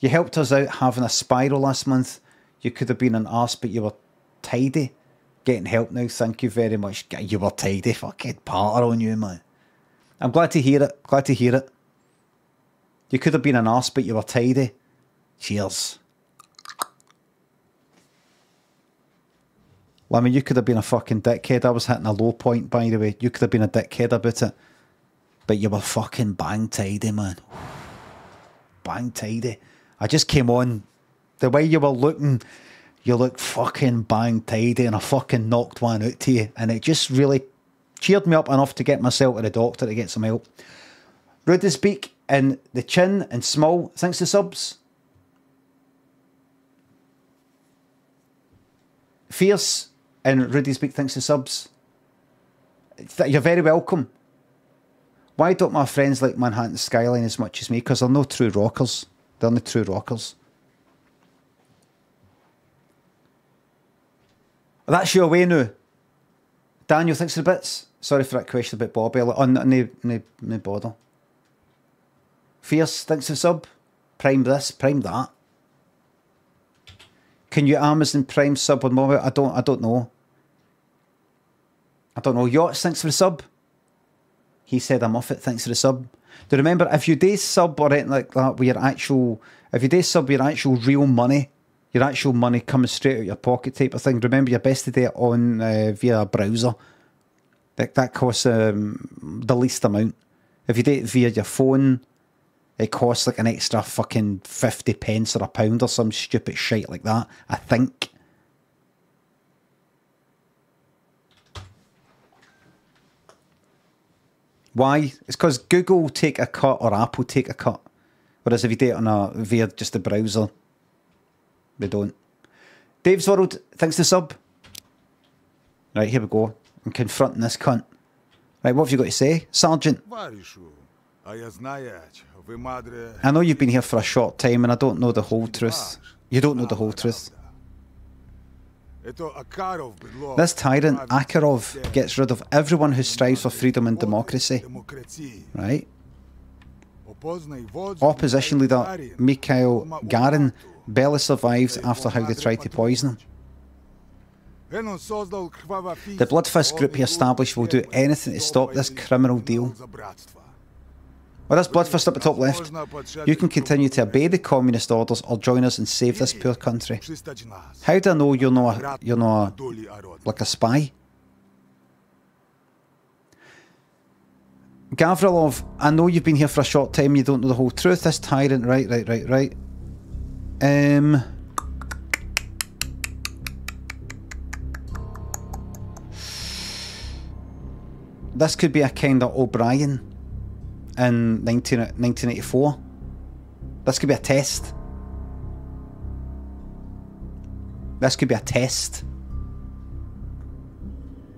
You helped us out having a spiral last month. You could have been an arse, but you were tidy. Getting help now, thank you very much. You were tidy, fucking patter on you, man. I'm glad to hear it, glad to hear it. You could have been an arse, but you were tidy. Cheers. Well, I mean, you could have been a fucking dickhead. I was hitting a low point, by the way. You could have been a dickhead about it. But you were fucking bang tidy, man. Bang tidy. I just came on. The way you were looking... You look fucking bang tidy, and I fucking knocked one out to you. And it just really cheered me up enough to get myself to the doctor to get some help. Rudy's Beak and the Chin and Small, thanks to subs. Fierce and Rudy's Beak, thanks to subs. You're very welcome. Why don't my friends like Manhattan Skyline as much as me? Because they're no true rockers. They're the true rockers. That's your way now. Daniel, thanks for the bits. Sorry for that question about Bobby. Oh, no bother. Fierce, thanks for the sub. Prime this, prime that. Can you Amazon Prime sub on mobile? I don't know. Yachts, thanks for the sub. He said I'm off it, thanks for the sub. Do you remember, if you do sub or anything like that with your actual, if you do sub with your actual real money, your actual money coming straight out of your pocket type of thing, remember you're best to do it on via a browser. That costs the least amount. If you do it via your phone, it costs like an extra fucking 50 pence or a pound or some stupid shit like that, I think. Why? It's because Google take a cut or Apple take a cut. Whereas if you do it on a, via just a browser, they don't. Dave's World, thanks to sub. Right, here we go. I'm confronting this cunt. Right, what have you got to say, Sergeant? I know you've been here for a short time and I don't know the whole truth. You don't know the whole truth. This tyrant, Akarov, gets rid of everyone who strives for freedom and democracy. Right? Opposition leader Mikhail Garin barely survives after how they tried to poison him. The Blood Fist group he established will do anything to stop this criminal deal. Well, that's Blood Fist up the top left. You can continue to obey the communist orders or join us and save this poor country. How do I know you're not like a spy? Gavrilov, I know you've been here for a short time, you don't know the whole truth. This tyrant, right. This could be a kind of O'Brien in 1984. This could be a test. This could be a test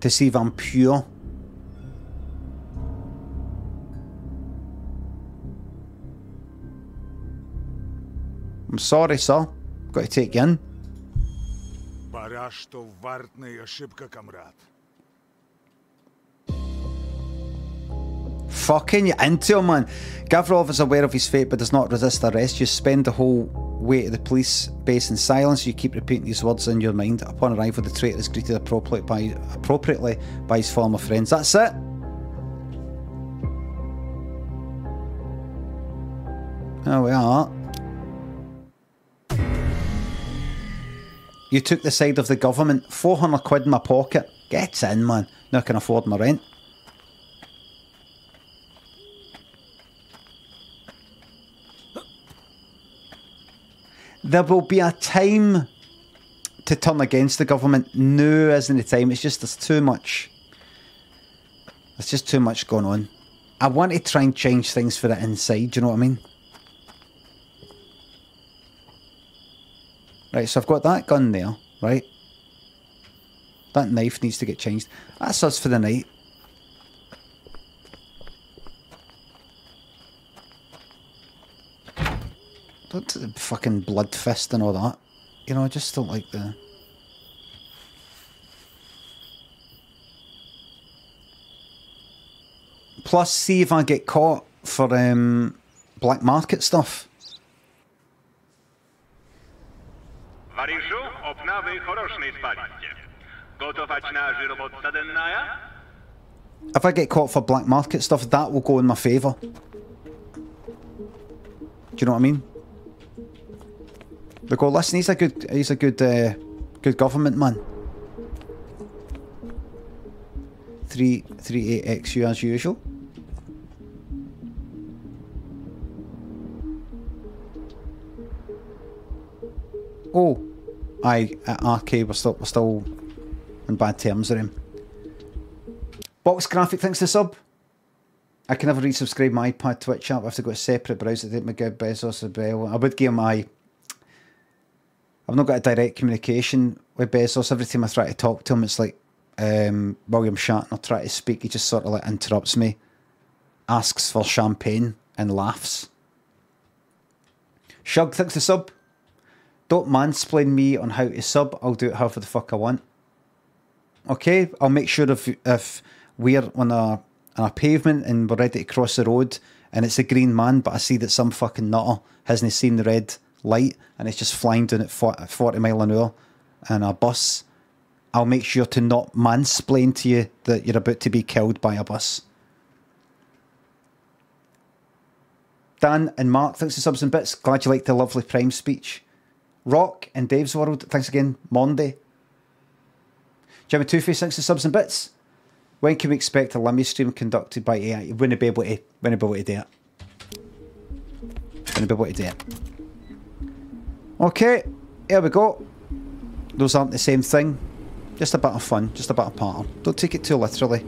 to see if I'm pure. I'm sorry, sir. Got to take you in. Fucking you into him, man. Gavrov is aware of his fate but does not resist arrest. You spend the whole way to the police base in silence. You keep repeating these words in your mind. Upon arrival, the traitor is greeted appropriately by his former friends. That's it. There we are. You took the side of the government. 400 quid in my pocket. Get in, man. Now I can afford my rent. There will be a time to turn against the government. No, isn't the time. It's just there's too much. There's just too much going on. I want to try and change things for the inside. Do you know what I mean? Right, so I've got that gun there, right? That knife needs to get changed. That's us for the night. Don't do the fucking blood fist and all that. You know, I just don't like the... Plus, see if I get caught for black market stuff. If I get caught for black market stuff, that will go in my favour. Do you know what I mean? They go, listen, he's a good government man. 338XU as usual. Oh, aye, at RK, we're still on bad terms with him. Box Graphic, thanks to sub. I can never resubscribe my iPad Twitch app. I have to go to a separate browser to take my good Bezos as well. I would give him my... I've not got a direct communication with Bezos. Every time I try to talk to him, it's like William Shatner try to speak. He just sort of like interrupts me, asks for champagne and laughs. Shug, thanks for sub. Don't mansplain me on how to sub. I'll do it however the fuck I want. Okay, I'll make sure if we're on a pavement and we're ready to cross the road and it's a green man, but I see that some fucking nutter hasn't seen the red light and it's just flying down at 40 mile an hour and a bus, I'll make sure to not mansplain to you that you're about to be killed by a bus. Dan and Mark, thanks for subs and bits. Glad you liked the lovely Prime speech. Rock and Dave's World, thanks again. Monday. Jimmy Two-Face, thanks for subs and bits. When can we expect a LIMMY stream conducted by AI? You wouldn't be able to, do it. Wouldn't be able to do it. Okay, here we go. Those aren't the same thing. Just a bit of fun, just a bit of pattern. Don't take it too literally.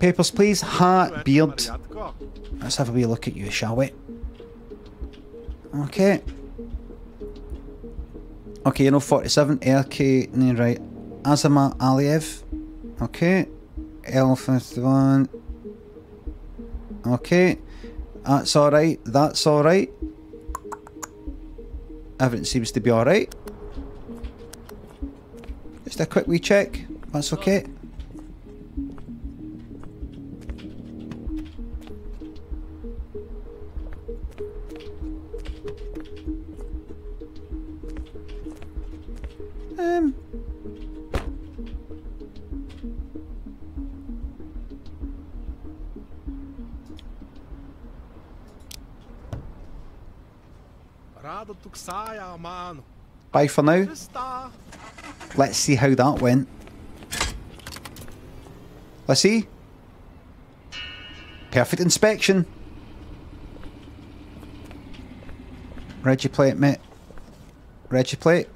Papers, please. Hat, beard. Let's have a wee look at you, shall we? Okay. Okay, you know, 47. RK, no, right. Azamat Aliyev. Okay. L51. Okay. That's alright. That's alright. Everything seems to be alright. Just a quick wee check. That's okay. Bye for now. Let's see how that went. Let's see. Perfect inspection. Regiplate, mate. Regiplate.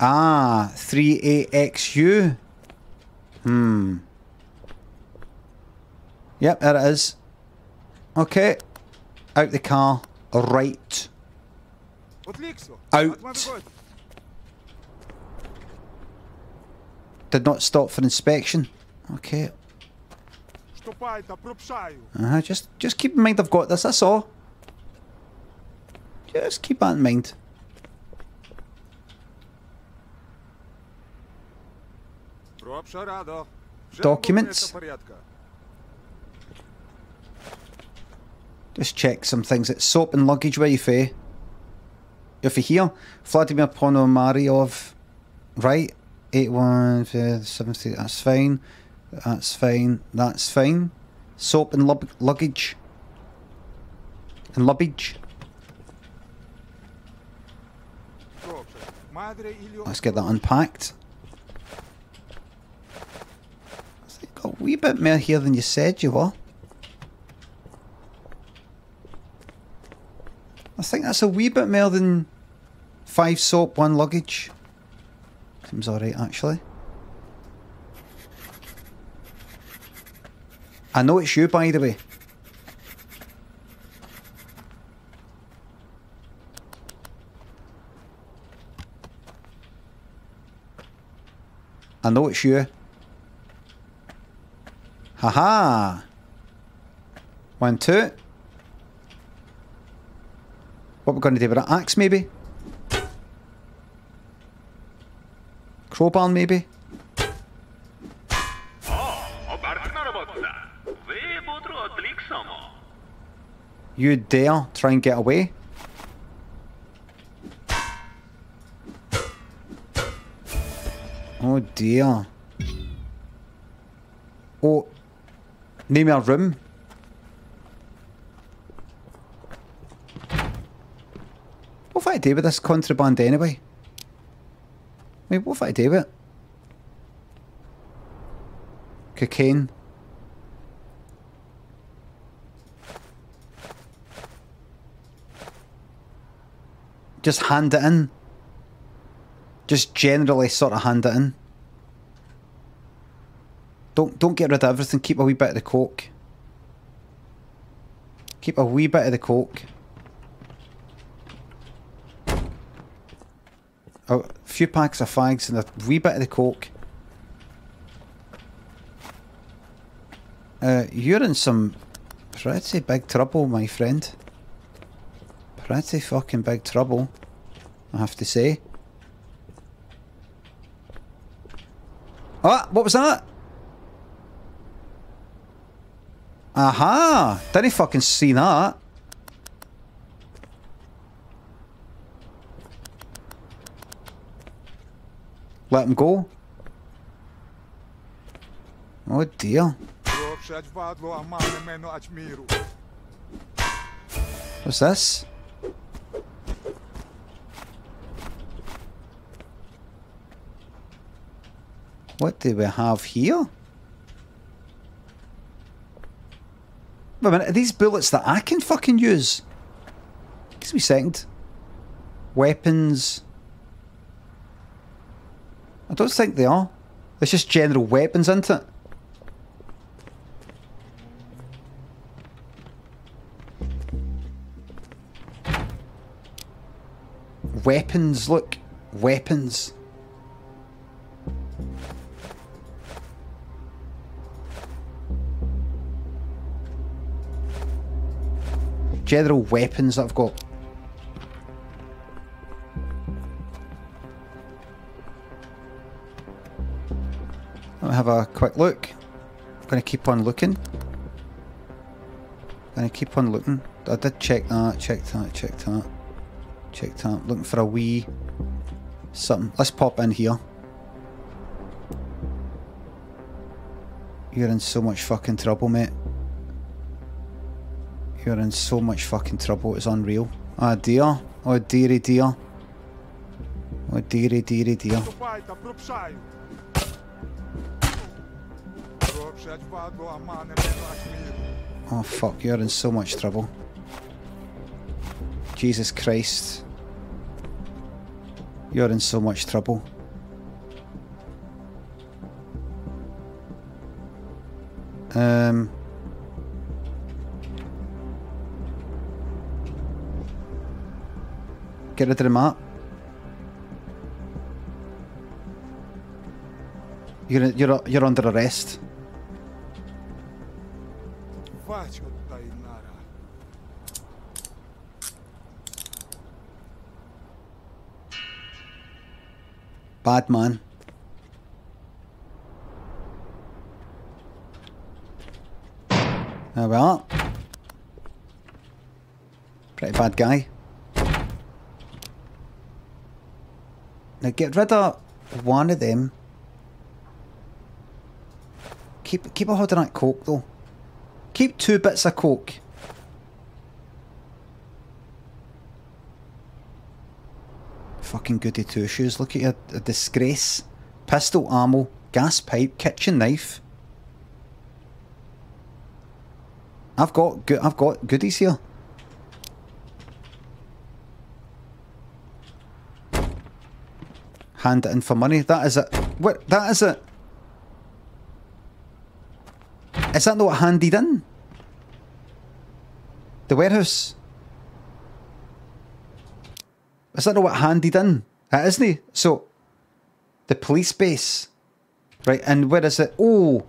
Ah, 3AXU. Hmm. Yep, there it is. Okay. Out the car. Right. Out. Did not stop for inspection. Okay. Just keep in mind I've got this, that's all. Just keep that in mind. Documents. Just check some things. It's soap and luggage, where you fay. If you hear, Vladimir Ponomaryov, right, 817, that's fine, that's fine, that's fine. Soap and luggage. And lubbage. Let's get that unpacked. You've got a wee bit more here than you said you were. I think that's a wee bit more than 5 soap, 1 luggage. Seems alright, actually. I know it's you, by the way. I know it's you. Haha! 1, 2. What we're going to do with an axe, maybe? Crowbar, maybe? You dare try and get away? Oh dear. Oh. Name your room. What have I do with this contraband anyway? I mean, what have I do with it? Cocaine. Just hand it in. Just generally sort of hand it in. Don't get rid of everything, keep a wee bit of the coke. Keep a wee bit of the coke. A few packs of fags and a wee bit of the coke. You're in some pretty big trouble, my friend. Pretty fucking big trouble, I have to say. Ah, what was that? Aha! Didn't fucking see that. Let him go. Oh dear. What's this? What do we have here? Wait a minute, are these bullets that I can fucking use? Excuse me a second. Weapons. I don't think they are. It's just general weapons, isn't it? Weapons, look. Weapons. General weapons that I've got. Let me have a quick look. I'm going to keep on looking. I'm going to keep on looking. I did check that, check that, check that. Check that. Looking for a wee something. Let's pop in here. You're in so much fucking trouble, mate. You're in so much fucking trouble, it's unreal. Ah dear. Oh dearie dear. Oh dearie dearie dear. Oh fuck, you're in so much trouble. Jesus Christ. You're in so much trouble. Get rid of the map. You're under arrest. Bad man. There we are. Pretty bad guy. Now get rid of one of them. Keep a hold on that coke though. Keep two bits of coke. Fucking goody two shoes. Look at your a disgrace. Pistol ammo, gas pipe, kitchen knife. I've got goodies here. Hand it in for money. That is it. What? That is it. Is that not what handed in? The warehouse. Is that not what handed in? That isn't it? So, the police base. Right, and where is it? Oh,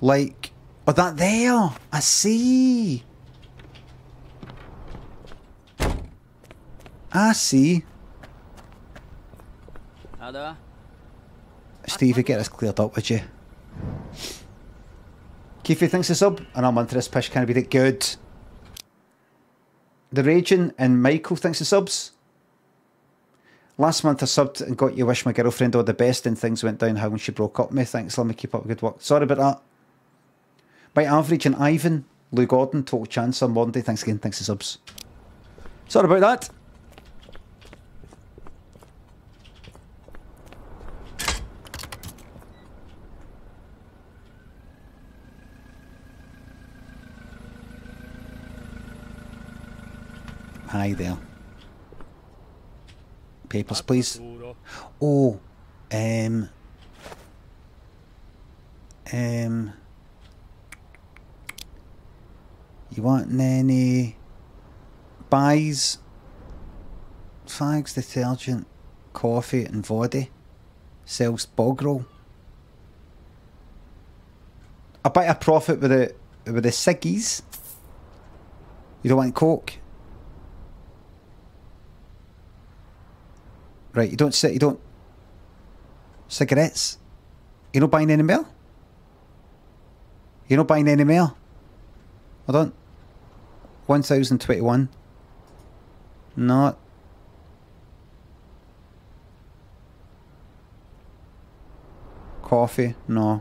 like, oh, that there. I see. I see. Hello? Stevie, get us cleared up, would you? Keefy thinks it's up, and I'm into this pish, can it be that good? The Raging and Michael thinks it's subs. Last month I subbed and got you wish my girlfriend all the best and things went downhill when she broke up with me. Thanks, let me keep up good work. Sorry about that. My average and Ivan, Lou Gordon, total chance on Monday. Thanks again, thanks to subs. Sorry about that. Hi there. Papers, please. Oh, you want any buys? Fags, detergent, coffee and vodka. Sells bog roll. a bit of profit with the ciggies. You don't want coke. Right, you don't sit, you don't... Cigarettes? You're not buying any more? You're not buying any more? Hold on. 1,021. Not... Coffee? No.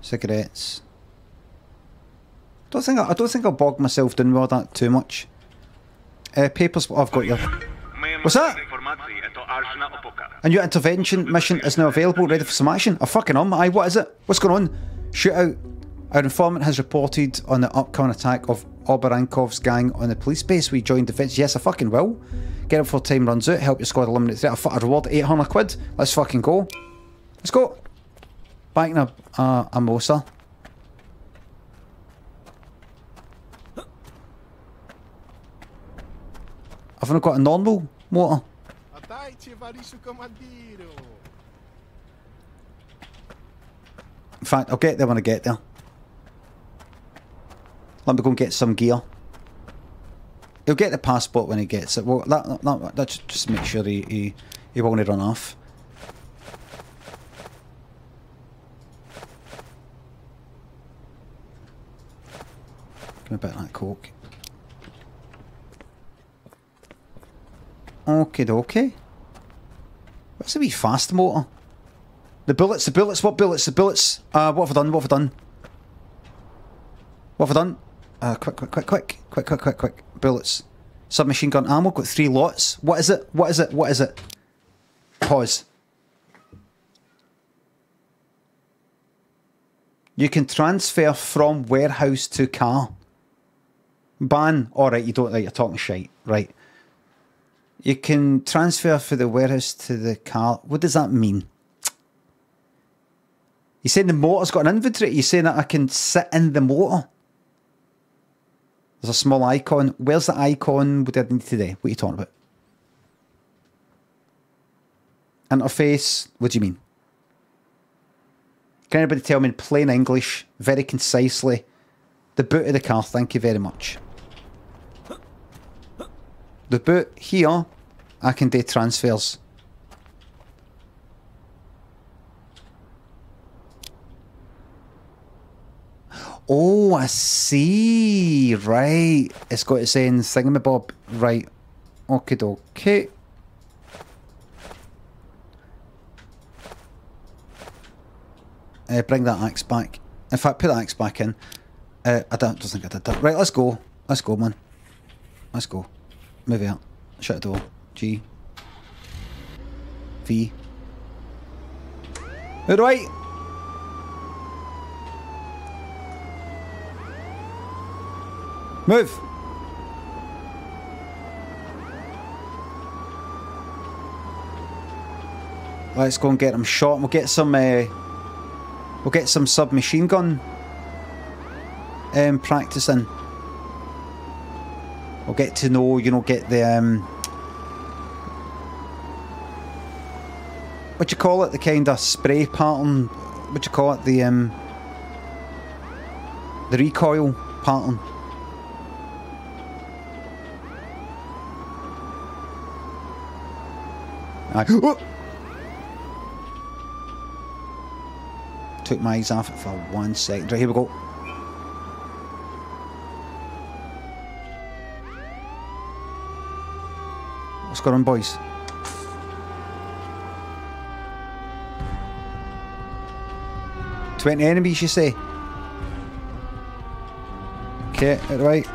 Cigarettes. I don't think I'll bog myself down with that too much. Papers. Oh, I've got your. What's that? A new intervention mission is now available, ready for some action. Oh, fucking on, my eye. What is it? What's going on? Shootout. Our informant has reported on the upcoming attack of Oberankov's gang on the police base. We join defence. Yes, I fucking will. Get up before time runs out. Help your squad eliminate threat. I reward £800. Let's fucking go. Let's go. Back in a Mosa. I've not got a normal motor. In fact, I'll get there when I get there. Let me go and get some gear. He'll get the passport when he gets it. Well, that just make sure he won't run off. Give me a bit of that coke. Okie dokie. What's a wee fast motor? The bullets, what bullets, the bullets? What have I done? What have I done? Quick. Bullets. Submachine gun ammo, got 3 lots. What is it? Pause. You can transfer from warehouse to car. Ban. Alright, you don't like, you're talking shite. Right. You can transfer from the warehouse to the car. What does that mean? You're saying the motor's got an inventory? You're saying that I can sit in the motor? There's a small icon. Where's the icon? What did I need today? What are you talking about? Interface. What do you mean? Can anybody tell me in plain English, very concisely, the boot of the car? Thank you very much. The boot here, I can do transfers. Oh, I see. Right. It's got its own thingamabob. Right. Okie dokie. Bring that axe back. In fact, put that axe back in. I don't think I did that. Right, let's go. Let's go, man. Let's go. Move out. Shut the door. G. V. Right. Move. Let's go and get him shot. We'll get some submachine gun practicing. I'll get to know, you know, get the, what you call it, the kind of spray pattern, what you call it, the recoil pattern. I took my eyes off it for 1 second. Right, here we go. What's going on, boys? $20 enemies, you say? Okay, right.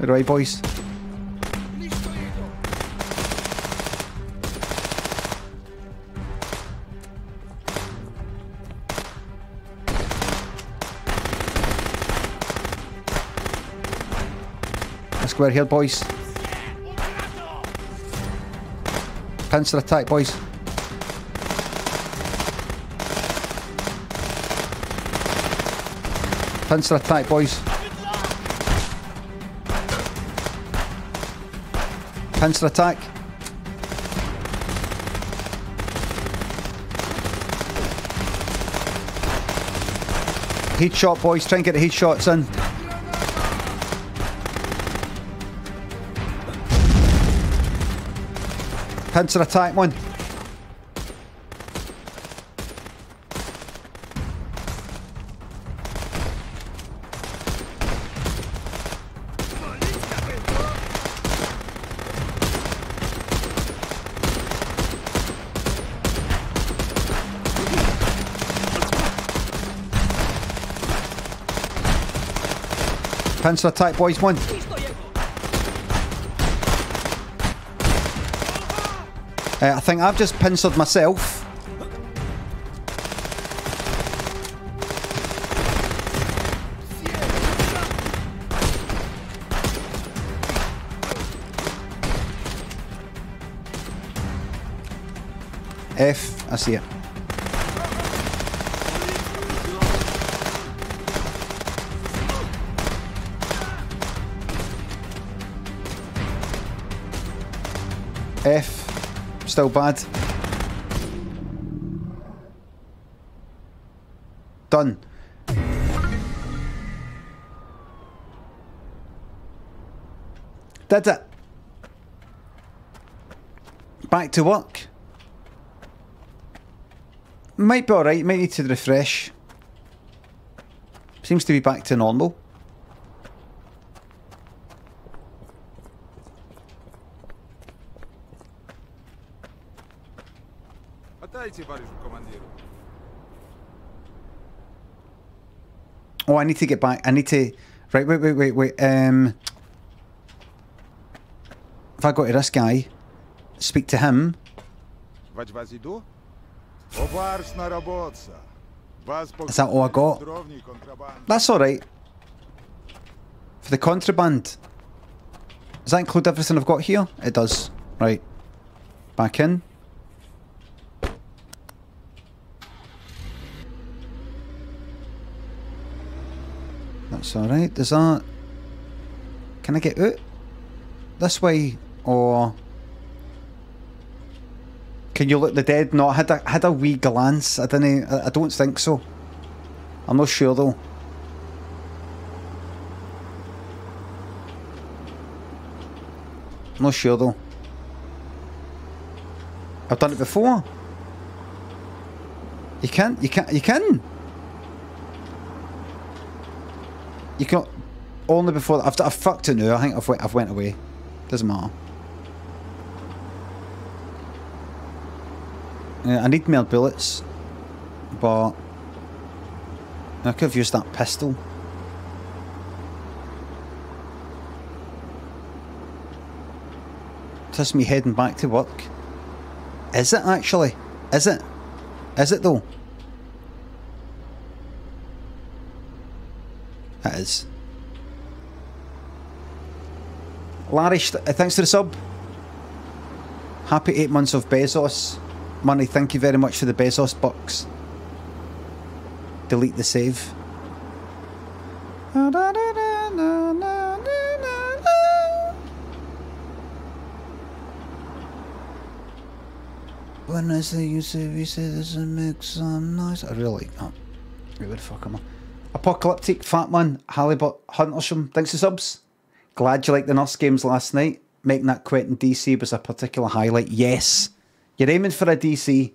Right, boys. Square here, boys. Pincer attack, boys. Pincer attack, boys. Pincer attack. Headshot, boys. Try and get the headshots in. Pincer attack one. Pincer attack, boys, one. I think I've just pincered myself. F, I see it. F. Still bad. Done. Did it. Back to work. Might be alright, might need to refresh. Seems to be back to normal. Oh, I need to get back. I need to... Right, wait. If I go to this guy, speak to him. Is that all I got? That's alright. For the contraband. Does that include everything I've got here? It does. Right. Back in. That's alright, does that... Can I get out? This way, or... Can you look the dead? No, I had a wee glance, I don't think so. I'm not sure though. I'm not sure though. I've done it before. You can! You can only before that. I've fucked it now. I think I've went away. Doesn't matter. I need more bullets, but I could have used that pistol. Just me heading back to work. Is it actually? Is it? Is it though? It is. Larry, thanks for the sub. Happy 8 months of Bezos. Money, thank you very much for the Bezos bucks. Delete the save. When I say you say we say this and make some noise. I really like that. It would fuck him up. Apocalyptic, Fat Man, Halibut, Huntersham, thanks for subs. Glad you liked the Nurse games last night. Making that quit in DC was a particular highlight. Yes. You're aiming for a DC.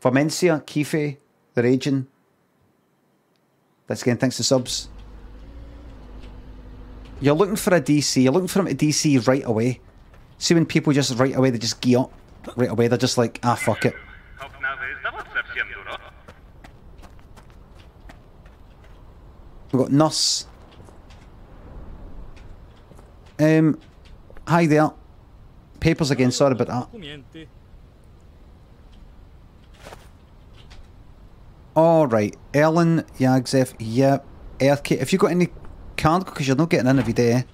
Vermencia, Kife, The Raging. That's again, thanks for subs. You're looking for a DC. You're looking for them to DC right away. See when people just right away, they just gee up. Right away, they're just like, ah, fuck it. We've got Nurse. Hi there. Papers again, sorry about that. Alright, Ellen, Yagzef, yep. RK, if you've got any cargo, because you're not getting in every day.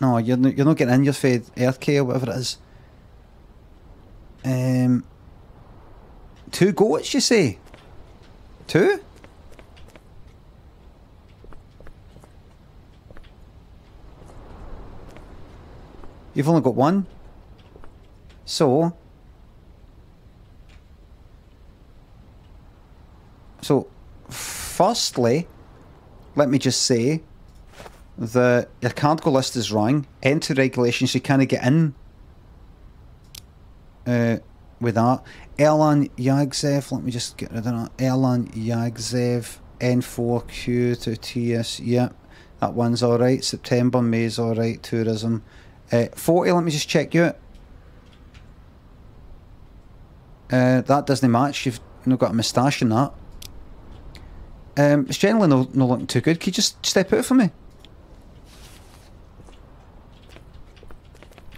No, you're not getting in, you're fed RK or whatever it is. 2 goats, you say? 2? You've only got 1. So... Firstly, let me just say that your cargo list is wrong. Entry regulations, you can't get in with that. Erlan Yagzev, let me just get rid of that. Erlan Yagzev, N4Q to TS, yep. That one's alright. September, May's alright. Tourism. 40, let me just check you out. That doesn't match. You've not got a moustache in that. It's generally not looking too good. Can you just step out for me?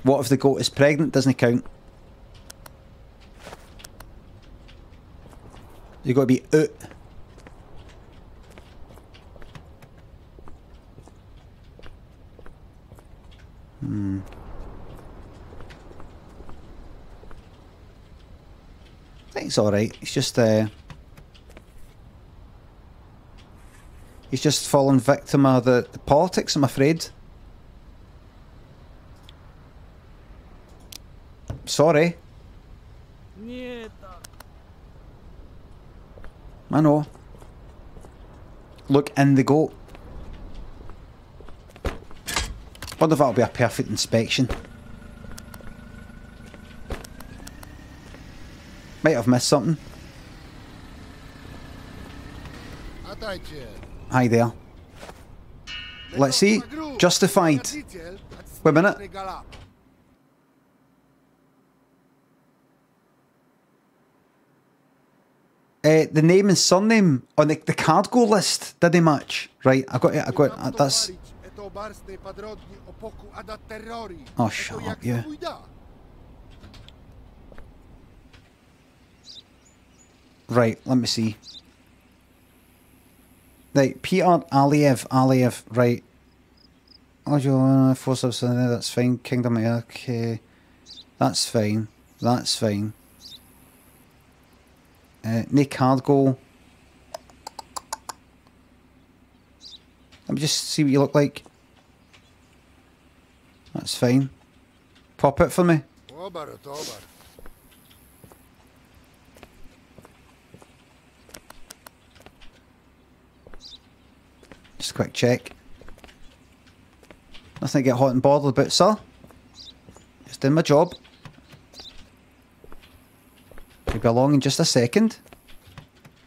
What if the goat is pregnant? Doesn't count. You've got to be out. Hmm. I think it's alright. He's just fallen victim of the politics, I'm afraid. Sorry. I know. Look in the goat. Wonder if that'll be a perfect inspection. Might have missed something. Hi there. Let's see. Justified. Wait a minute. The name and surname on the cargo list did they match? Right, I got that's. Oh, shut up, yeah. Right, let me see. Right, Peter Aliyev, right. Oh, force of something, that's fine. Kingdom, okay. That's fine. Nick Hardgo. Let me just see what you look like. That's fine. Pop it for me. Just a quick check. Nothing to get hot and bothered about, sir. Just doing my job. You'll be along in just a second.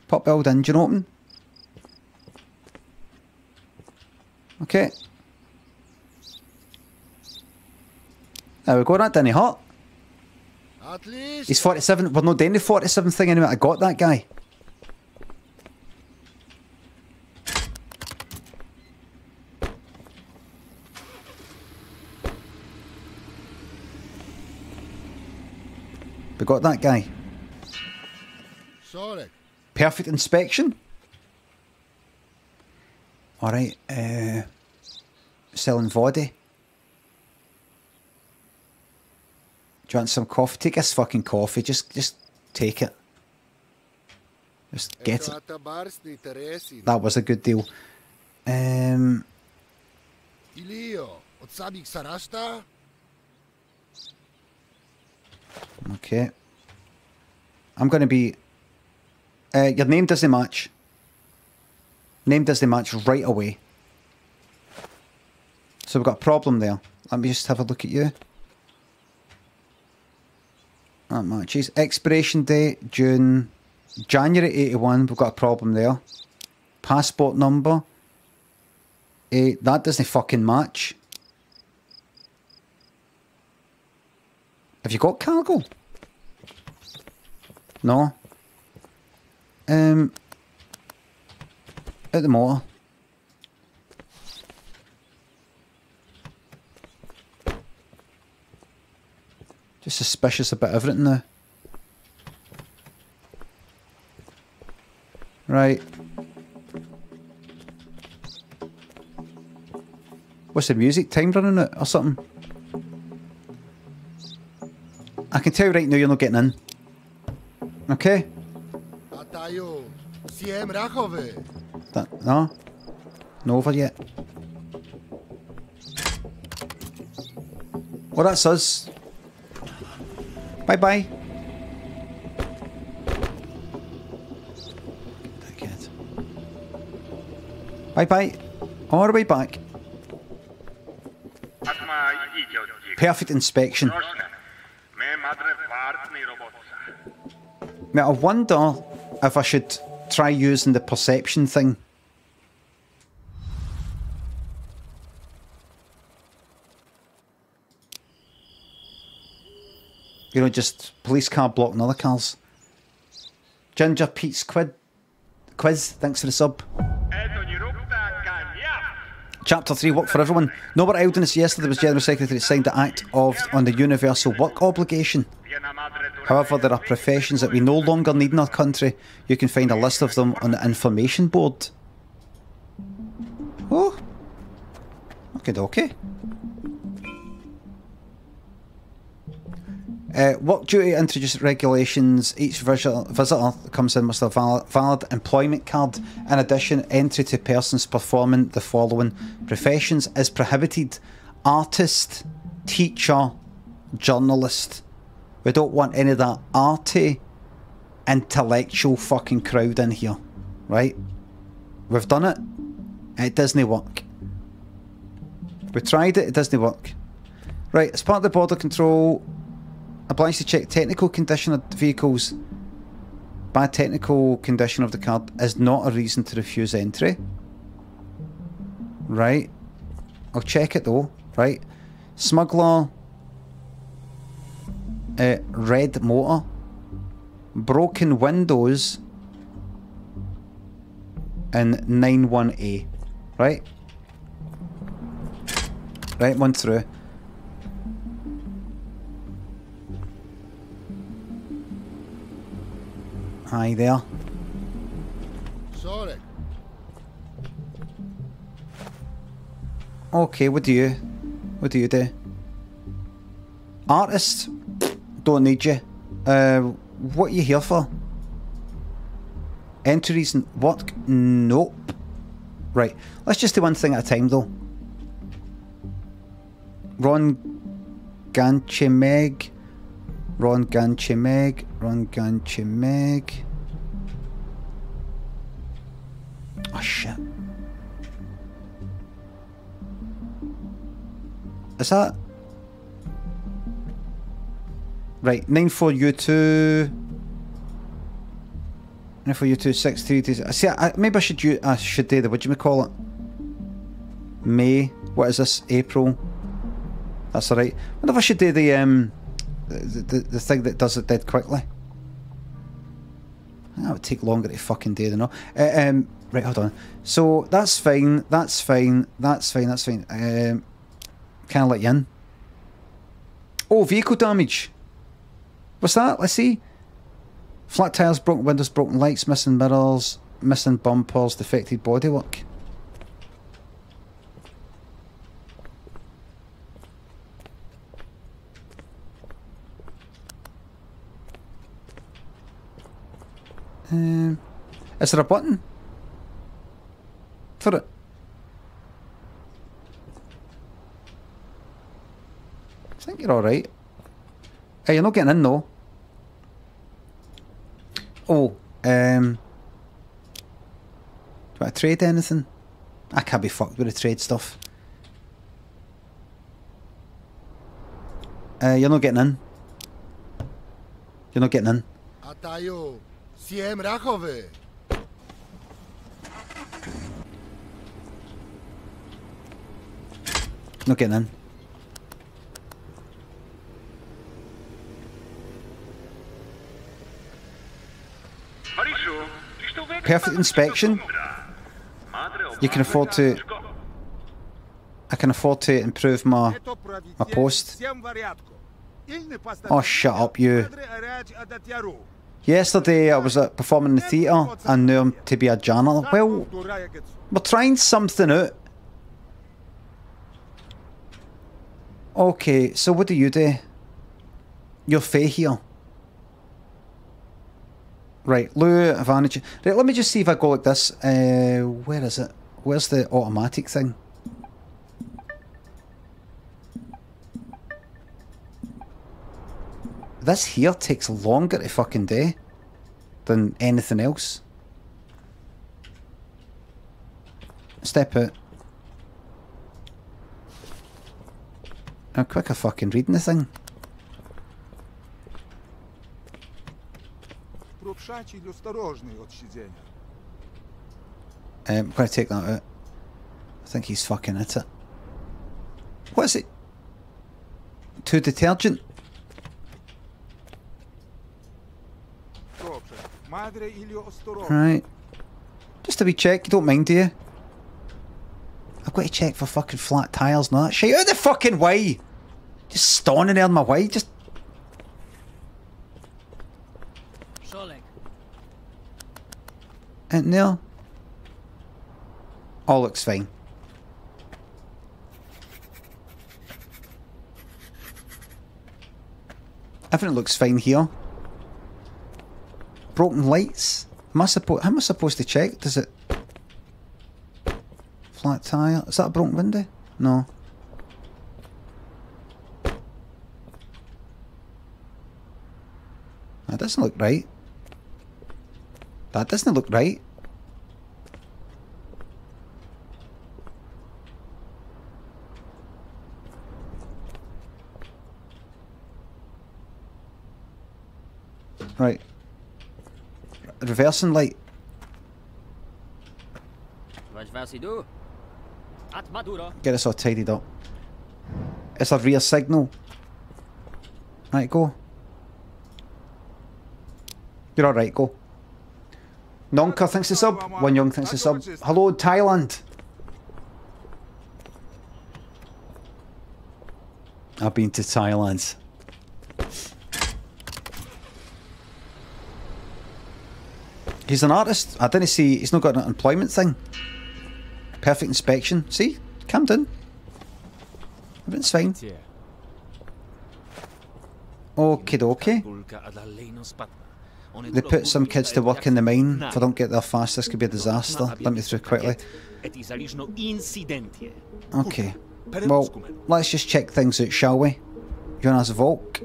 Pop the old engine open. Okay. There we go, that didn't hurt. He's 47, we're not doing the 47 thing anyway, I got that guy. We got that guy. Sorry. Perfect inspection. Alright, selling body. Do you want some coffee? Take this fucking coffee, just take it. Just get it. That was a good deal. Okay. I'm gonna be your name doesn't match. Name doesn't match right away. So we've got a problem there. Let me just have a look at you. That matches. Expiration date, June, January 81. We've got a problem there. Passport number. That doesn't fucking match. Have you got cargo? No. At the motor. Just suspicious about everything now. Right. What's the music? Time running out or something? I can tell you right now you're not getting in. Okay? That, no? Not over yet. Well, that's us. Bye bye. That kid. Bye-bye. All the way back. Perfect inspection. Now, I wonder if I should try using the perception thing. You know, just police car blocking other cars. Ginger Pete's quiz, thanks for the sub. Chapter 3, Work for Everyone. Norbert Elderness yesterday was General Secretary that signed the Act of on the Universal Work Obligation. However, there are professions that we no longer need in our country. You can find a list of them on the information board. Oh. Okay, okay. Work duty introduced regulations. Each visitor that comes in must have a valid employment card. In addition, entry to persons performing the following professions is prohibited. Artist, teacher, journalist. We don't want any of that arty, intellectual fucking crowd in here. Right? We've done it. It doesn't work. We tried it, it doesn't work. Right, as part of the border control... obliged to check technical condition of vehicles. Bad technical condition of the car is not a reason to refuse entry. Right. I'll check it though. Right. Smuggler. Red motor. Broken windows. And 91A. Right. Right, one through. Hi there. Sorry. Okay, what do you do? Artist? Don't need you. What are you here for? Entries and work? Nope. Right, let's just do one thing at a time though. Ron Ganchimeg. Oh shit. Is that? Right, 94U2 6 3 days. See, maybe I should do the whatchamacallit. May. What is this? April. That's alright. What if I should do the thing that does it dead quickly? That would take longer to fucking do than all. Right, hold on. So, that's fine. Can I let you in? Oh, vehicle damage. What's that? Let's see. Flat tires, broken windows, broken lights, missing mirrors, missing bumpers, defected bodywork. Is there a button for it? I think you're alright. Hey, you're not getting in though. Oh, do I trade anything? I can't be fucked with the trade stuff. You're not getting in. You're not getting in. Atayo. Not getting in. Perfect inspection. You can afford to. I can afford to improve my post. Oh, shut up, you. Yesterday I was performing in the theatre and knew him to be a janitor. Well, we're trying something out. Okay, so what do you do? You're fae here. Right, Lou, advantage. Right, let me just see if I go like this. Where is it? Where's the automatic thing? This here takes longer to fucking do than anything else. Step out. How quick a fucking reading this thing. I'm going to take that out. I think he's fucking at it. What is it? Too detergent? Right. Just a wee check, you don't mind, do you? I've got to check for fucking flat tyres and all that shit. Out of the fucking way! Just stoning there in my way, just... And there. All looks fine. Everything looks fine here. Broken lights. How am I supposed to check? Does it... Flat tire. Is that a broken window? No. That doesn't look right. That doesn't look right. Right. Reversing light. Get us all tidied up. It's a rear signal. Right, go. You're alright, go. Nonka thinks it's sub. One Young thinks it's sub. Hello, Thailand. I've been to Thailand. He's an artist. I didn't see. He's not got an employment thing. Perfect inspection. See? Camden. Everything's fine. Okie dokie. They put some kids to work in the mine. If I don't get there fast, this could be a disaster. Let me through quickly. Okay. Well, let's just check things out, shall we? Jonas Volk.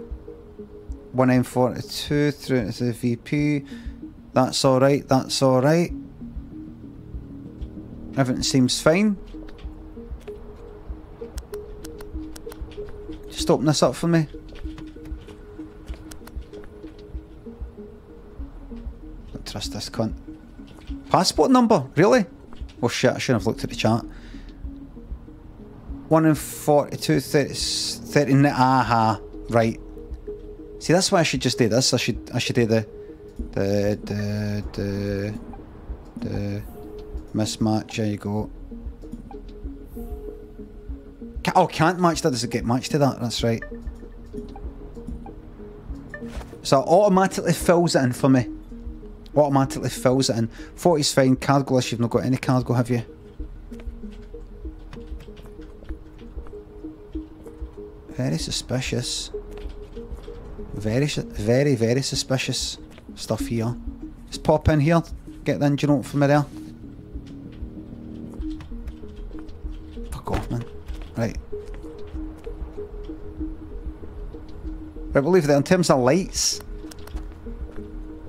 1M42 through to the VP. That's alright, that's alright. Everything seems fine. Just open this up for me. Trust this cunt. Passport number? Really? Oh shit, I shouldn't have looked at the chart. 1 in 42, 30, 39. Aha, right. See, that's why I should just do this. I should do the mismatch. There you go. Oh, can't match. That doesn't get matched to that. That's right. So it automatically fills it in for me. Automatically fills it in. 40's fine. Cargo-less, you've not got any cargo, have you? Very suspicious. Very, very suspicious stuff here. Just pop in here. Get the engine open for me there. Fuck off, man. Right. Right, we'll leave it there. In terms of lights...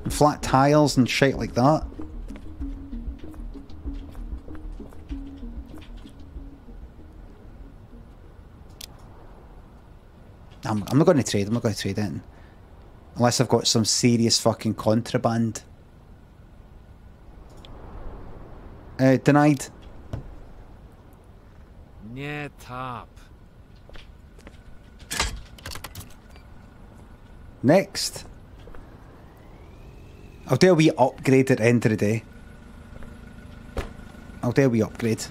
And flat tiles and shit like that. I'm not going to trade. I'm not going to trade it. Unless I've got some serious fucking contraband. Denied. Yeah, top. Next. I'll do a wee upgrade at the end of the day. I'll do a wee upgrade.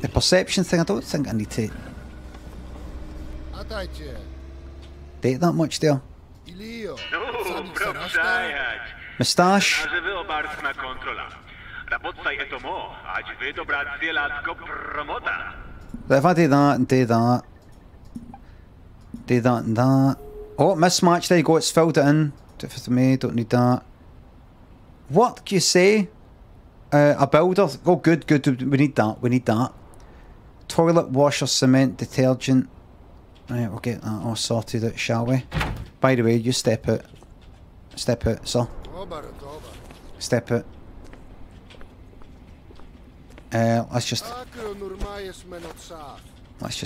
The perception thing, I don't think I need to... date that much there. Moustache. But if I do that and do that... Do that and that. Oh, mismatch, there you go, it's filled it in. 25th of May, don't need that. What do you say? A builder. Oh, good, good, we need that, we need that. Toilet, washer, cement, detergent. Right, we'll get that all sorted out, shall we? By the way, you step out. Step out, sir. Step it. Let's just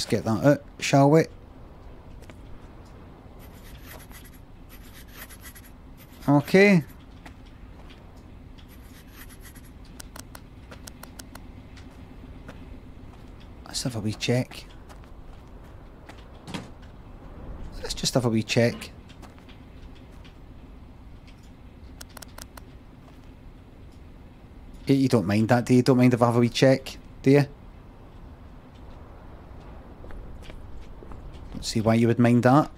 get that out, shall we? Okay. Let's have a wee check. Let's just have a wee check. You don't mind that, do you? Don't mind if I have a wee check, do you? Don't see why you would mind that.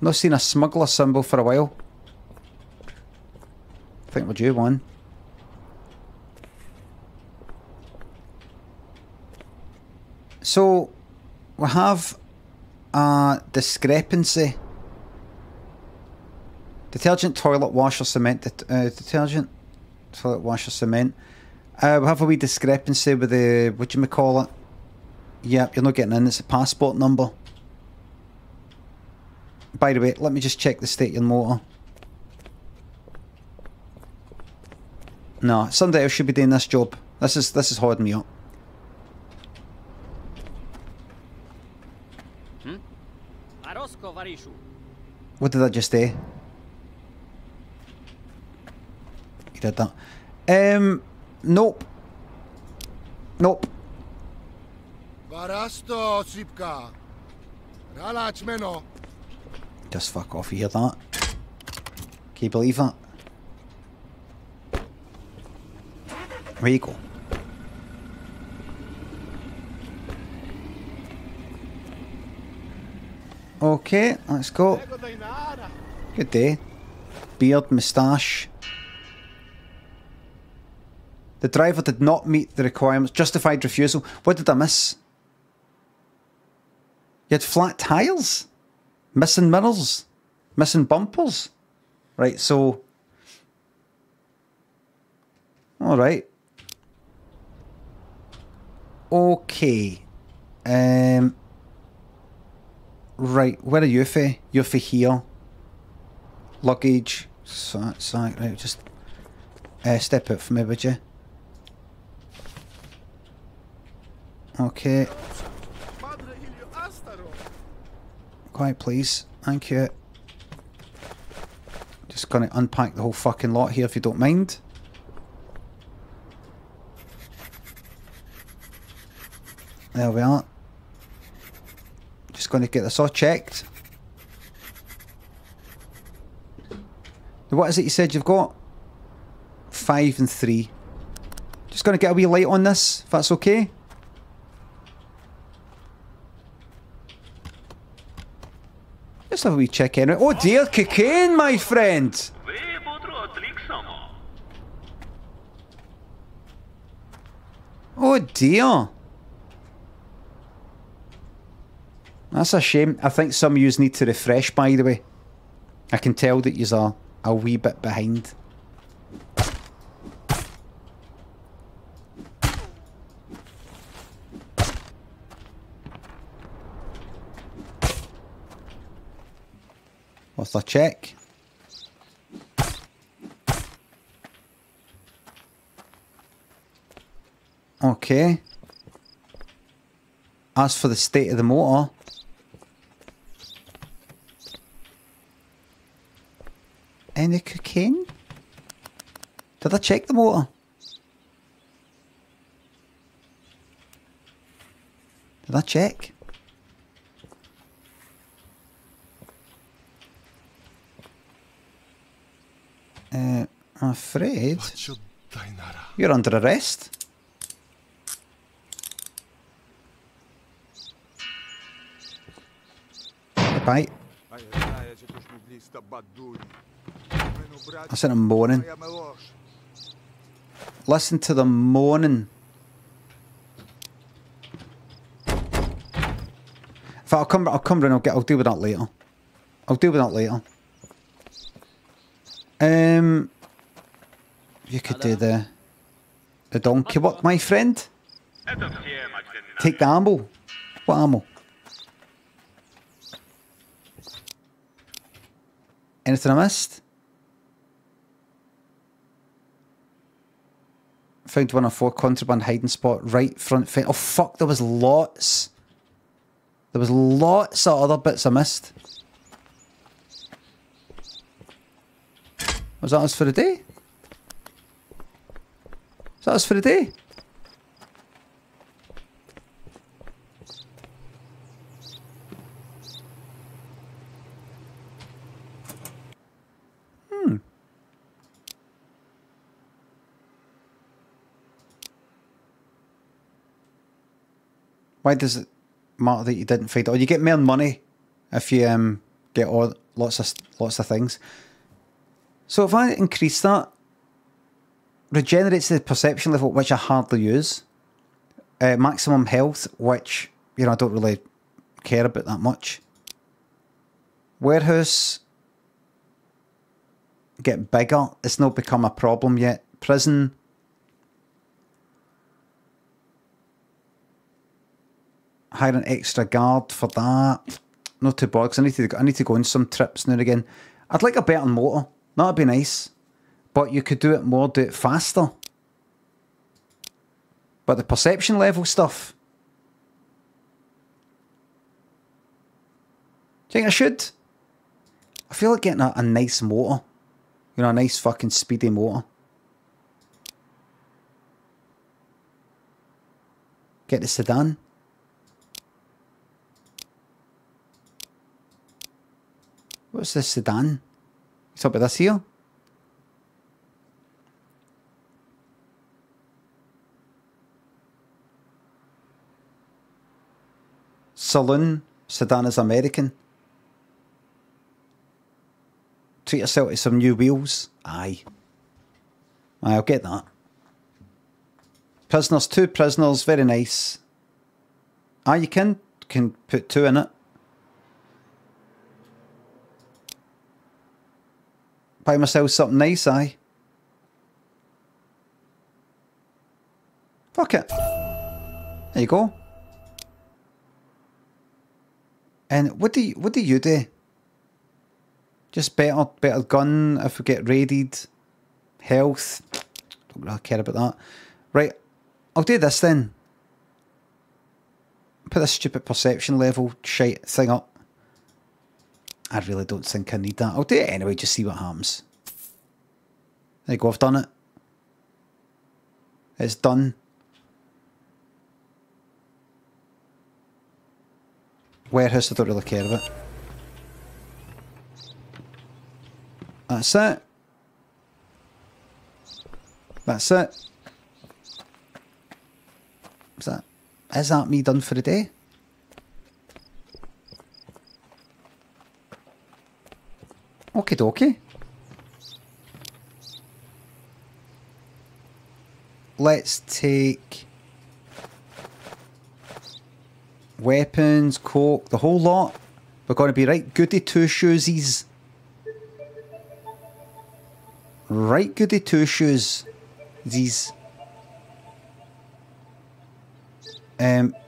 Not seen a smuggler symbol for a while. I think we're due one. So, we have a discrepancy. Detergent, toilet, washer, cement. Detergent, toilet, washer, cement. We have a wee discrepancy with the, whatchamacallit. Yep, you're not getting in. It's a passport number. By the way, let me just check the state of your motor. No, somebody else should be doing this job. This is holding me up. Hmm? What did I just say? He did that. Nope. Nope. Just fuck off, you hear that? Can you believe that? Where you go? Okay, let's go. Good day. Beard, moustache. The driver did not meet the requirements. Justified refusal. What did I miss? You had flat tires? Missing mirrors? Missing bumpers? Right, so... Alright. Okay. Right, where are you for? You're for here. Luggage. Sack. Right, just... step out for me, would you? Okay. Quiet, please. Thank you. Just gonna unpack the whole fucking lot here if you don't mind. There we are. Just gonna get this all checked. What is it you said you've got? 5 and 3. Just gonna get a wee light on this, if that's okay. Let's have a wee check anyway. Oh dear, cocaine, my friend! Oh dear! That's a shame. I think some of yous need to refresh, by the way. I can tell that yous are a wee bit behind. Worth a check. Okay. As for the state of the motor, any cocaine? Did I check the motor? Did I check? I'm afraid you're under arrest. Bye. I said a moaning. Listen to the moaning. In fact, I'll come round. I'll deal with that later. I'll deal with that later. You could do the donkey work, my friend. Take the ammo. What ammo? En het Namest? Found 104 contraband hiding spot, right front fence. Oh fuck, there was lots. There was lots of other bits I missed. Was that us for the day? Was that us for the day? Why does it matter that you didn't find it? Or you get more money if you get all lots of things. So if I increase that, regenerates the perception level, which I hardly use. Maximum health, which you know I don't really care about that much. Warehouse get bigger. It's not become a problem yet. Prison. Hire an extra guard for that. Not too bothered, because I need to go on some trips now and again. I'd like a better motor. That'd be nice. But you could do it more, do it faster. But the perception level stuff. Do you think I should? I feel like getting a nice motor. You know, a nice fucking speedy motor. Get the sedan. What's this sedan? You talking about this here? Saloon. Sedan is American. Treat yourself to some new wheels. Aye. Aye, I'll get that. Prisoners, 2 prisoners, very nice. Aye, you can put 2 in it. Buy myself something nice, aye. Fuck it. There you go. And what do you do? Just better gun if we get raided. Health. Don't really care about that. Right, I'll do this then. Put this stupid perception level shite thing up. I really don't think I need that. I'll do it anyway, just see what happens. There you go, I've done it. It's done. Warehouse, I don't really care about. That's it. That's it. Is that me done for the day? Okie dokie. Let's take weapons, coke, the whole lot. We're going to be right goody two-shoesies. Right goody two-shoesies.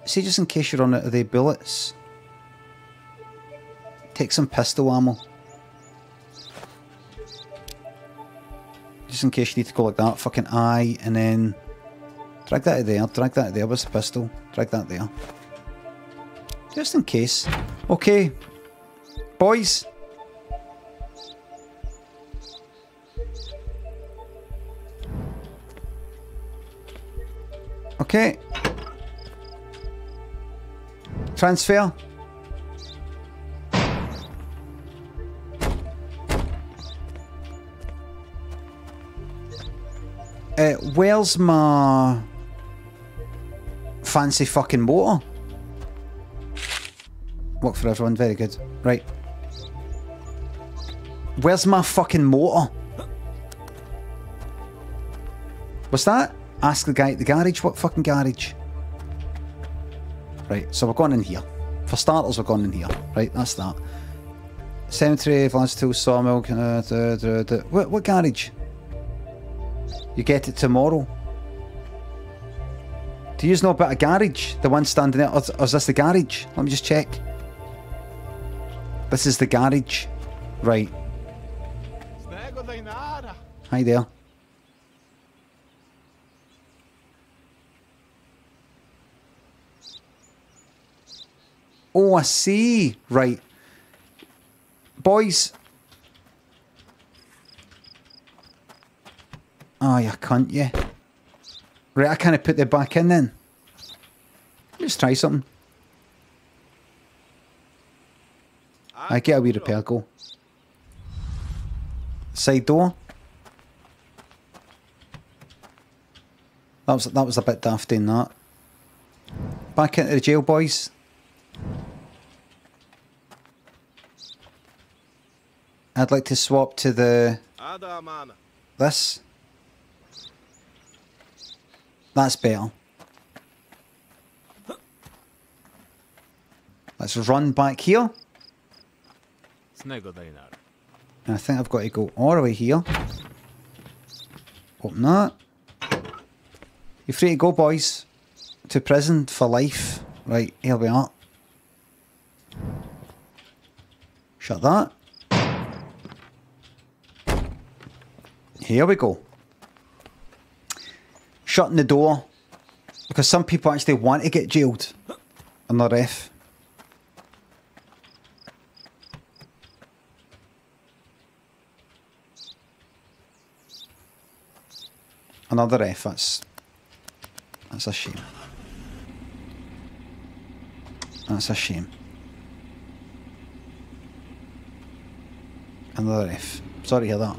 See, just in case you're on out of the bullets, take some pistol ammo. Just in case you need to go like that, fucking eye, and then drag that out there, drag that out there. Where's the pistol? Drag that there. Just in case. Okay. Boys. Okay. Transfer. Where's my fancy fucking motor? Work for everyone, very good. Right. Where's my fucking motor? What's that? Ask the guy at the garage. What fucking garage? Right, so we're going in here. For starters, we're going in here. Right, that's that. Cemetery, Alzasto, Sawmill. What garage? You get it tomorrow. Do you know about a garage? The one standing there? Or is this the garage? Let me just check. This is the garage. Right. Hi, Dale. Oh, I see. Right. Boys. Oh, you cunt, yeah. Right, I kind of put that back in then. Let's try something. I get a wee repair goal. Side door. That was a bit daft in that. Back into the jail, boys. I'd like to swap to the... this. That's better. Let's run back here. And I think I've got to go all the way here. Open that. You're free to go, boys. To prison for life. Right, here we are. Shut that. Here we go. Shutting the door. Because some people actually want to get jailed. On the ref. Another ref, that's a shame. That's a shame. Another ref. Sorry to hear that.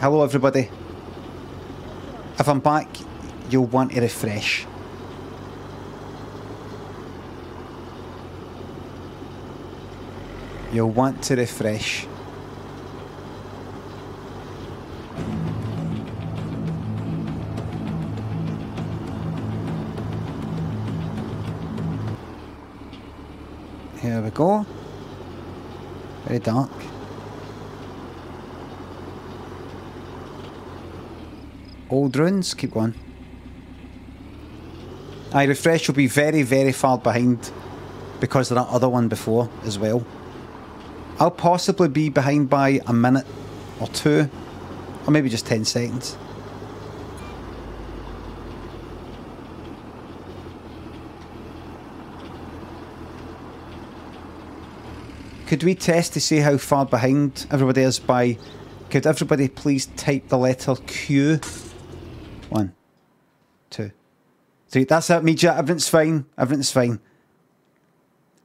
Hello everybody. If I'm back, you'll want to refresh. You'll want to refresh. Here we go. Very dark. Old runes, keep going. I refresh will be very, very far behind because of that other one before as well. I'll possibly be behind by a minute or two, or maybe just 10 seconds. Could we test to see how far behind everybody is by... Could everybody please type the letter Q? 1, 2, 3. That's it, Meja. Everything's fine. Everything's fine.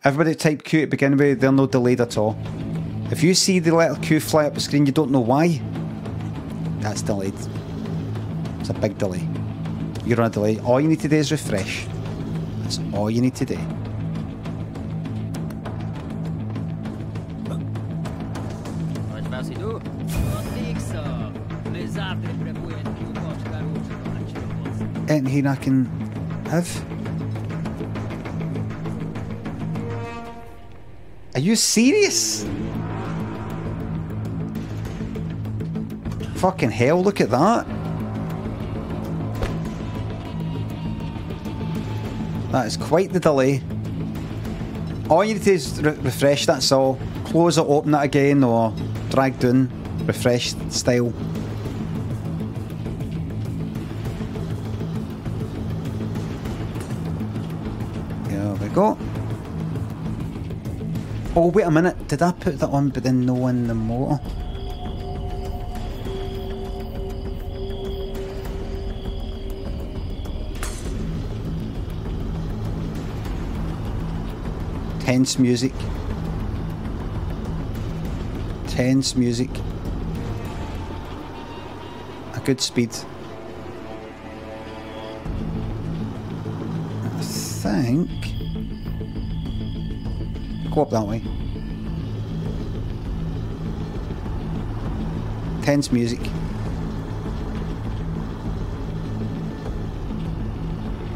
Everybody type Q to begin with. They're no delayed at all. If you see the letter Q fly up the screen, you don't know why. That's delayed. It's a big delay. You're on a delay. All you need to do is refresh. That's all you need to do. Anything here I can have? Are you serious? Fucking hell, look at that. That is quite the delay. All you need to do is refresh, that's all. Close or open it again or drag down. Refresh style. Go. Oh, wait a minute. Did I put that on but then no in the motor? Tense music. Tense music. A good speed. I think... Go up that way. Tense music.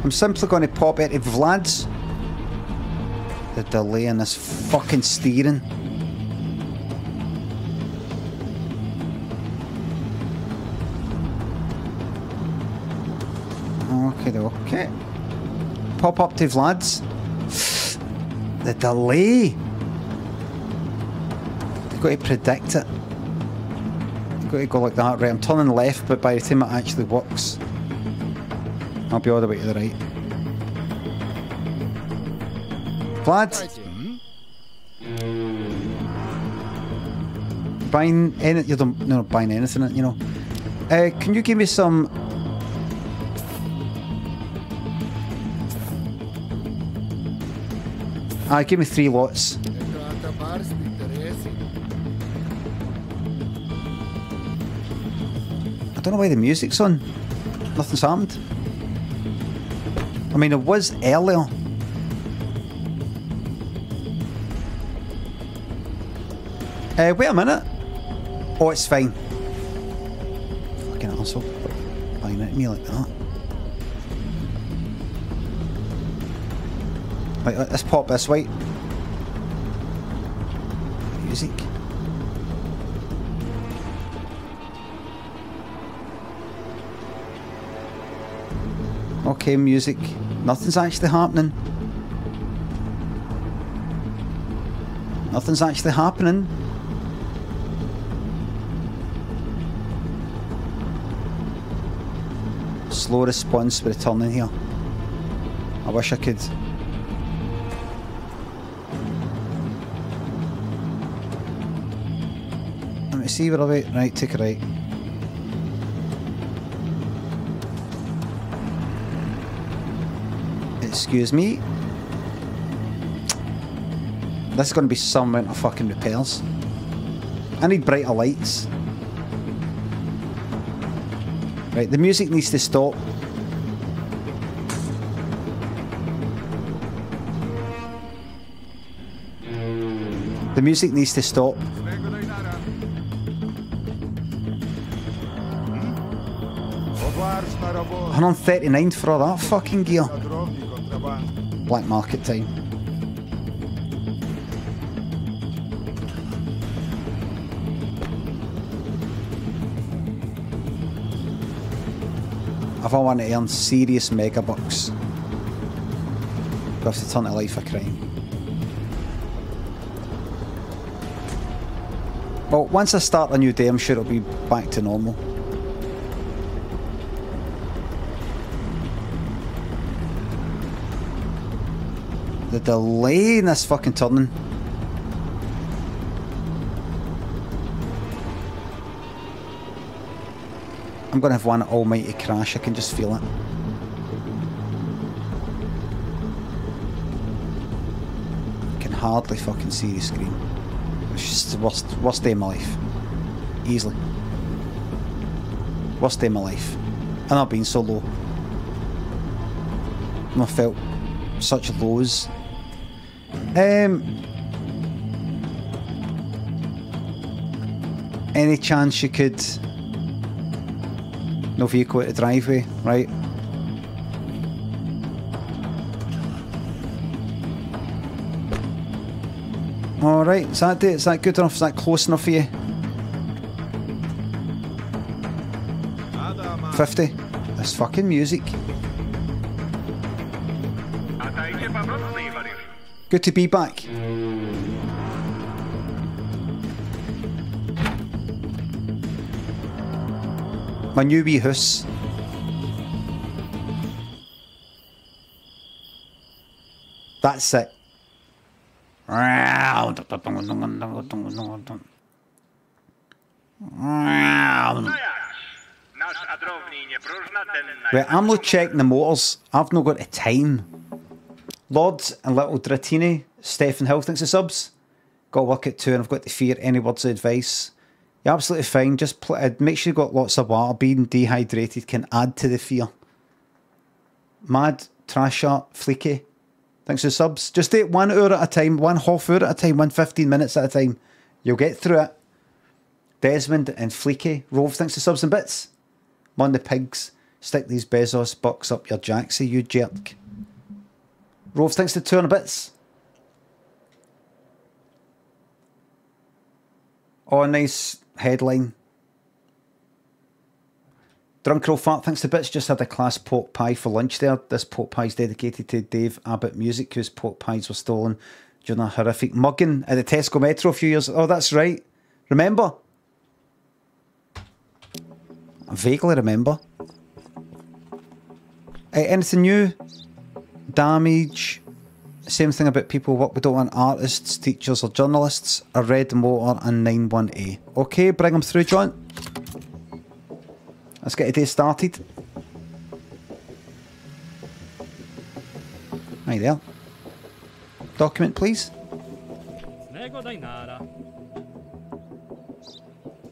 I'm simply going to pop into Vlad's. The delay in this fucking steering. Okay, okay. Pop up to Vlad's. The delay. I've got to predict it. I've got to go like that. Right, I'm turning left, but by the time it actually works, I'll be all the way to the right. Vlad? Buying anything? You're not buying anything, you know. Can you give me some... Give me 3 lots. I don't know why the music's on. Nothing's happened. I mean, it was earlier. Wait a minute. Oh, it's fine. Fucking asshole. Buying at me like that. Right, let's pop this way. Music. Okay, music. Nothing's actually happening. Nothing's actually happening. Slow response for returning here. I wish I could. Let me see where I'm at. Right, take a right. Excuse me. This is going to be some amount of fucking repairs. I need brighter lights. Right, the music needs to stop. The music needs to stop. I'm on 39 for all that fucking gear. Black market time. If I want to earn serious megabucks, I have to turn to life a crime. Well, once I start a new day, I'm sure it'll be back to normal. The delay in this fucking turning. I'm going to have one almighty crash, I can just feel it. I can hardly fucking see the screen. It's just the worst day of my life. Easily. Worst day of my life. And I've been so low. And I felt such lows. Any chance you could... No vehicle at the driveway, right? Alright, is that it? Is that good enough? Is that close enough for you? 50. This fucking music. Good to be back. My new wee house. That's it. Right, I'm not checking the motors. I've not got the time. Lords and Little Dratini, Stephen Hill, thanks for subs. Got to work at 2 and I've got to fear any words of advice. You're absolutely fine, just make sure you've got lots of water. Being dehydrated can add to the fear. Mad, Trasher, Fleeky, thanks for subs. Just take 1 hour at a time, 1 half hour at a time, 1 15 minutes at a time. You'll get through it. Desmond and Fleeky, Rove, thanks for subs and bits. Monday Pigs, Stick these Bezos bucks up your jacksie, you jerk. Roves, thanks to 200 bits. Oh, nice headline. Drunk Roll Fart, thanks to bits. Just had a class pork pie for lunch there. This pork pie is dedicated to Dave Abbott Music, whose pork pies were stolen during a horrific mugging at the Tesco Metro a few years ago. Oh, that's right. Remember? I vaguely remember. Anything new? Damage. Same thing about people what we don't want: artists, teachers or journalists. A red motor and 91A. Okay, bring them through, John. Let's get the day started. Hi there. Document, please. Nego dinara.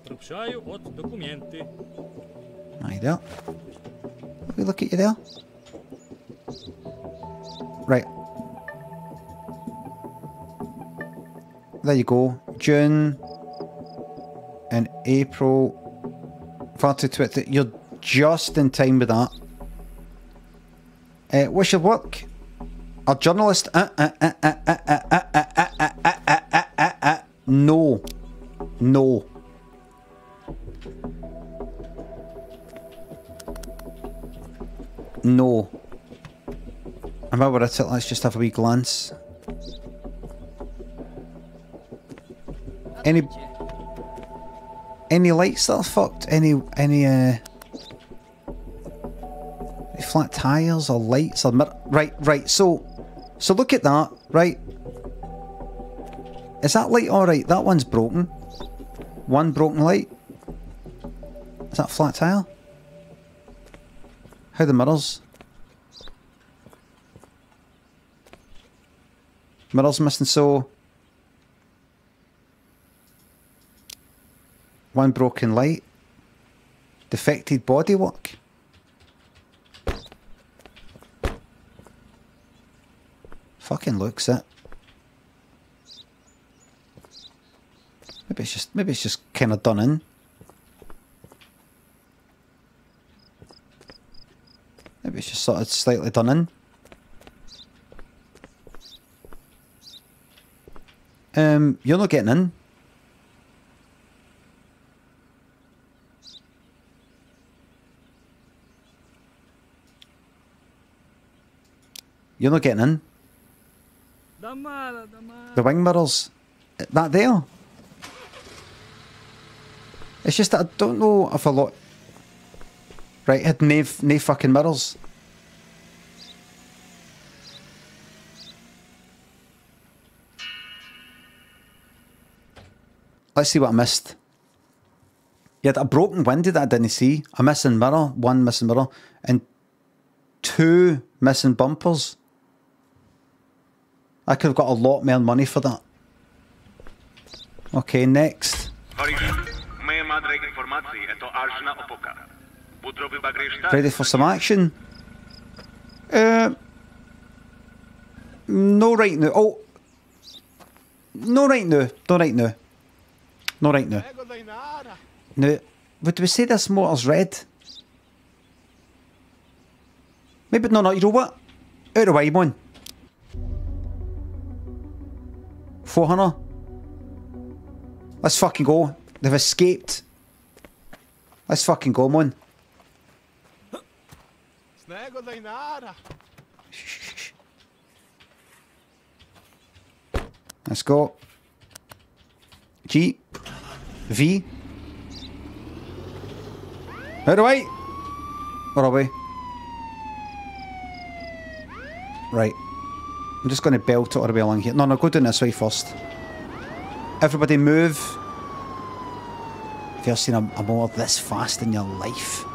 Trupšaju od dokumenti. Hi there. Have we look at you there? Right. There you go. June and April. Far too Twitter. You're just in time with that. What's your work? A journalist? No. No. No. And while we're at it, let's just have a wee glance. Any lights that are fucked? Any flat tires or lights or mirror? Right. So look at that. Right. Is that light all right? That one's broken. One broken light. Is that a flat tire? How the mirrors? Mirrors missing. So one broken light. Defected bodywork. Fucking looks it. Maybe it's just kinda done in. Maybe it's just sort of slightly done in. You're not getting in. You're not getting in. The wing mirrors. That there. It's just that I don't know if a lot... Right, it had no fucking mirrors. Let's see what I missed. You had a broken window that I didn't see. A missing mirror. One missing mirror. And two missing bumpers. I could have got a lot more money for that. Okay, next. Ready for some action? No right now. Oh! No right now. No right now. No right now. Now, would we say this motor's red? Maybe, no, you know what? Out of the way, one. 400. Let's fucking go. They've escaped. Let's fucking go, man. Shh. Let's go. G. V. Out of the way. Where are we? Right. I'm just going to belt it all the way along here. No, go down this way first. Everybody move. Have you ever seen a motor this fast in your life?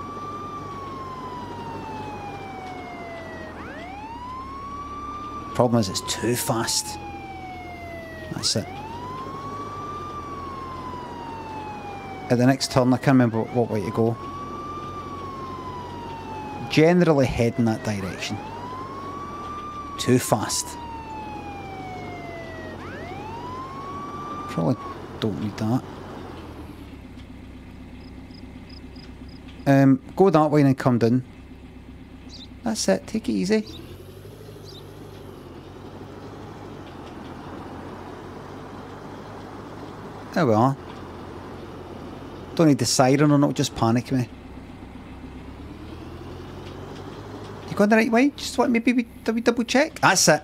Problem is, it's too fast. That's it. At the next turn, I can't remember what way to go. Generally head in that direction. Too fast. Probably don't need that. Go that way and then come down. That's it. Take it easy. There we are. Don't need the siren or not, just panic me. You going the right way? Just what, maybe we double check? That's it.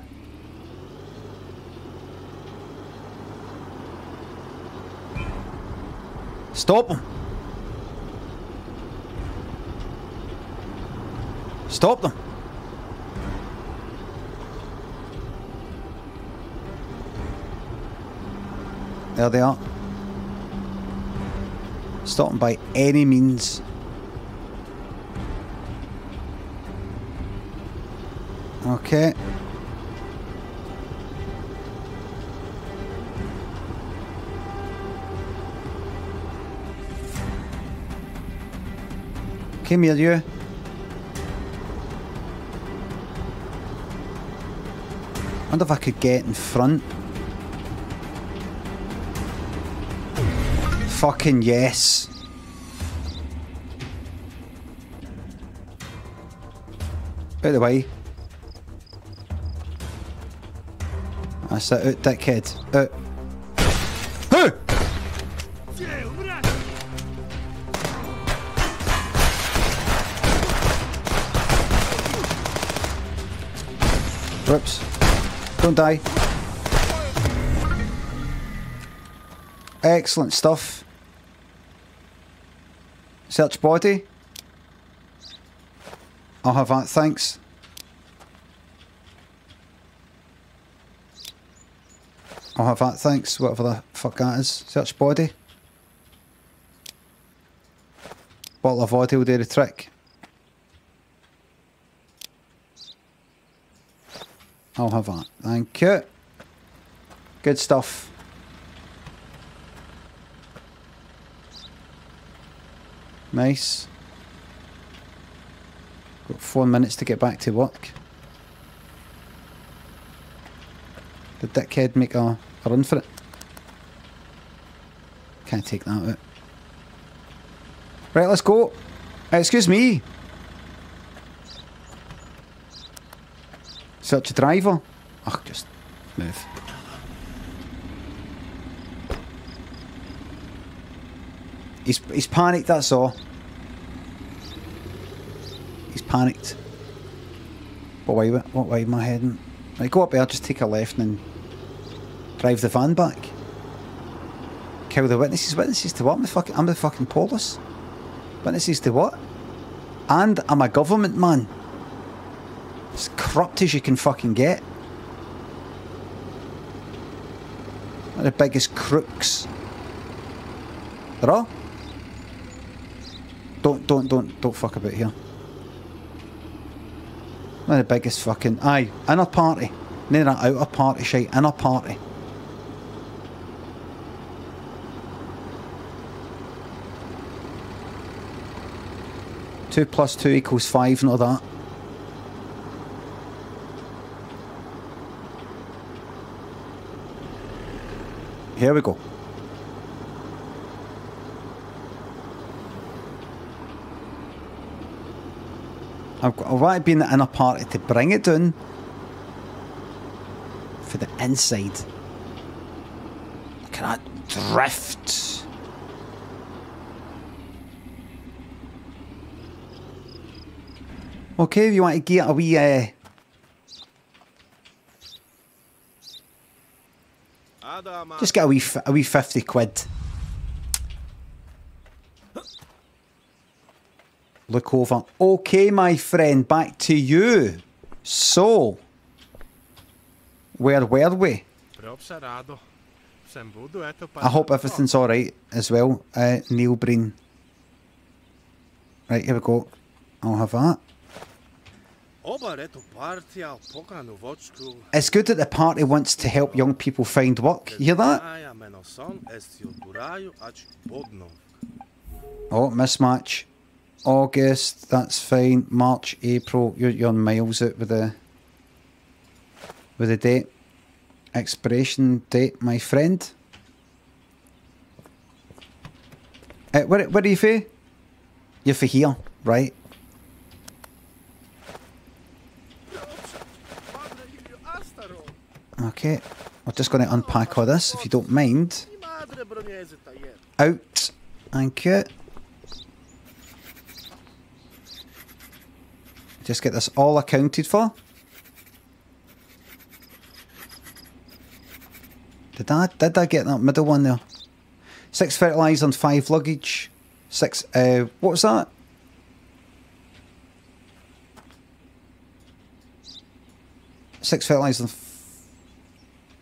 Stop them. Stop them. There they are. Stop them by any means. Okay. Come here, you. I wonder if I could get in front. Fucking yes. Out the way. That's it, out, dickhead. Out. Whoops. Don't die. Excellent stuff. Search body. I'll have that, thanks. I'll have that, thanks. Whatever the fuck that is. Search body. Bottle of audio will do the trick. I'll have that. Thank you. Good stuff. Nice. Got 4 minutes to get back to work. The dickhead make a run for it. Can't take that out. Right, let's go. Excuse me. Search a driver. Ugh, just move. He's panicked, that's all. He's panicked. What way am I heading? Right, go up there, just take a left and then drive the van back. Kill the witnesses. Witnesses to what? I'm the fucking police. Witnesses to what? And I'm a government man. As corrupt as you can fucking get. They're the biggest crooks. They're all. Don't fuck about here. One of the biggest fucking, aye, inner party. None of that outer party shite, inner party. Two plus 2 equals 5 and all that. Here we go. I'll want to be in the inner party to bring it down for the inside. Look at that drift. Okay, if you want to get a wee just get a wee 50 quid. Look over. Okay, my friend, back to you. So, where were we? I hope everything's alright as well. Neil Breen. Right, here we go. I'll have that. It's good that the party wants to help young people find work. You hear that? Oh, mismatch. August, that's fine. March, April, you're miles out with the date. Expiration date, my friend. Where are you for? You're for here, right? Okay, we're just going to unpack all this, if you don't mind. Out. Thank you. Just get this all accounted for. Did I get that middle one there? 6 fertiliser and 5 luggage. 6, what was that?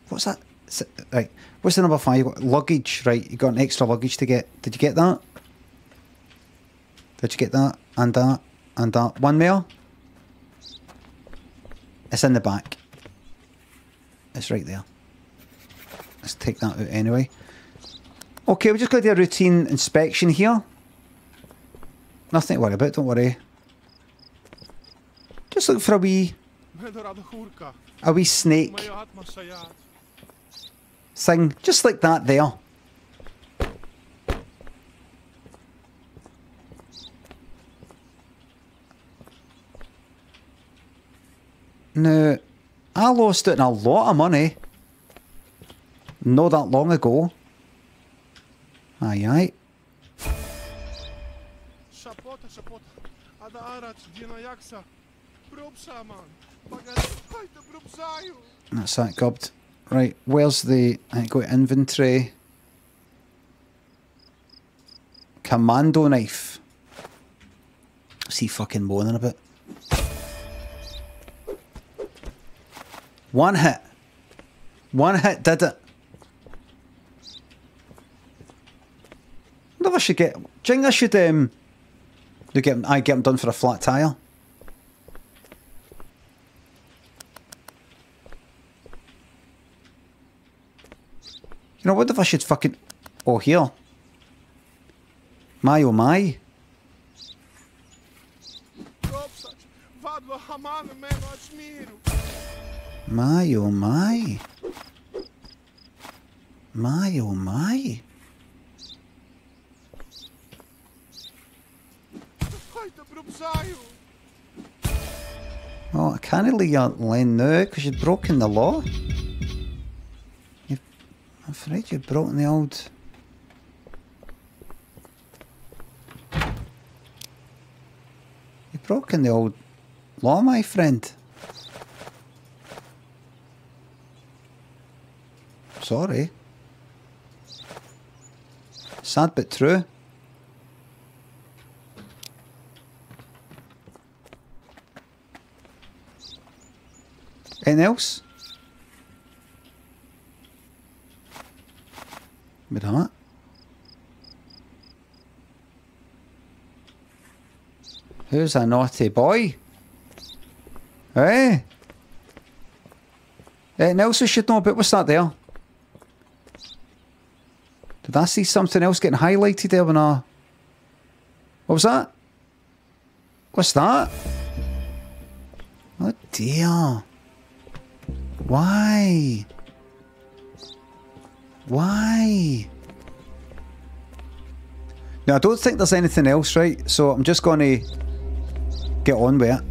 What's that? Right, what's the number 5? You got luggage, right, you got an extra luggage to get. Did you get that? Did you get that? And that? And that? One mail? It's in the back. It's right there. Let's take that out anyway. Okay, we're just going to do a routine inspection here. Nothing to worry about, don't worry. Just look for a wee snake thing, just like that there. Now, I lost out in a lot of money not that long ago. Aye, aye. That's that gobbed. Right, where's the... I go to inventory. Commando knife. See fucking moaning a bit. One hit. One hit did it. I wonder if I should get... Do you think I should, get them done for a flat tyre? You know, what if I should fucking... Oh, here. My, oh, my. My, oh, my. My, oh, my. Oh, I can't leave your lane now because you've broken the law. I'm afraid you've broken the old... You've broken the old law, my friend. Sorry. Sad but true. Anything else? With that. Who's a naughty boy? Eh? Anything else we should know about? What's that there? Did I see something else getting highlighted there when I... What was that? What's that? Oh dear. Why? Why? Now, I don't think there's anything else, right? So I'm just going to get on with it.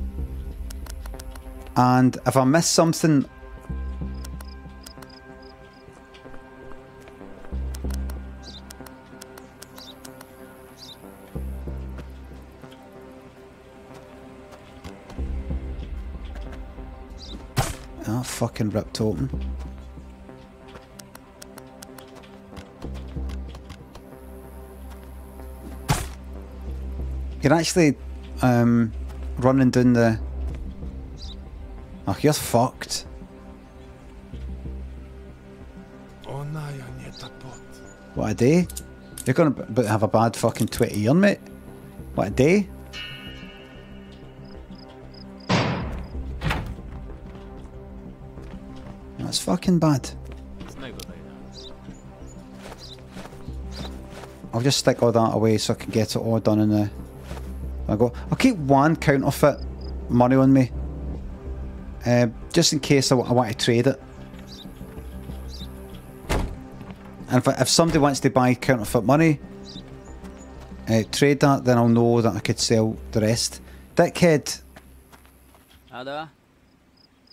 And if I miss something... Oh, fucking ripped open. You're actually running down the... Oh, you're fucked. What a day. You're going to have a bad fucking 20 year, mate. What a day. That's fucking bad. I'll just stick all that away so I can get it all done in the... I go. I'll keep one counterfeit money on me, just in case I want to trade it. And if somebody wants to buy counterfeit money, trade that, then I'll know that I could sell the rest. Dickhead. Hello.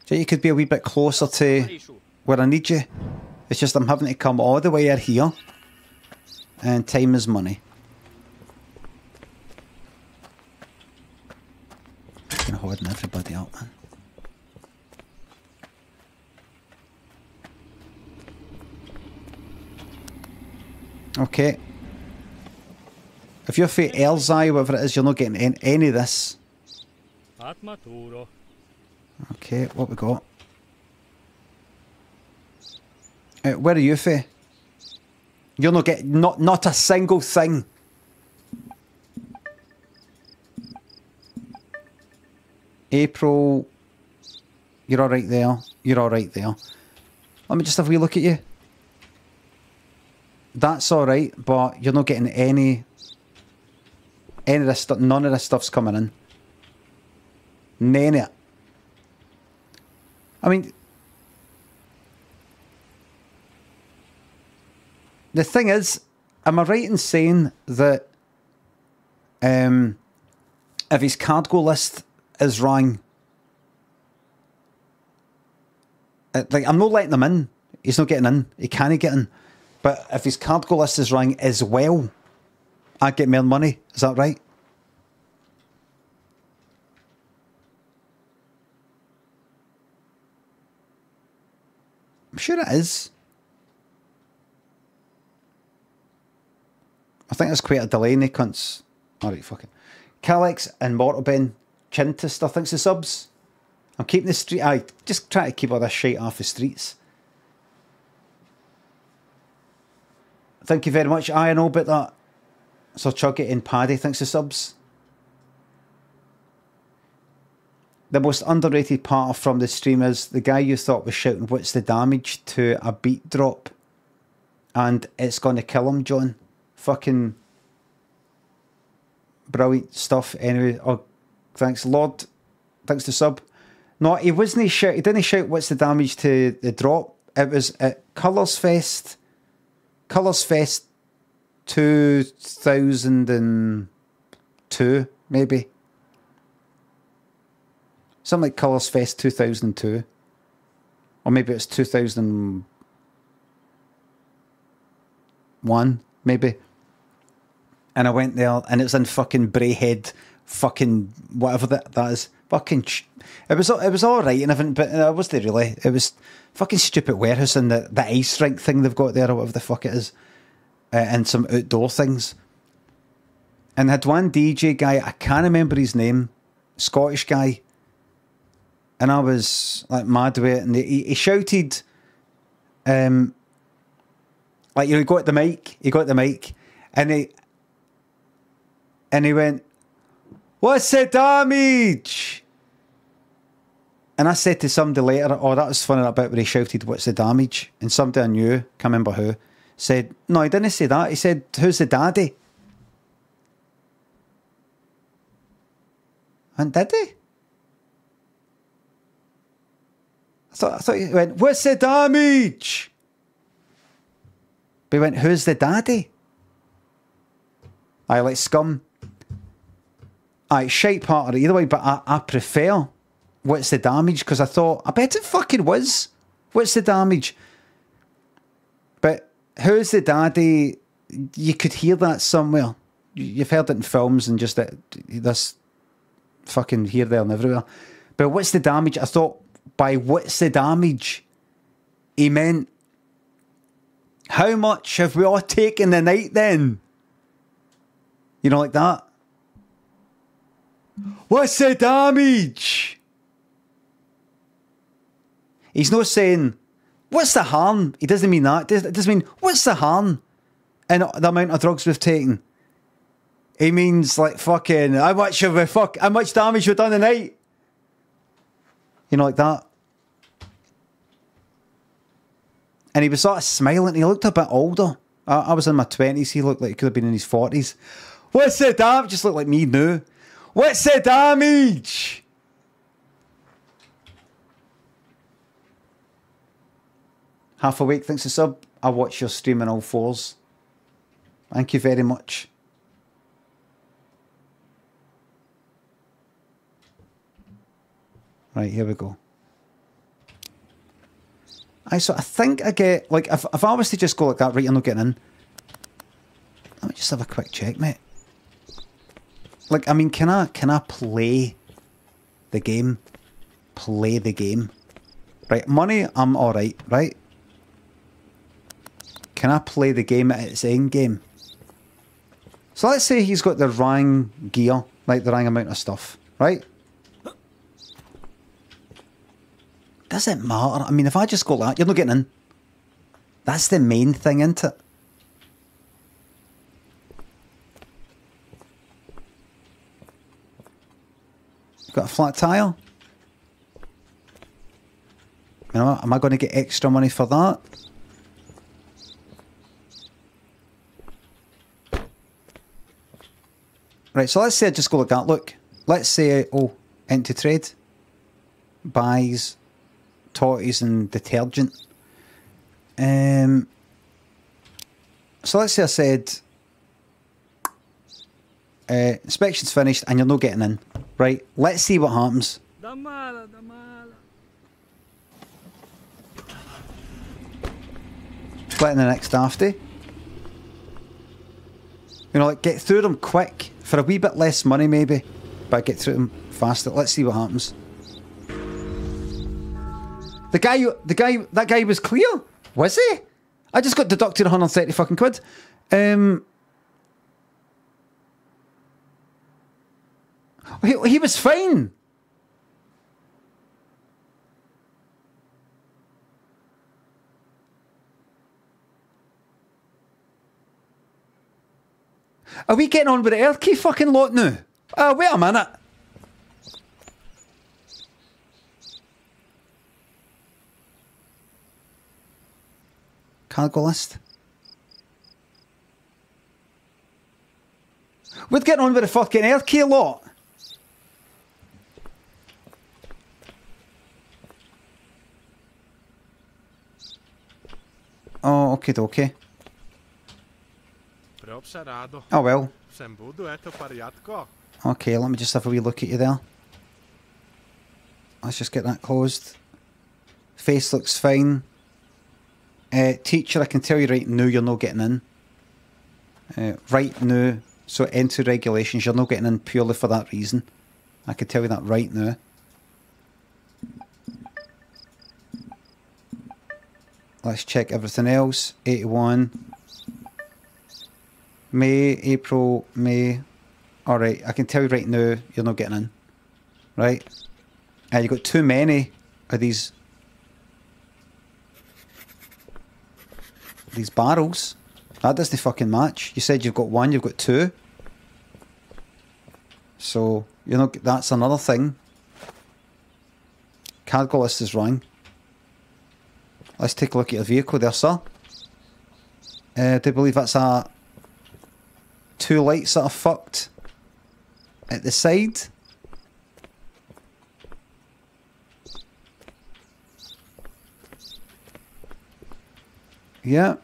So you could be a wee bit closer to where I need you. It's just I'm having to come all the way out here. And time is money. Fucking hoarding everybody out, man. Okay. If you're for Elzai, whatever it is, you're not getting any of this. Okay, what we got? Where are you, Faye? You're not getting not a single thing. April, you're all right there. You're all right there. Let me just have a wee look at you. That's all right, but you're not getting any of this stuff. None of this stuff's coming in. None of it. I mean, the thing is, am I right in saying that if his cargo list is wrong, like, I'm not letting him in. He's not getting in. He can't get in. But if his cargo list is wrong as well, I get more money. Is that right? I'm sure it is. I think there's quite a delay in the cunts. Alright, fuck it. Calix and Mortalben, Chintist, I think's the subs. I'm keeping the street. I just try to keep all this shit off the streets. Thank you very much. I know about that. So Chugget and Paddy thinks the subs. The most underrated part from the stream is the guy you thought was shouting, "What's the damage?" to a beat drop, and it's going to kill him, John. Fucking brilliant stuff. Anyway, oh, thanks, Lord. Thanks to sub. No, he wasn't shout. He didn't shout, "What's the damage?" to the drop. It was at Colours Fest. Colours Fest 2002, maybe. Something like Colours Fest 2002. Or maybe it's 2001, maybe. And I went there and it's in fucking Brayhead, fucking whatever that is. Fucking... It was alright and everything, but it wasn't really. It was fucking stupid warehouse and the ice rink thing they've got there or whatever the fuck it is. And some outdoor things. And I had one DJ guy, I can't remember his name, Scottish guy. And I was like mad with it, and he shouted, like, you know, he got the mic, and he went, "What's the damage?" And I said to somebody later, "Oh, that was funny, that bit where he shouted, 'What's the damage?'" And somebody I knew, can't remember who, said, "No, he didn't say that. He said, 'Who's the daddy?'" And did he? I thought he went, "What's the damage?" But he went, "Who's the daddy?" I like scum. I shite part of it either way, but I prefer "What's the damage?" because I thought, I bet it fucking was. What's the damage? But "Who's the daddy?" You could hear that somewhere. You've heard it in films and just this fucking here, there and everywhere. But "What's the damage?" I thought, by "What's the damage," he meant, "How much have we all taken the night then?" You know, like that. "What's the damage?" He's not saying, "What's the harm?" He doesn't mean that. It doesn't mean, "What's the harm in the amount of drugs we've taken?" He means like fucking, how much damage we've done tonight? You know, like that. And he was sort of smiling. He looked a bit older. I was in my 20s. He looked like he could have been in his 40s. "What's the damage?" Just looked like me now. "What's the damage?" Half Awake thinks the sub. "I watch your stream on all fours." Thank you very much. Right, here we go. So I think I get, like, if I was to just go like that, right, you're not getting in. Let me just have a quick check, mate. Like, I mean, can I play the game? Play the game. Right, money, I'm alright, right? Can I play the game at its end game? So let's say he's got the wrong gear, like the wrong amount of stuff, right? Does it matter? I mean, if I just go like that, you're not getting in. That's the main thing, isn't it? Got a flat tire? You know, am I going to get extra money for that? Right, so let's say I just go like that. Look, let's say, oh, into trade. Buys totties and detergent. So let's say I said, inspection's finished and you're not getting in. Right, let's see what happens. Split in the next after. You know, like, get through them quick. For a wee bit less money, maybe. But get through them faster. Let's see what happens. That guy was clear? Was he? I just got deducted 130 fucking quid. He was fine. Are we getting on with the Earth Key fucking lot now? Wait a minute. Cargo list. We're getting on with the fucking Earth Key lot. Oh, okay, okay. Oh well. Okay, let me just have a wee look at you there. Let's just get that closed. Face looks fine. Teacher, I can tell you right now you're not getting in. Right now, so entry regulations, you're not getting in purely for that reason. I can tell you that right now. Let's check everything else. 81. May, April, May. Alright, I can tell you right now you're not getting in. Right? You've got too many of these barrels. That doesn't fucking match. You said you've got one, you've got two. So, you know, that's another thing. Cargo list is wrong. Let's take a look at your vehicle there, sir. I do believe that's a... two lights that are fucked at the side. Yeah.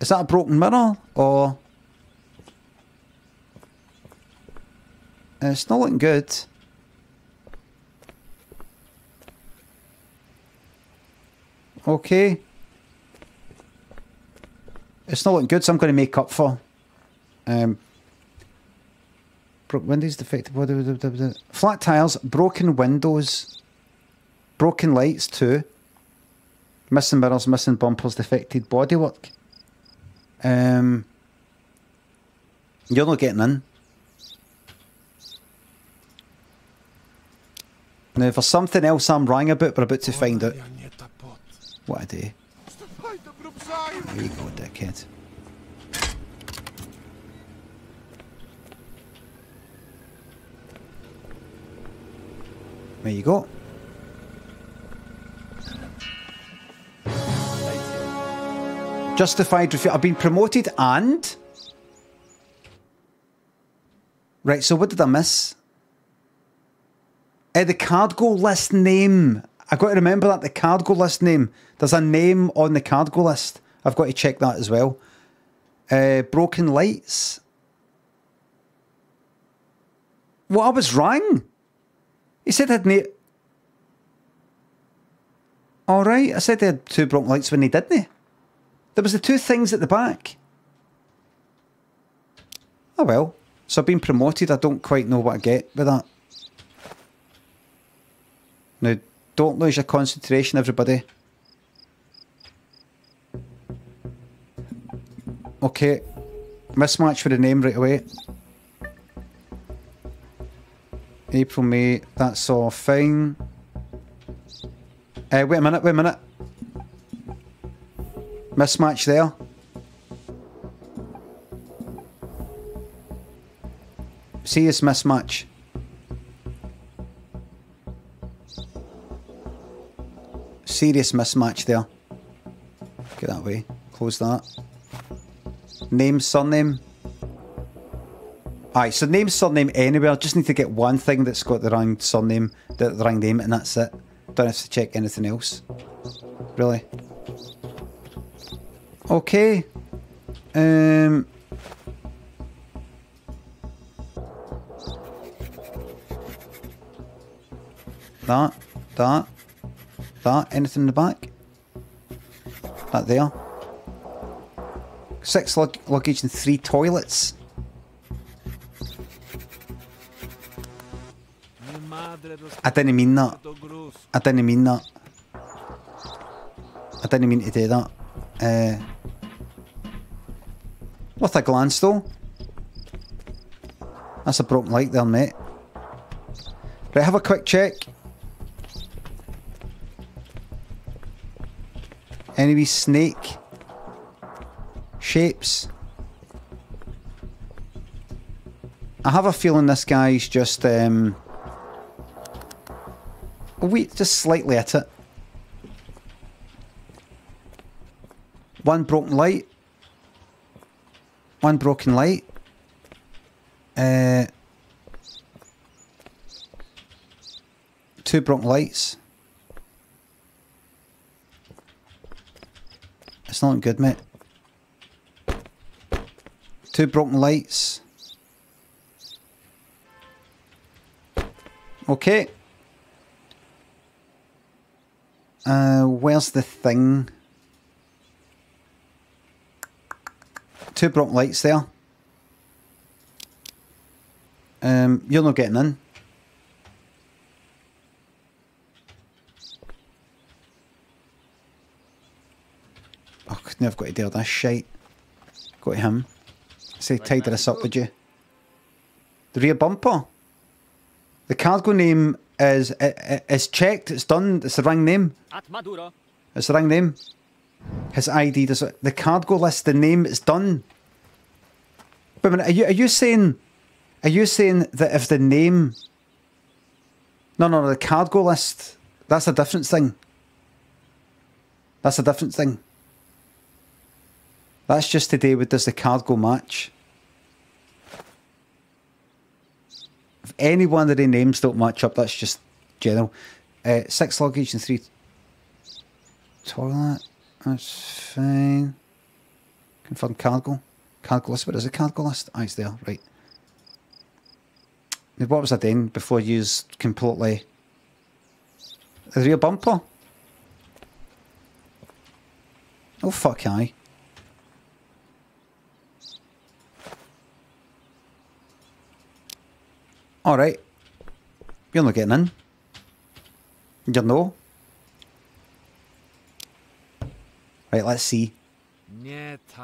Is that a broken mirror or... It's not looking good. Okay. It's not looking good, so I'm going to make up for. Broke windows, defective... Flat tiles, broken windows, broken lights too, missing mirrors, missing bumpers, defected bodywork. You're not getting in. Now, for something else I'm wrong about, we're about to find out. What a day. There you go, dickhead. There you go. Justified refusal. I've been promoted and... Right, so what did I miss? The cargo list name. I've got to remember that, the cargo list name. There's a name on the cargo list. I've got to check that as well. Broken lights. Well, I was wrong. He said I'd... All right, I said they had two broken lights when they didn't. There was the two things at the back. Oh well. So I've been promoted. I don't quite know what I get with that. Now, don't lose your concentration, everybody. Okay. Mismatch for the name right away. April, May, that's all fine. Wait a minute. Mismatch there. See, it's mismatch. Serious mismatch there. Get that way. Close that. Name, surname. Alright, so name, surname anywhere. Just need to get one thing that's got the wrong surname, the wrong name, and that's it. Don't have to check anything else. Really. Okay. That. Anything in the back? That there. 6 luggage and 3 toilets. I didn't mean that. I didn't mean to do that. Worth a glance though. That's a broken light there, mate. Right, have a quick check. Any wee snake shapes. I have a feeling this guy's just just slightly at it. 1 broken light. 1 broken light. Two broken lights. It's not good, mate. 2 broken lights. Okay. Where's the thing? 2 broken lights there. You're not getting in. Oh, now I've got to deal with that shite. Go to him. Say, tidy this up, would you? The rear bumper. The cargo name is checked. It's done. It's the wrong name. It's the wrong name. His ID does it. The cargo list. The name is done. Wait a minute. Are you saying that if the name? No. The cargo list. That's a different thing. That's a different thing. That's just today with does the cargo match. If any one of the names don't match up, that's just general. 6 luggage and 3 toilet. That's fine. Confirm cargo. Cargo list. Where is the cargo list? Ah, it's there. Right. Now, what was I doing before you used completely? The rear bumper. Oh, fuck aye. Alright, you're not getting in. You're no. Right, let's see. Let's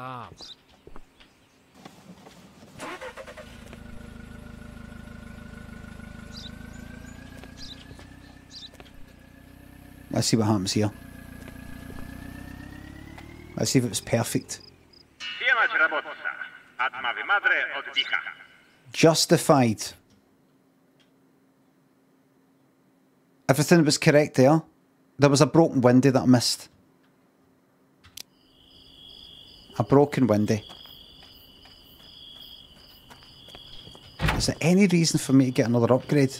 see what happens here. Let's see if it's perfect. Justified. Everything was correct there. There was a broken window that I missed. A broken window. Is there any reason for me to get another upgrade?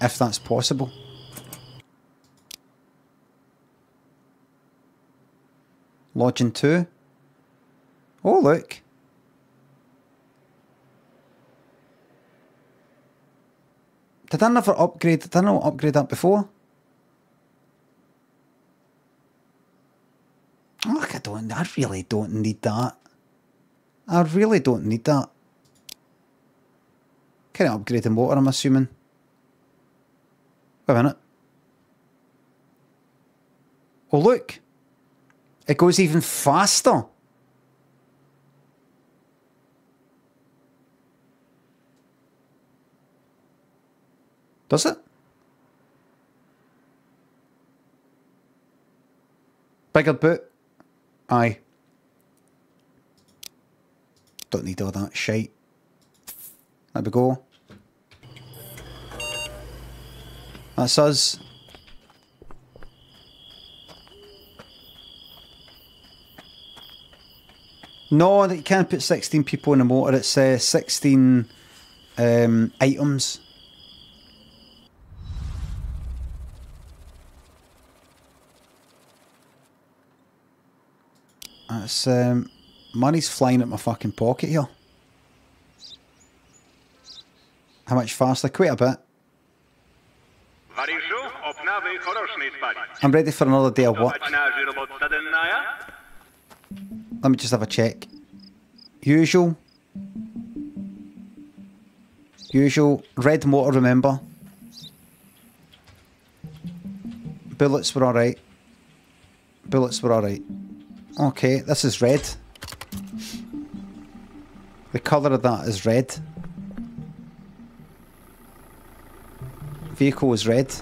If that's possible. Lodging 2. Oh, look. Did I never upgrade? Did I not upgrade that before? really don't need that. I really don't need that. Can I upgrade the motor, I'm assuming? Wait a minute. Oh look! It goes even faster! Does it? Bigger boot? Aye. Don't need all that shite. There we go. That's us. No, you can't put 16 people in a motor. It's 16 items. That's, money's flying at my fucking pocket here. How much faster? Quite a bit. I'm ready for another day of work. Let me just have a check. Usual. Usual. Red motor, remember. Bullets were alright. Bullets were alright. Okay, this is red. The colour of that is red. Vehicle is red.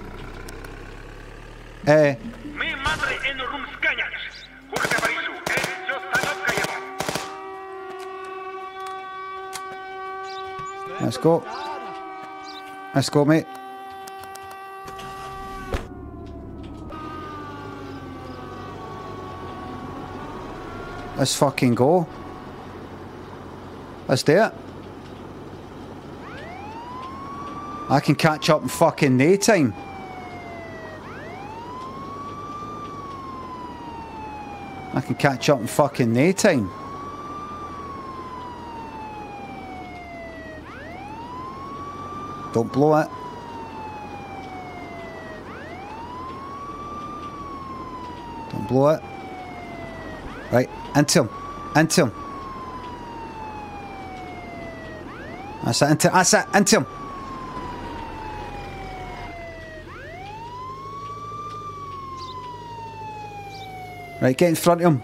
Let's go. Let's go, mate. Let's fucking go. Let's do it. I can catch up in fucking no time. I can catch up in fucking no time. Don't blow it. Don't blow it. Right, into him. Into him. That's it, into him. That's it, into him. Right, get in front of him.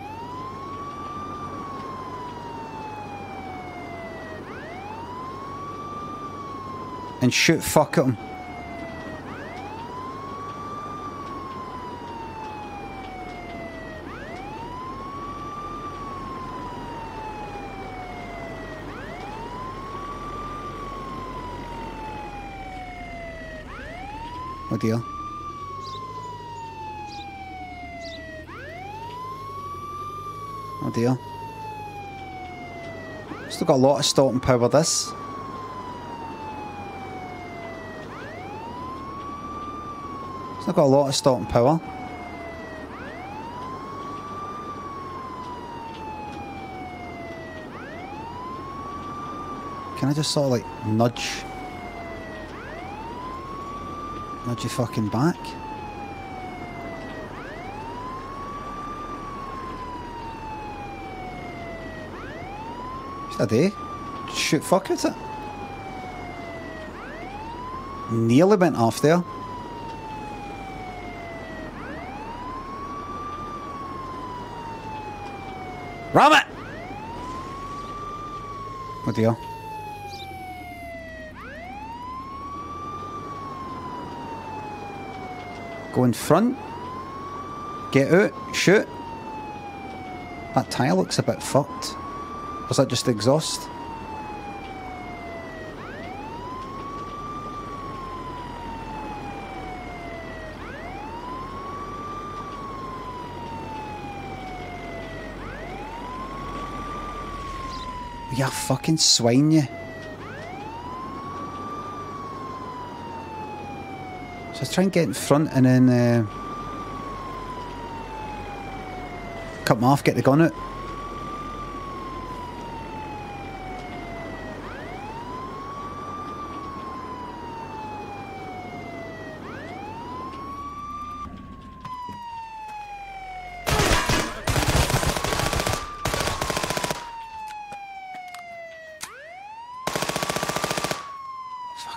And shoot fuck at him. Oh dear. Oh dear. Still got a lot of stopping power this. Still got a lot of stopping power. Can I just sort of like nudge? Nudge you fucking back? A day. Shoot fuck at it. Nearly went off there. Ram it! Oh dear. Go in front. Get out. Shoot. That tyre looks a bit fucked. Was that just exhaust? You fucking swine, you. So I try and get in front and then cut them off, get the gun out.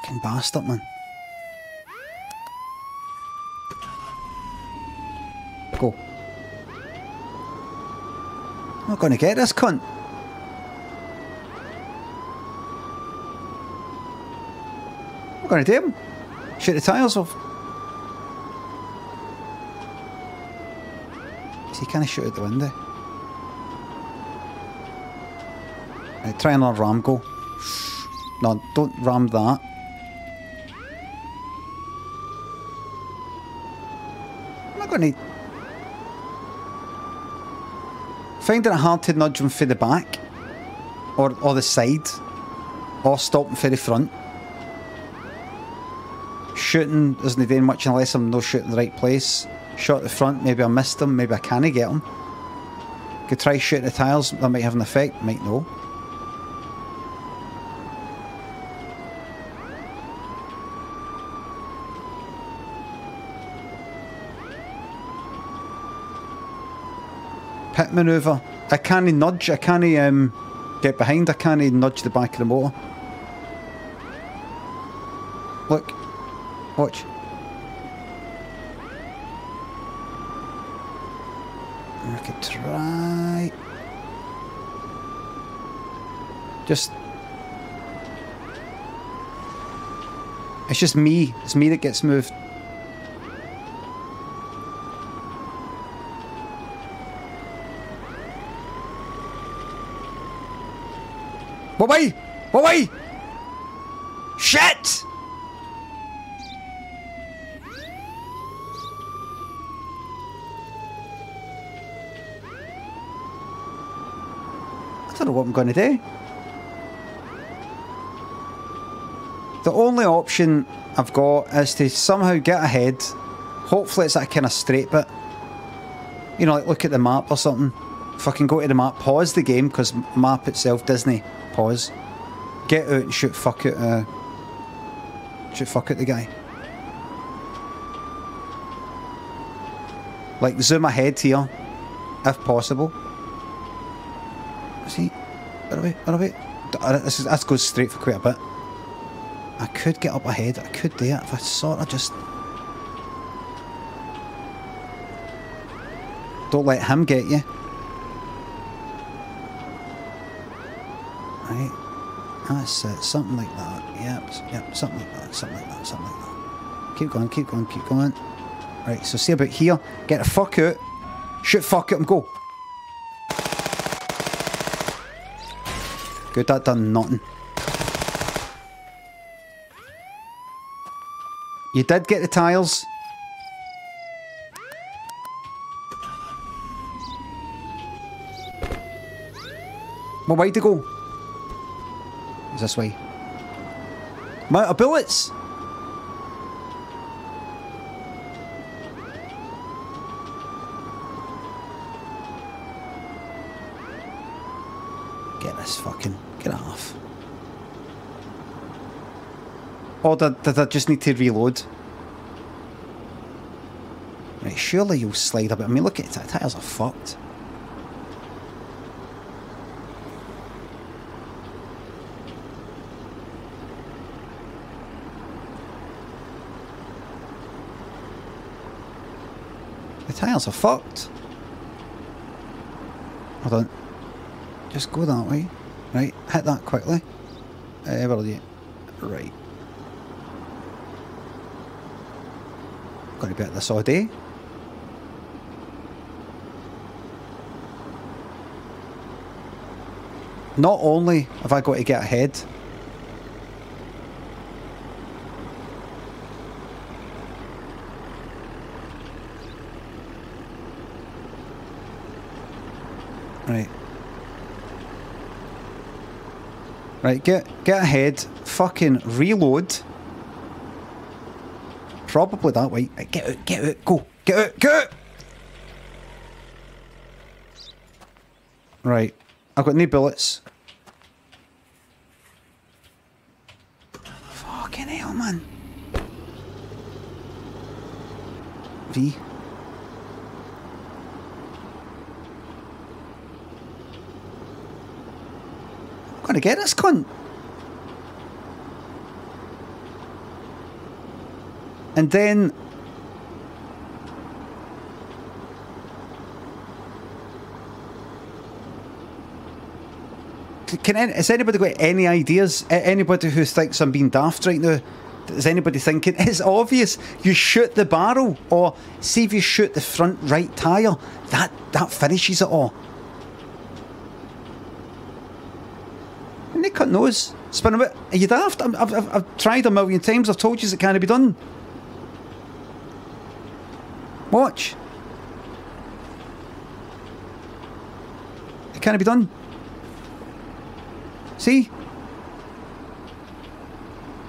fucking bastard, man. Go. I'm not gonna get this cunt. I'm gonna do him. Shoot the tires off. See, can I shoot out the window? Right, try another ram go. No, don't ram that. I'm not gonna... Finding it hard to nudge him through the back. Or the side. Or stop him through the front. Shooting isn't doing much unless I'm not shooting the right place. Shot the front, maybe I missed him, maybe I can't get him. Could try shooting the tiles, that might have an effect, might no. Pit manoeuvre. I can't nudge, I can't get behind, I can't nudge the back of the motor. Look. Watch. I could try. Just. It's just me. It's me that gets moved. What way? What way? Shit! I don't know what I'm going to do. The only option I've got is to somehow get ahead. Hopefully it's that kind of straight bit. You know, like look at the map or something. Fucking go to the map, pause the game, because map itself, Disney, pause. Get out and shoot fuck out the guy. Like zoom ahead here, if possible. See? Run away. This goes straight for quite a bit. I could get up ahead. I could do it if I sort of just... Don't let him get you. Right. That's it. Something like that. Yep. Something like that. Keep going. Right, so see about here. Get the fuck out. Shoot fuck out and go. Good, that done nothing. You did get the tiles. What way to go? Is this way? Amount of bullets! Get off. Or did I just need to reload? Right, surely you'll slide a bit. I mean, look at it. The tires are fucked. The tires are fucked. Hold on. Just go that way. Right, hit that quickly. Where are you? Right. Gonna be at this all day. Not only have I got to get ahead. Right. Right, get ahead, fucking reload. Probably that way. Right, get out, go. Get out! Right, I've got no bullets. Fucking hell, man. V. I'm gonna get this cunt. And then has anybody got any ideas? Anybody who thinks I'm being daft right now, is anybody thinking it's obvious? You shoot the barrel, or see if you shoot the front right tyre. That finishes it all. And they cut nose. Spin a bit. Are you daft? I've tried a million times. I've told you it can't be done. Watch. It can't be done. See?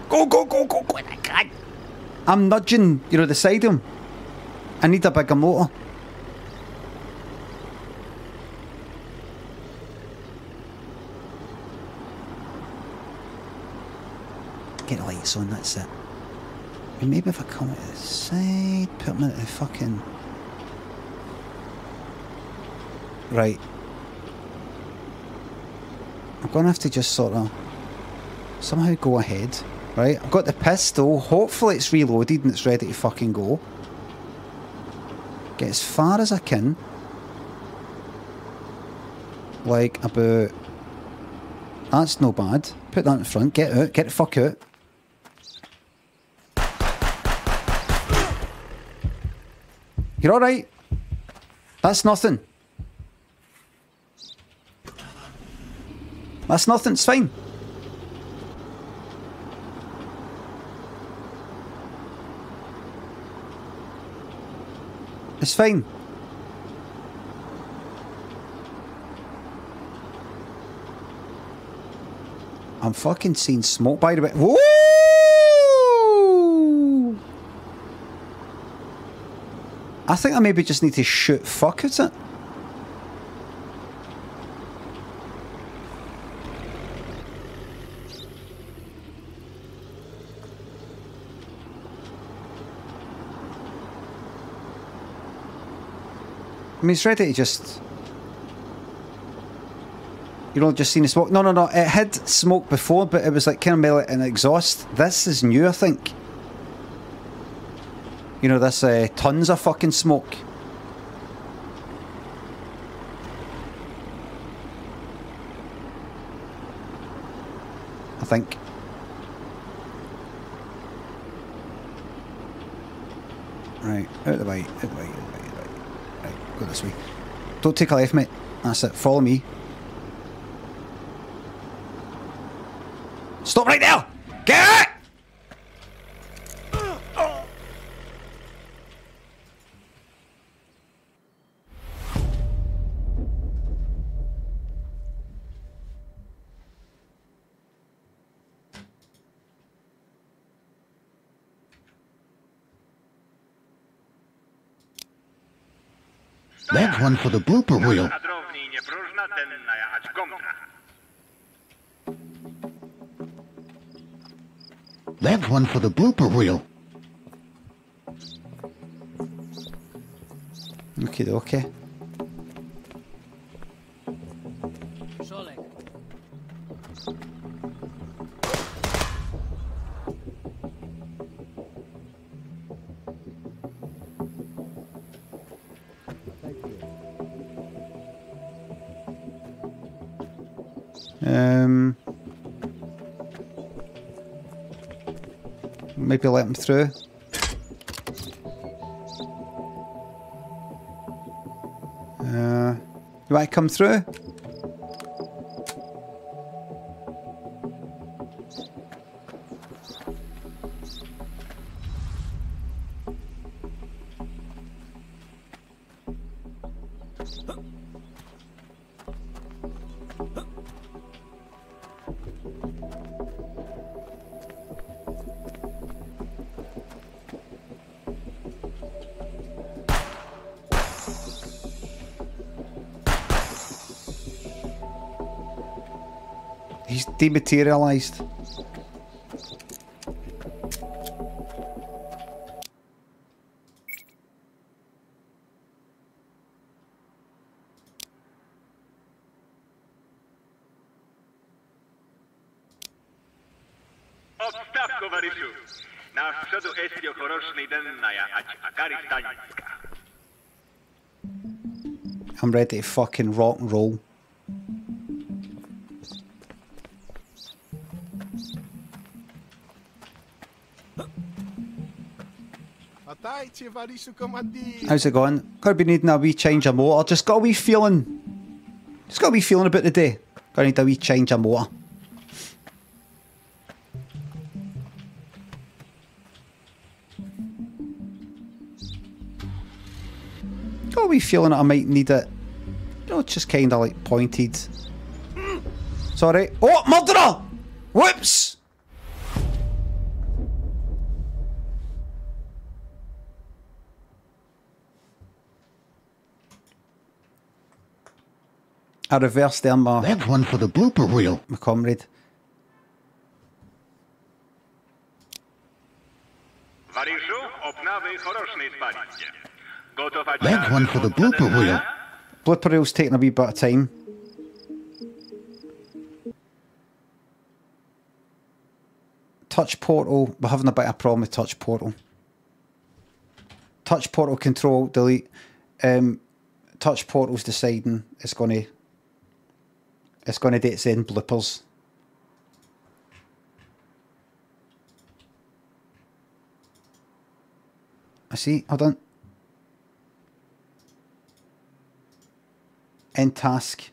Go, go, go, go, go. I'm nudging, you know, the side of him. I need a bigger motor. Get the lights on, that's it. And maybe if I come to the side, put them into the fucking... Right. I'm going to have to just sort of somehow go ahead, right? I've got the pistol, hopefully it's reloaded and it's ready to fucking go. Get as far as I can. Like about... That's no bad. Put that in front, get out, get the fuck out. You're alright. That's nothing. That's nothing, it's fine. It's fine. I'm fucking seeing smoke by the way. Whoa! I think I maybe just need to shoot fuck at it. I mean, it's ready to just... You've all just seen the smoke. No, no, no. It had smoke before, but it was like kind of like an exhaust. This is new, I think. You know, this tons of fucking smoke. I think. Right. Out the way. Out the way. Out the way. Go this way. Don't take a left, mate. That's it. Follow me. Stop right there! Get out! Oh. That one for the blooper wheel. That one for the blooper wheel. Okay, okay. Maybe let him through. Do I come through? Dematerialized. Να αυτό το αίσθητο χωρόσνη δεν ακαριστάνικα. I'm ready to fucking rock and roll. How's it going? Could be needing a wee change of motor. Just got a wee feeling. Just got a wee feeling about the day. Gonna need a wee change of motor. Got a wee feeling that I might need it. You know, it's just kind of like pointed. Sorry. Oh, murderer! Whoops! I reversed there my... That one for the blooper wheel. My comrade. That one for the blooper wheel. Blooper wheel's taking a wee bit of time. Touch portal. We're having a bit of a problem with touch portal. Touch portal control, delete. Touch portal's deciding it's going to... It's going to do its own bloopers. I see, hold on. End task.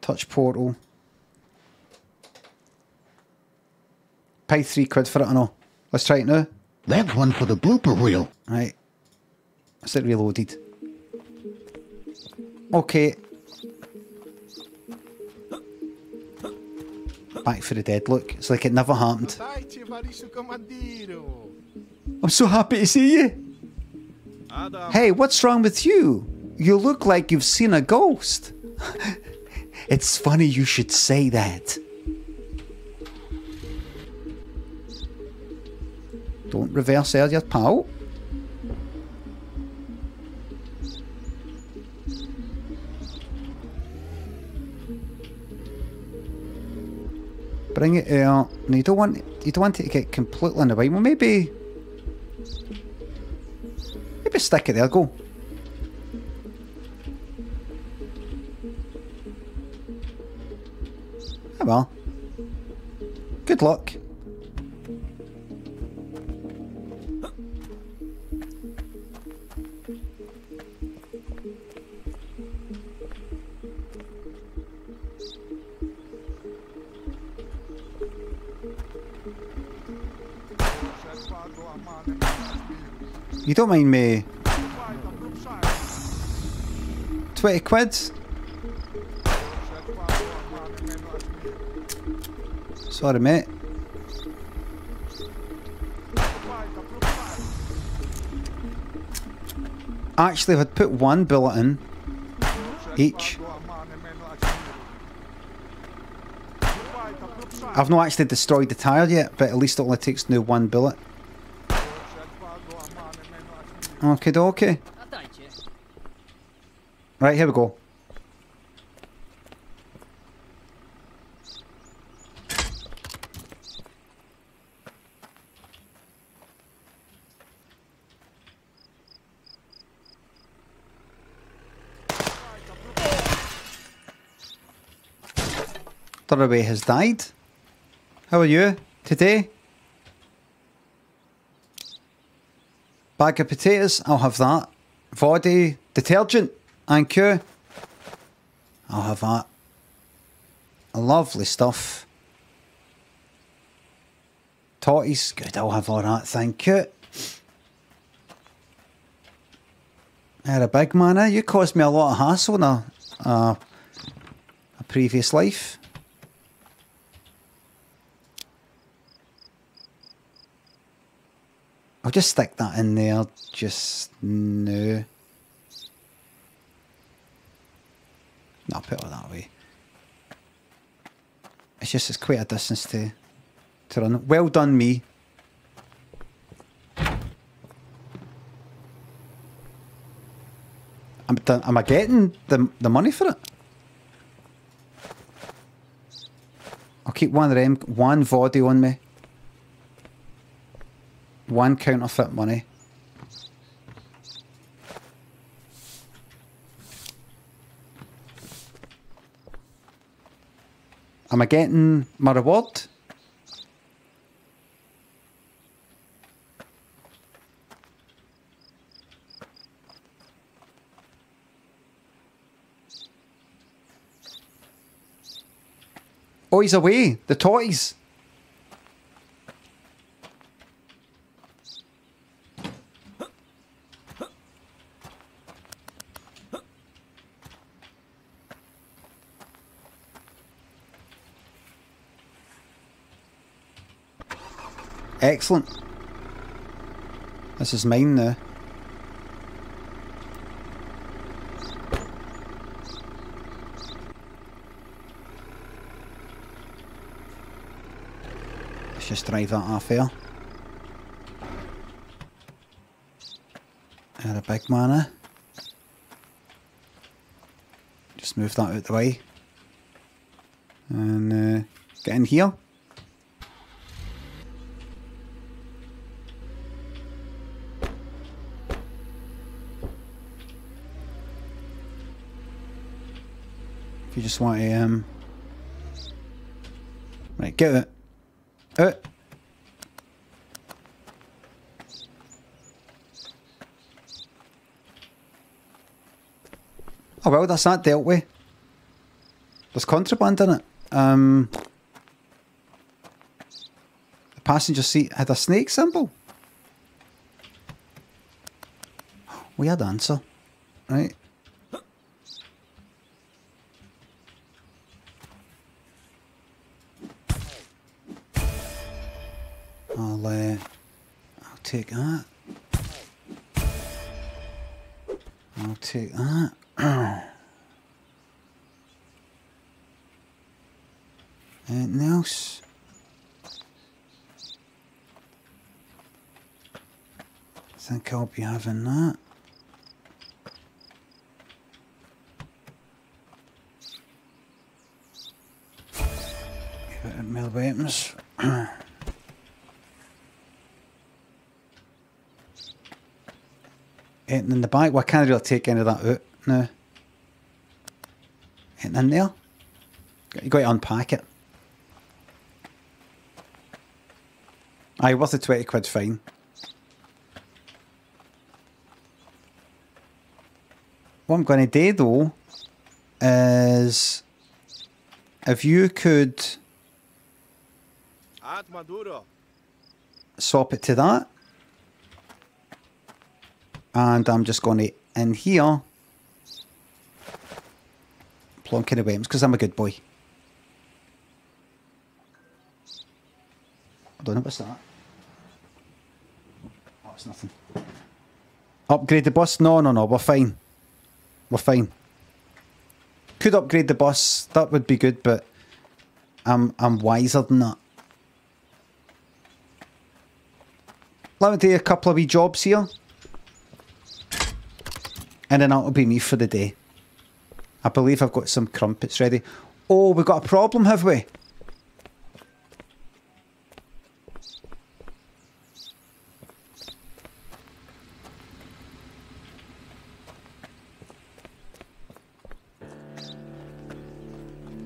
Touch portal. Pay £3 for it, I know. Let's try it now. That one for the blooper wheel. Right. Is it reloaded? Okay. Back for the dead, look. It's like it never happened. I'm so happy to see you. Hey, what's wrong with you? You look like you've seen a ghost. It's funny you should say that. Don't reverse earlier, pal. Bring it out. No, you don't want it to get completely in the way. Well, maybe stick it there. Go. Oh well. Good luck. You don't mind me? 20 quid? Sorry, mate. Actually, if I'd put one bullet in each. I've not actually destroyed the tyre yet, but at least it only takes now one bullet. Okay, dokie. Right, here we go. Thuraway has died. How are you today? Bag of potatoes, I'll have that. Body detergent, thank you. I'll have that. Lovely stuff. Totties, good, I'll have all that, thank you. You're a big man, eh? You caused me a lot of hassle in a previous life. I'll just stick that in there just now. No, I'll put it that way. It's just, it's quite a distance to run. Well done, me. I'm done. Am I getting the money for it? I'll keep one of them, one body on me. One counterfeit money. Am I getting my reward? Oh, he's away. The toys. Excellent. This is mine now. Let's just drive that off here. Had a big mana. Just move that out the way. And get in here. You just want to, right, get it. Out. Oh well, that's that dealt with. There's contraband in it. The passenger seat had a snake symbol. We had an answer, right? I'll take that. I'll take that. Anything else? I think I'll be having that. Male weapons. Anything in the back? Well, I can't really take any of that out now. Anything in there? You've got to unpack it. Aye, worth the £20 fine. What I'm going to do, though, is if you could swap it to that. And I'm just going to, in here, plonk in the weapons, because I'm a good boy. I don't know what's that. Oh, it's nothing. Upgrade the bus? No, no, no, we're fine. We're fine. Could upgrade the bus, that would be good, but I'm wiser than that. Let me do a couple of wee jobs here. And then that'll be me for the day. I believe I've got some crumpets ready. Oh, we've got a problem, have we?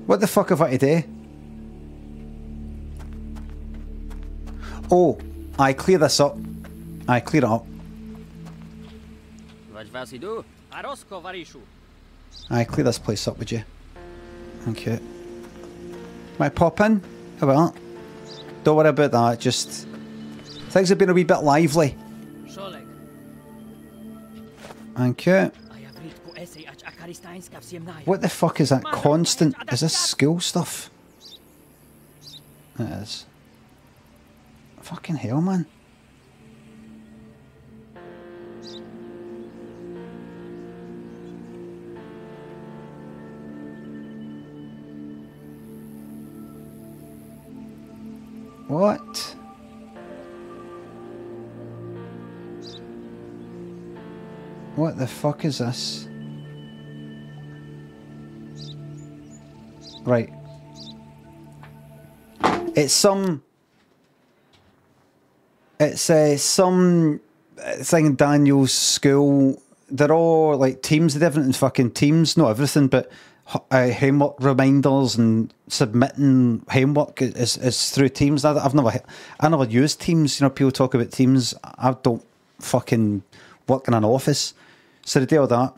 What the fuck have I today? Oh, I clear this up. I clear it up. I clear this place up, would you? Thank you. Might pop in? How about that? Don't worry about that, just... Things have been a wee bit lively. Thank you. What the fuck is that constant? Is this school stuff? It is. Fucking hell, man. What? What the fuck is this? Right. It's some thing Daniel's school. They're all like teams, different in fucking teams, not everything, but homework reminders and submitting homework is through Teams. I never used Teams. You know, people talk about Teams. I don't fucking work in an office, so they do all that.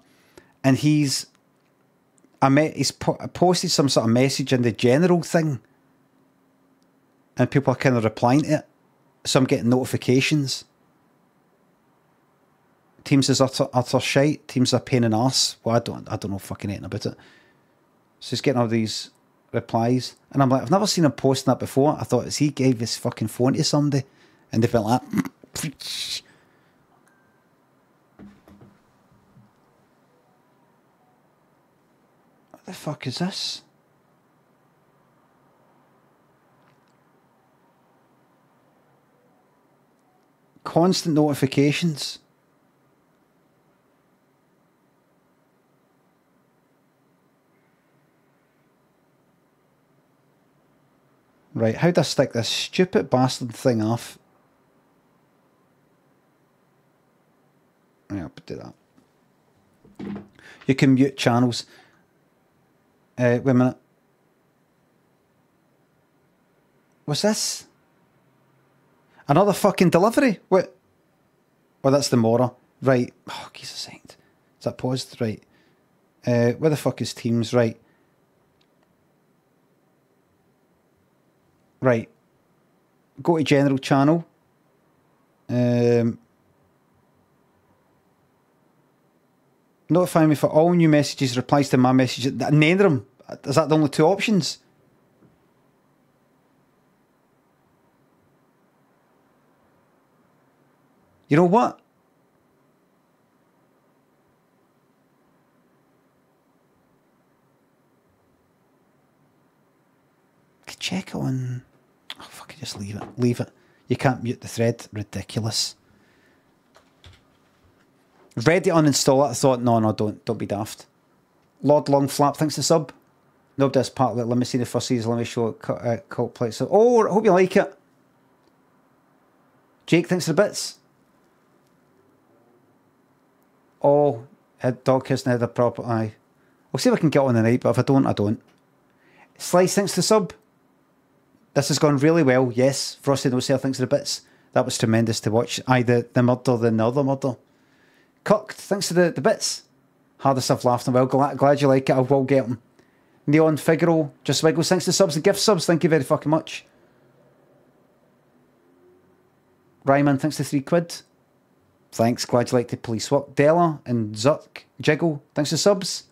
And he's posted some sort of message in the general thing, and people are kind of replying to it. So I'm getting notifications. Teams is utter shite. Teams are a pain in the ass. Well, I don't know fucking anything about it. So he's getting all these replies, and I'm like, I've never seen him posting that before. I thought, is he gave his fucking phone to somebody, and they felt like that. What the fuck is this? Constant notifications. Right, how do I stick this stupid bastard thing off? Yeah, I'll do that. You can mute channels. Wait a minute. What's this? Another fucking delivery? What? Oh, that's the Mora. Right. Oh, Jesus saint. Is that paused? Right. Where the fuck is Teams? Right. Right, go to general channel. Notify me for all new messages, replies to my message. Name them. Is that the only two options? You know what? Check on. Oh, fucking just leave it. Leave it. You can't mute the thread. Ridiculous. Ready to uninstall it. I thought, no, don't be daft. Lord Longflap thinks the sub. Nobody does part of it. Let me see the fussies. Let me show it. Cult plate. So, oh, I hope you like it. Jake thinks the bits. Oh, dog hasn't had a proper eye. We'll see if I can get on the night, but if I don't, I don't. Slice thinks the sub. This has gone really well, yes. Frosty No Sale thanks to the bits. That was tremendous to watch. Aye, the murder, then the other murder. Cooked, thanks to the bits. Hardest I've laughed in a while. Glad you like it, I will get them. Neon Figaro, Just Wiggles, thanks to the subs and gift subs. Thank you very fucking much. Ryman, thanks to £3. Thanks, glad you like the police work. Della and Zuck, Jiggle, thanks to subs.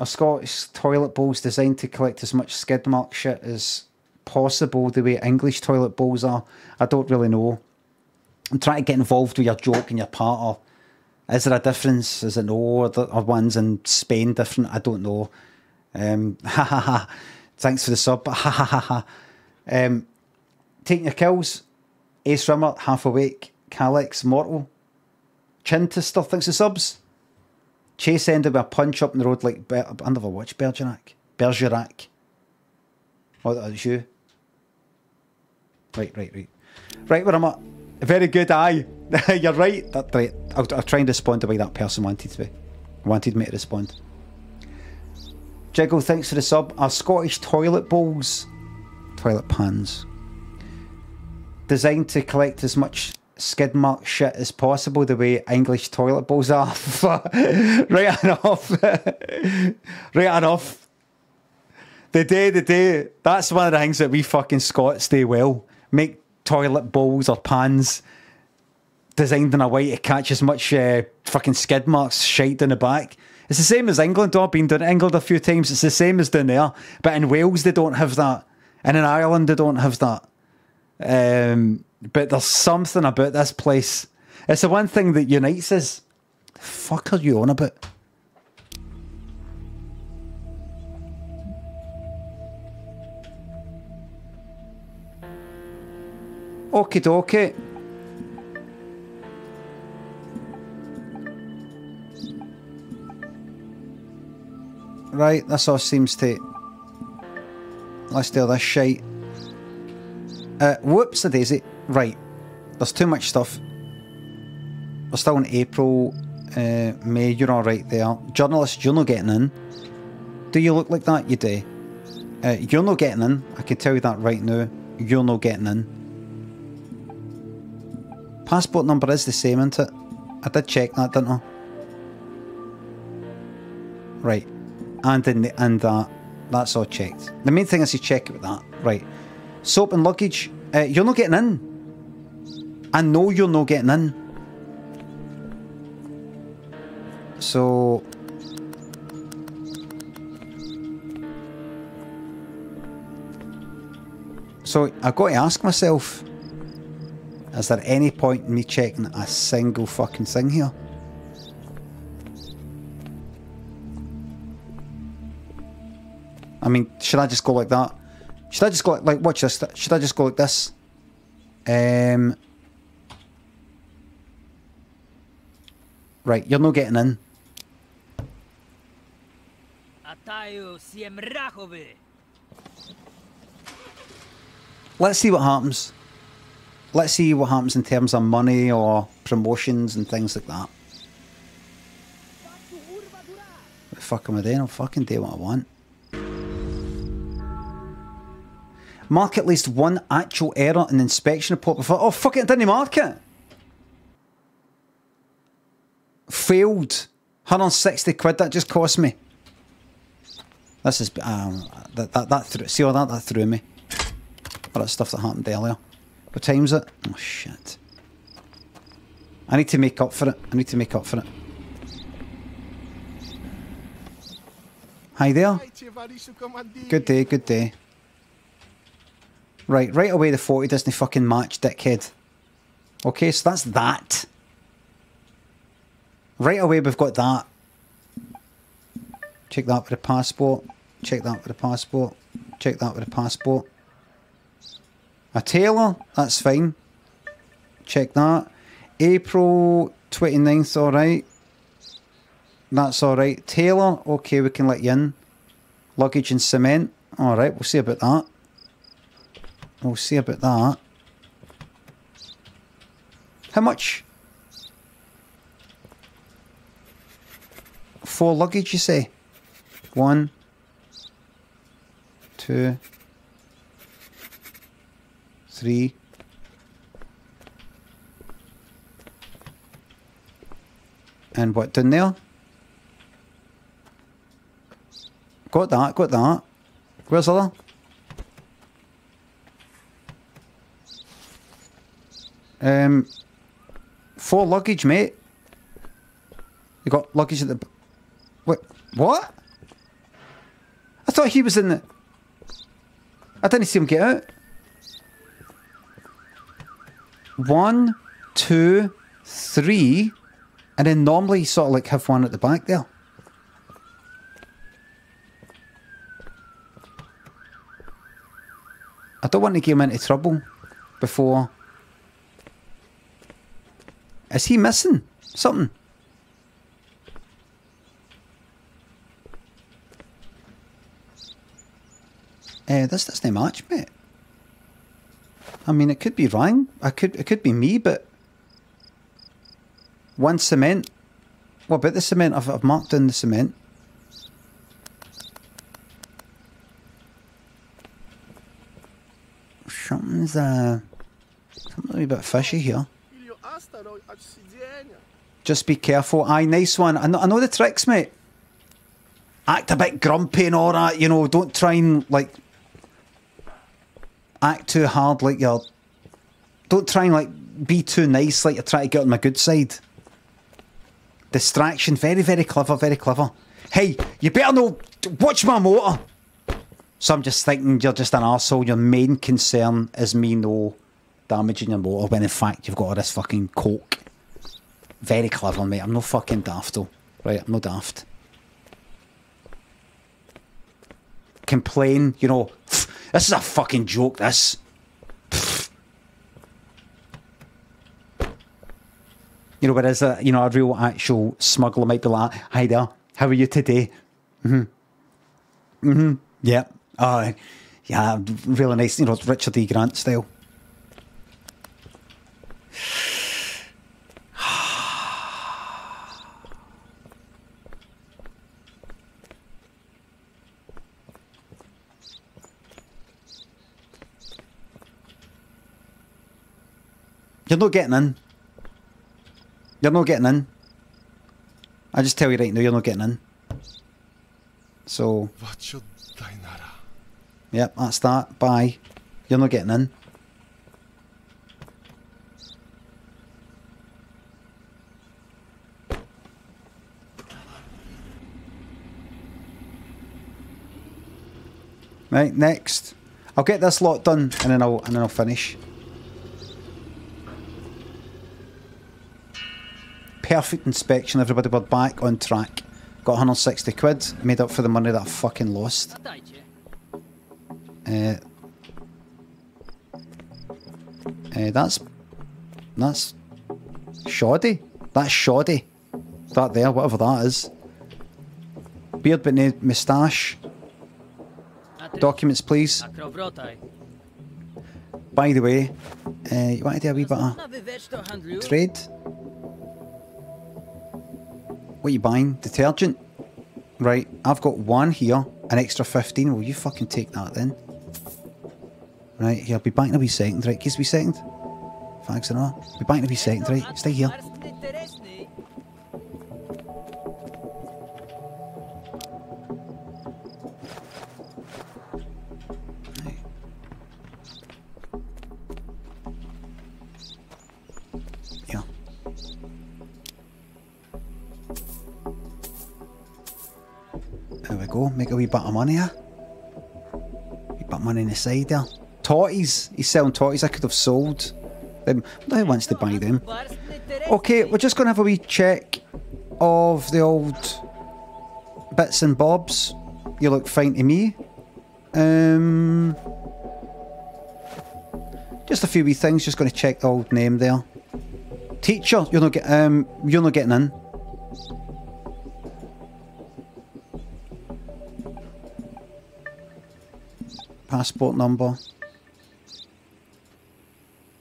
A Scottish toilet bowl's designed to collect as much skid mark shit as possible, the way English toilet bowls are. I don't really know. I'm trying to get involved with your joke and your patter. Is there a difference? Is it no? Are ones in Spain different? I don't know. Ha ha ha. Thanks for the sub. Ha ha ha ha. Taking your kills. Ace Rimmer, Half Awake, Calix, Mortal. Chinta stuff, thanks for subs. Chase ended with a punch up in the road like... I never watched Bergerac. Bergerac. Oh, that was you. Right. Right, where I'm at. Very good, aye. You're right. That's right. I'll try and respond the way that person wanted to be. Wanted me to respond. Jiggle, thanks for the sub. Are Scottish toilet bowls... Toilet pans. Designed to collect as much... skid mark shit as possible, the way English toilet bowls are. Right enough. Right enough. The day. That's one of the things that we fucking Scots do well. Make toilet bowls or pans designed in a way to catch as much fucking skid marks, shite down the back. It's the same as England. I've been down England a few times. It's the same as down there. But in Wales, they don't have that. And in Ireland, they don't have that. But there's something about this place. It's the one thing that unites us. The fuck are you on about? Okie dokie. Right, this all seems to... Let's do this shite. Whoops a daisy. Right. There's too much stuff. We're still in April. May, you're alright there. Journalist, you're not getting in. Do you look like that? You do. You're not getting in. I can tell you that right now. You're not getting in. Passport number is the same, isn't it? I did check that, didn't I? Right. And in the and that. That's all checked. The main thing is to check it with that. Right. Soap and luggage. You're not getting in. I know you're not getting in. So... so I've got to ask myself, is there any point in me checking a single fucking thing here? I mean, should I just go like that? Should I just go like, watch this, should I just go like this? Right, you're not getting in. Let's see what happens. Let's see what happens in terms of money or promotions and things like that. What the fuck am I doing? I'll fucking do what I want. Mark at least one actual error in the inspection report before... oh, fuck it, I didn't mark it! Failed. 160 quid, that just cost me. This is... that threw... see all that? That threw me. All that stuff that happened earlier. What time's it? Oh, shit. I need to make up for it. I need to make up for it. Hi there. Good day, good day. Right, right away the 40 doesn't fucking match, dickhead. Okay, so that's that. Right away we've got that. Check that with a passport. Check that with a passport. Check that with a passport. A tailor, that's fine. Check that. April 29th, alright. That's alright. Tailor, okay, we can let you in. Luggage and cement, alright, we'll see about that. We'll see about that. How much? 4 luggage, you say? 1, 2, 3. And what down there? Got that, got that. Where's the other? Four luggage, mate. You got luggage at the... wait, what? I thought he was in the... I didn't see him get out. 1, 2, 3. And then normally you sort of like have one at the back there. I don't want to get him into trouble before... is he missing something? This doesn't match, mate. I mean, it could be wrong. It could be me, but... 1 cement. What about the cement? I've marked in the cement. Something's a bit fishy here. Just be careful. Aye, nice one. I know the tricks, mate. Act a bit grumpy and all that, you know. Don't try and, like... act too hard like you're... don't try and, like, be too nice like you're trying to get on my good side. Distraction. Very, very clever, very clever. Hey, you better know... watch my motor! So I'm just thinking you're just an arsehole. Your main concern is me no... damaging your motor when in fact you've got all this fucking coke. Very clever, mate. I'm no fucking daft though. Right, I'm no daft. Complain, you know, this is a fucking joke, this. You know, whereas a, you know, a real actual smuggler might be like, hi there, how are you today? Mm-hmm. Mm-hmm. Yeah. Yeah, really nice, you know, Richard E. Grant style. You're not getting in. You're not getting in. I just tell you right now, you're not getting in. So... Yep, that's that. Bye. You're not getting in. Right, next. I'll get this lot done and then I'll finish. Perfect inspection, everybody were back on track. Got 160 quid, made up for the money that I fucking lost. That's shoddy. That's shoddy. That there, whatever that is. Beard but no moustache. Documents, please. By the way, you want to do a wee bit of trade? What are you buying? Detergent? Right, I've got one here, an extra 15. Will you fucking take that then? Right, here, I'll be back in a wee second, right? Give us a wee second. Thanks and all. Be back in a wee second, right? Stay here. Make a wee bit of money, eh? Wee bit of money on the side there. Totties. He's selling totties. I could have sold them. Who wants to buy them? Okay, we're just going to have a wee check of the old bits and bobs. You look fine to me. Just a few wee things. Just going to check the old name there. Teacher, you're not getting in. Passport number.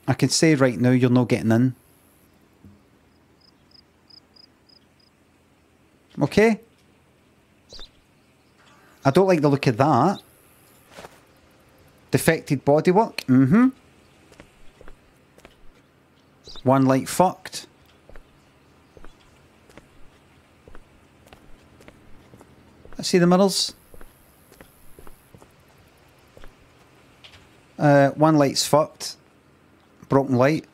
I can say right now you're not getting in. Okay. I don't like the look of that. Defected bodywork. Mm-hmm. One light fucked. Let's see the mirrors. One light's fucked. Broken light.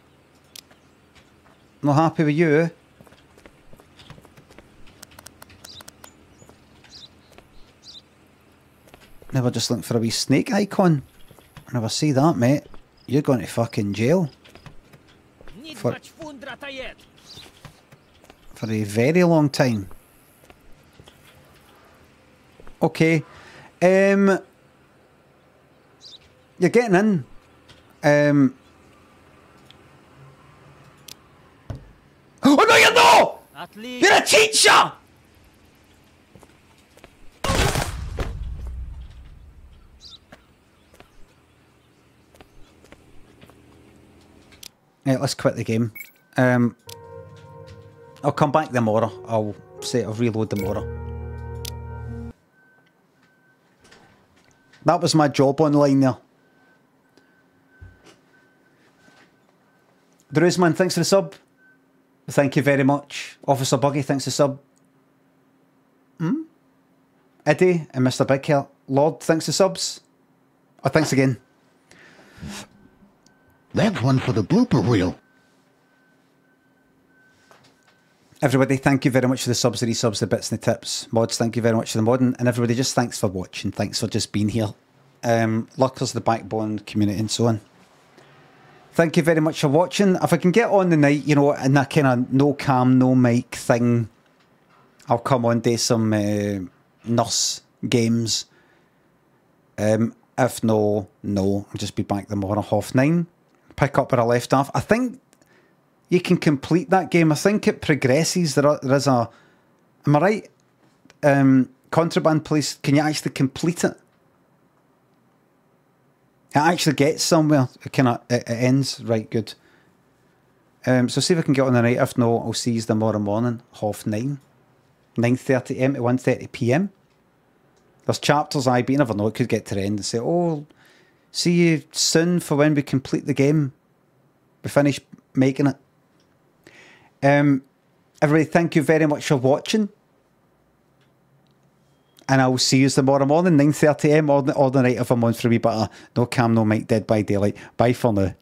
Not happy with you. Never just look for a wee snake icon. Whenever I see that, mate, you're going to fucking jail. For a very long time. Okay. You're getting in. Oh no, you're not! You're a teacher! Yeah, let's quit the game. I'll come back tomorrow. I'll say I'll reload tomorrow. That was my job online there. Druzman, thanks for the sub. Thank you very much. Officer Buggy, thanks for the sub. Hmm? Eddie and Mr. Big Heart Lord, thanks for the subs. Oh, thanks again. That one for the blooper reel. Everybody, thank you very much for the subs, the resubs, the bits and the tips. Mods, thank you very much for the modding. And everybody, just thanks for watching. Thanks for just being here. Luckers, the backbone community and so on. Thank you very much for watching. If I can get on the night, you know, in that kind of no cam, no mic thing, I'll come on, do some nurse games. If no, no, I'll just be back tomorrow, 9:30. Pick up where I left off. I think you can complete that game. I think it progresses. There is a... Am I right? Contraband Police, can you actually complete it? It actually gets somewhere. It ends. Right, good. So see if I can get on the night. If not, I'll see you tomorrow morning, 9:30. 9:30am to 1:30pm. There's chapters I never know. It could get to the end and say, oh, see you soon for when we complete the game. We finish making it. Everybody, thank you very much for watching. And I will see you tomorrow morning, 9:30am, or the night of a month for me, but no cam, no mic, Dead by Daylight. Bye for now.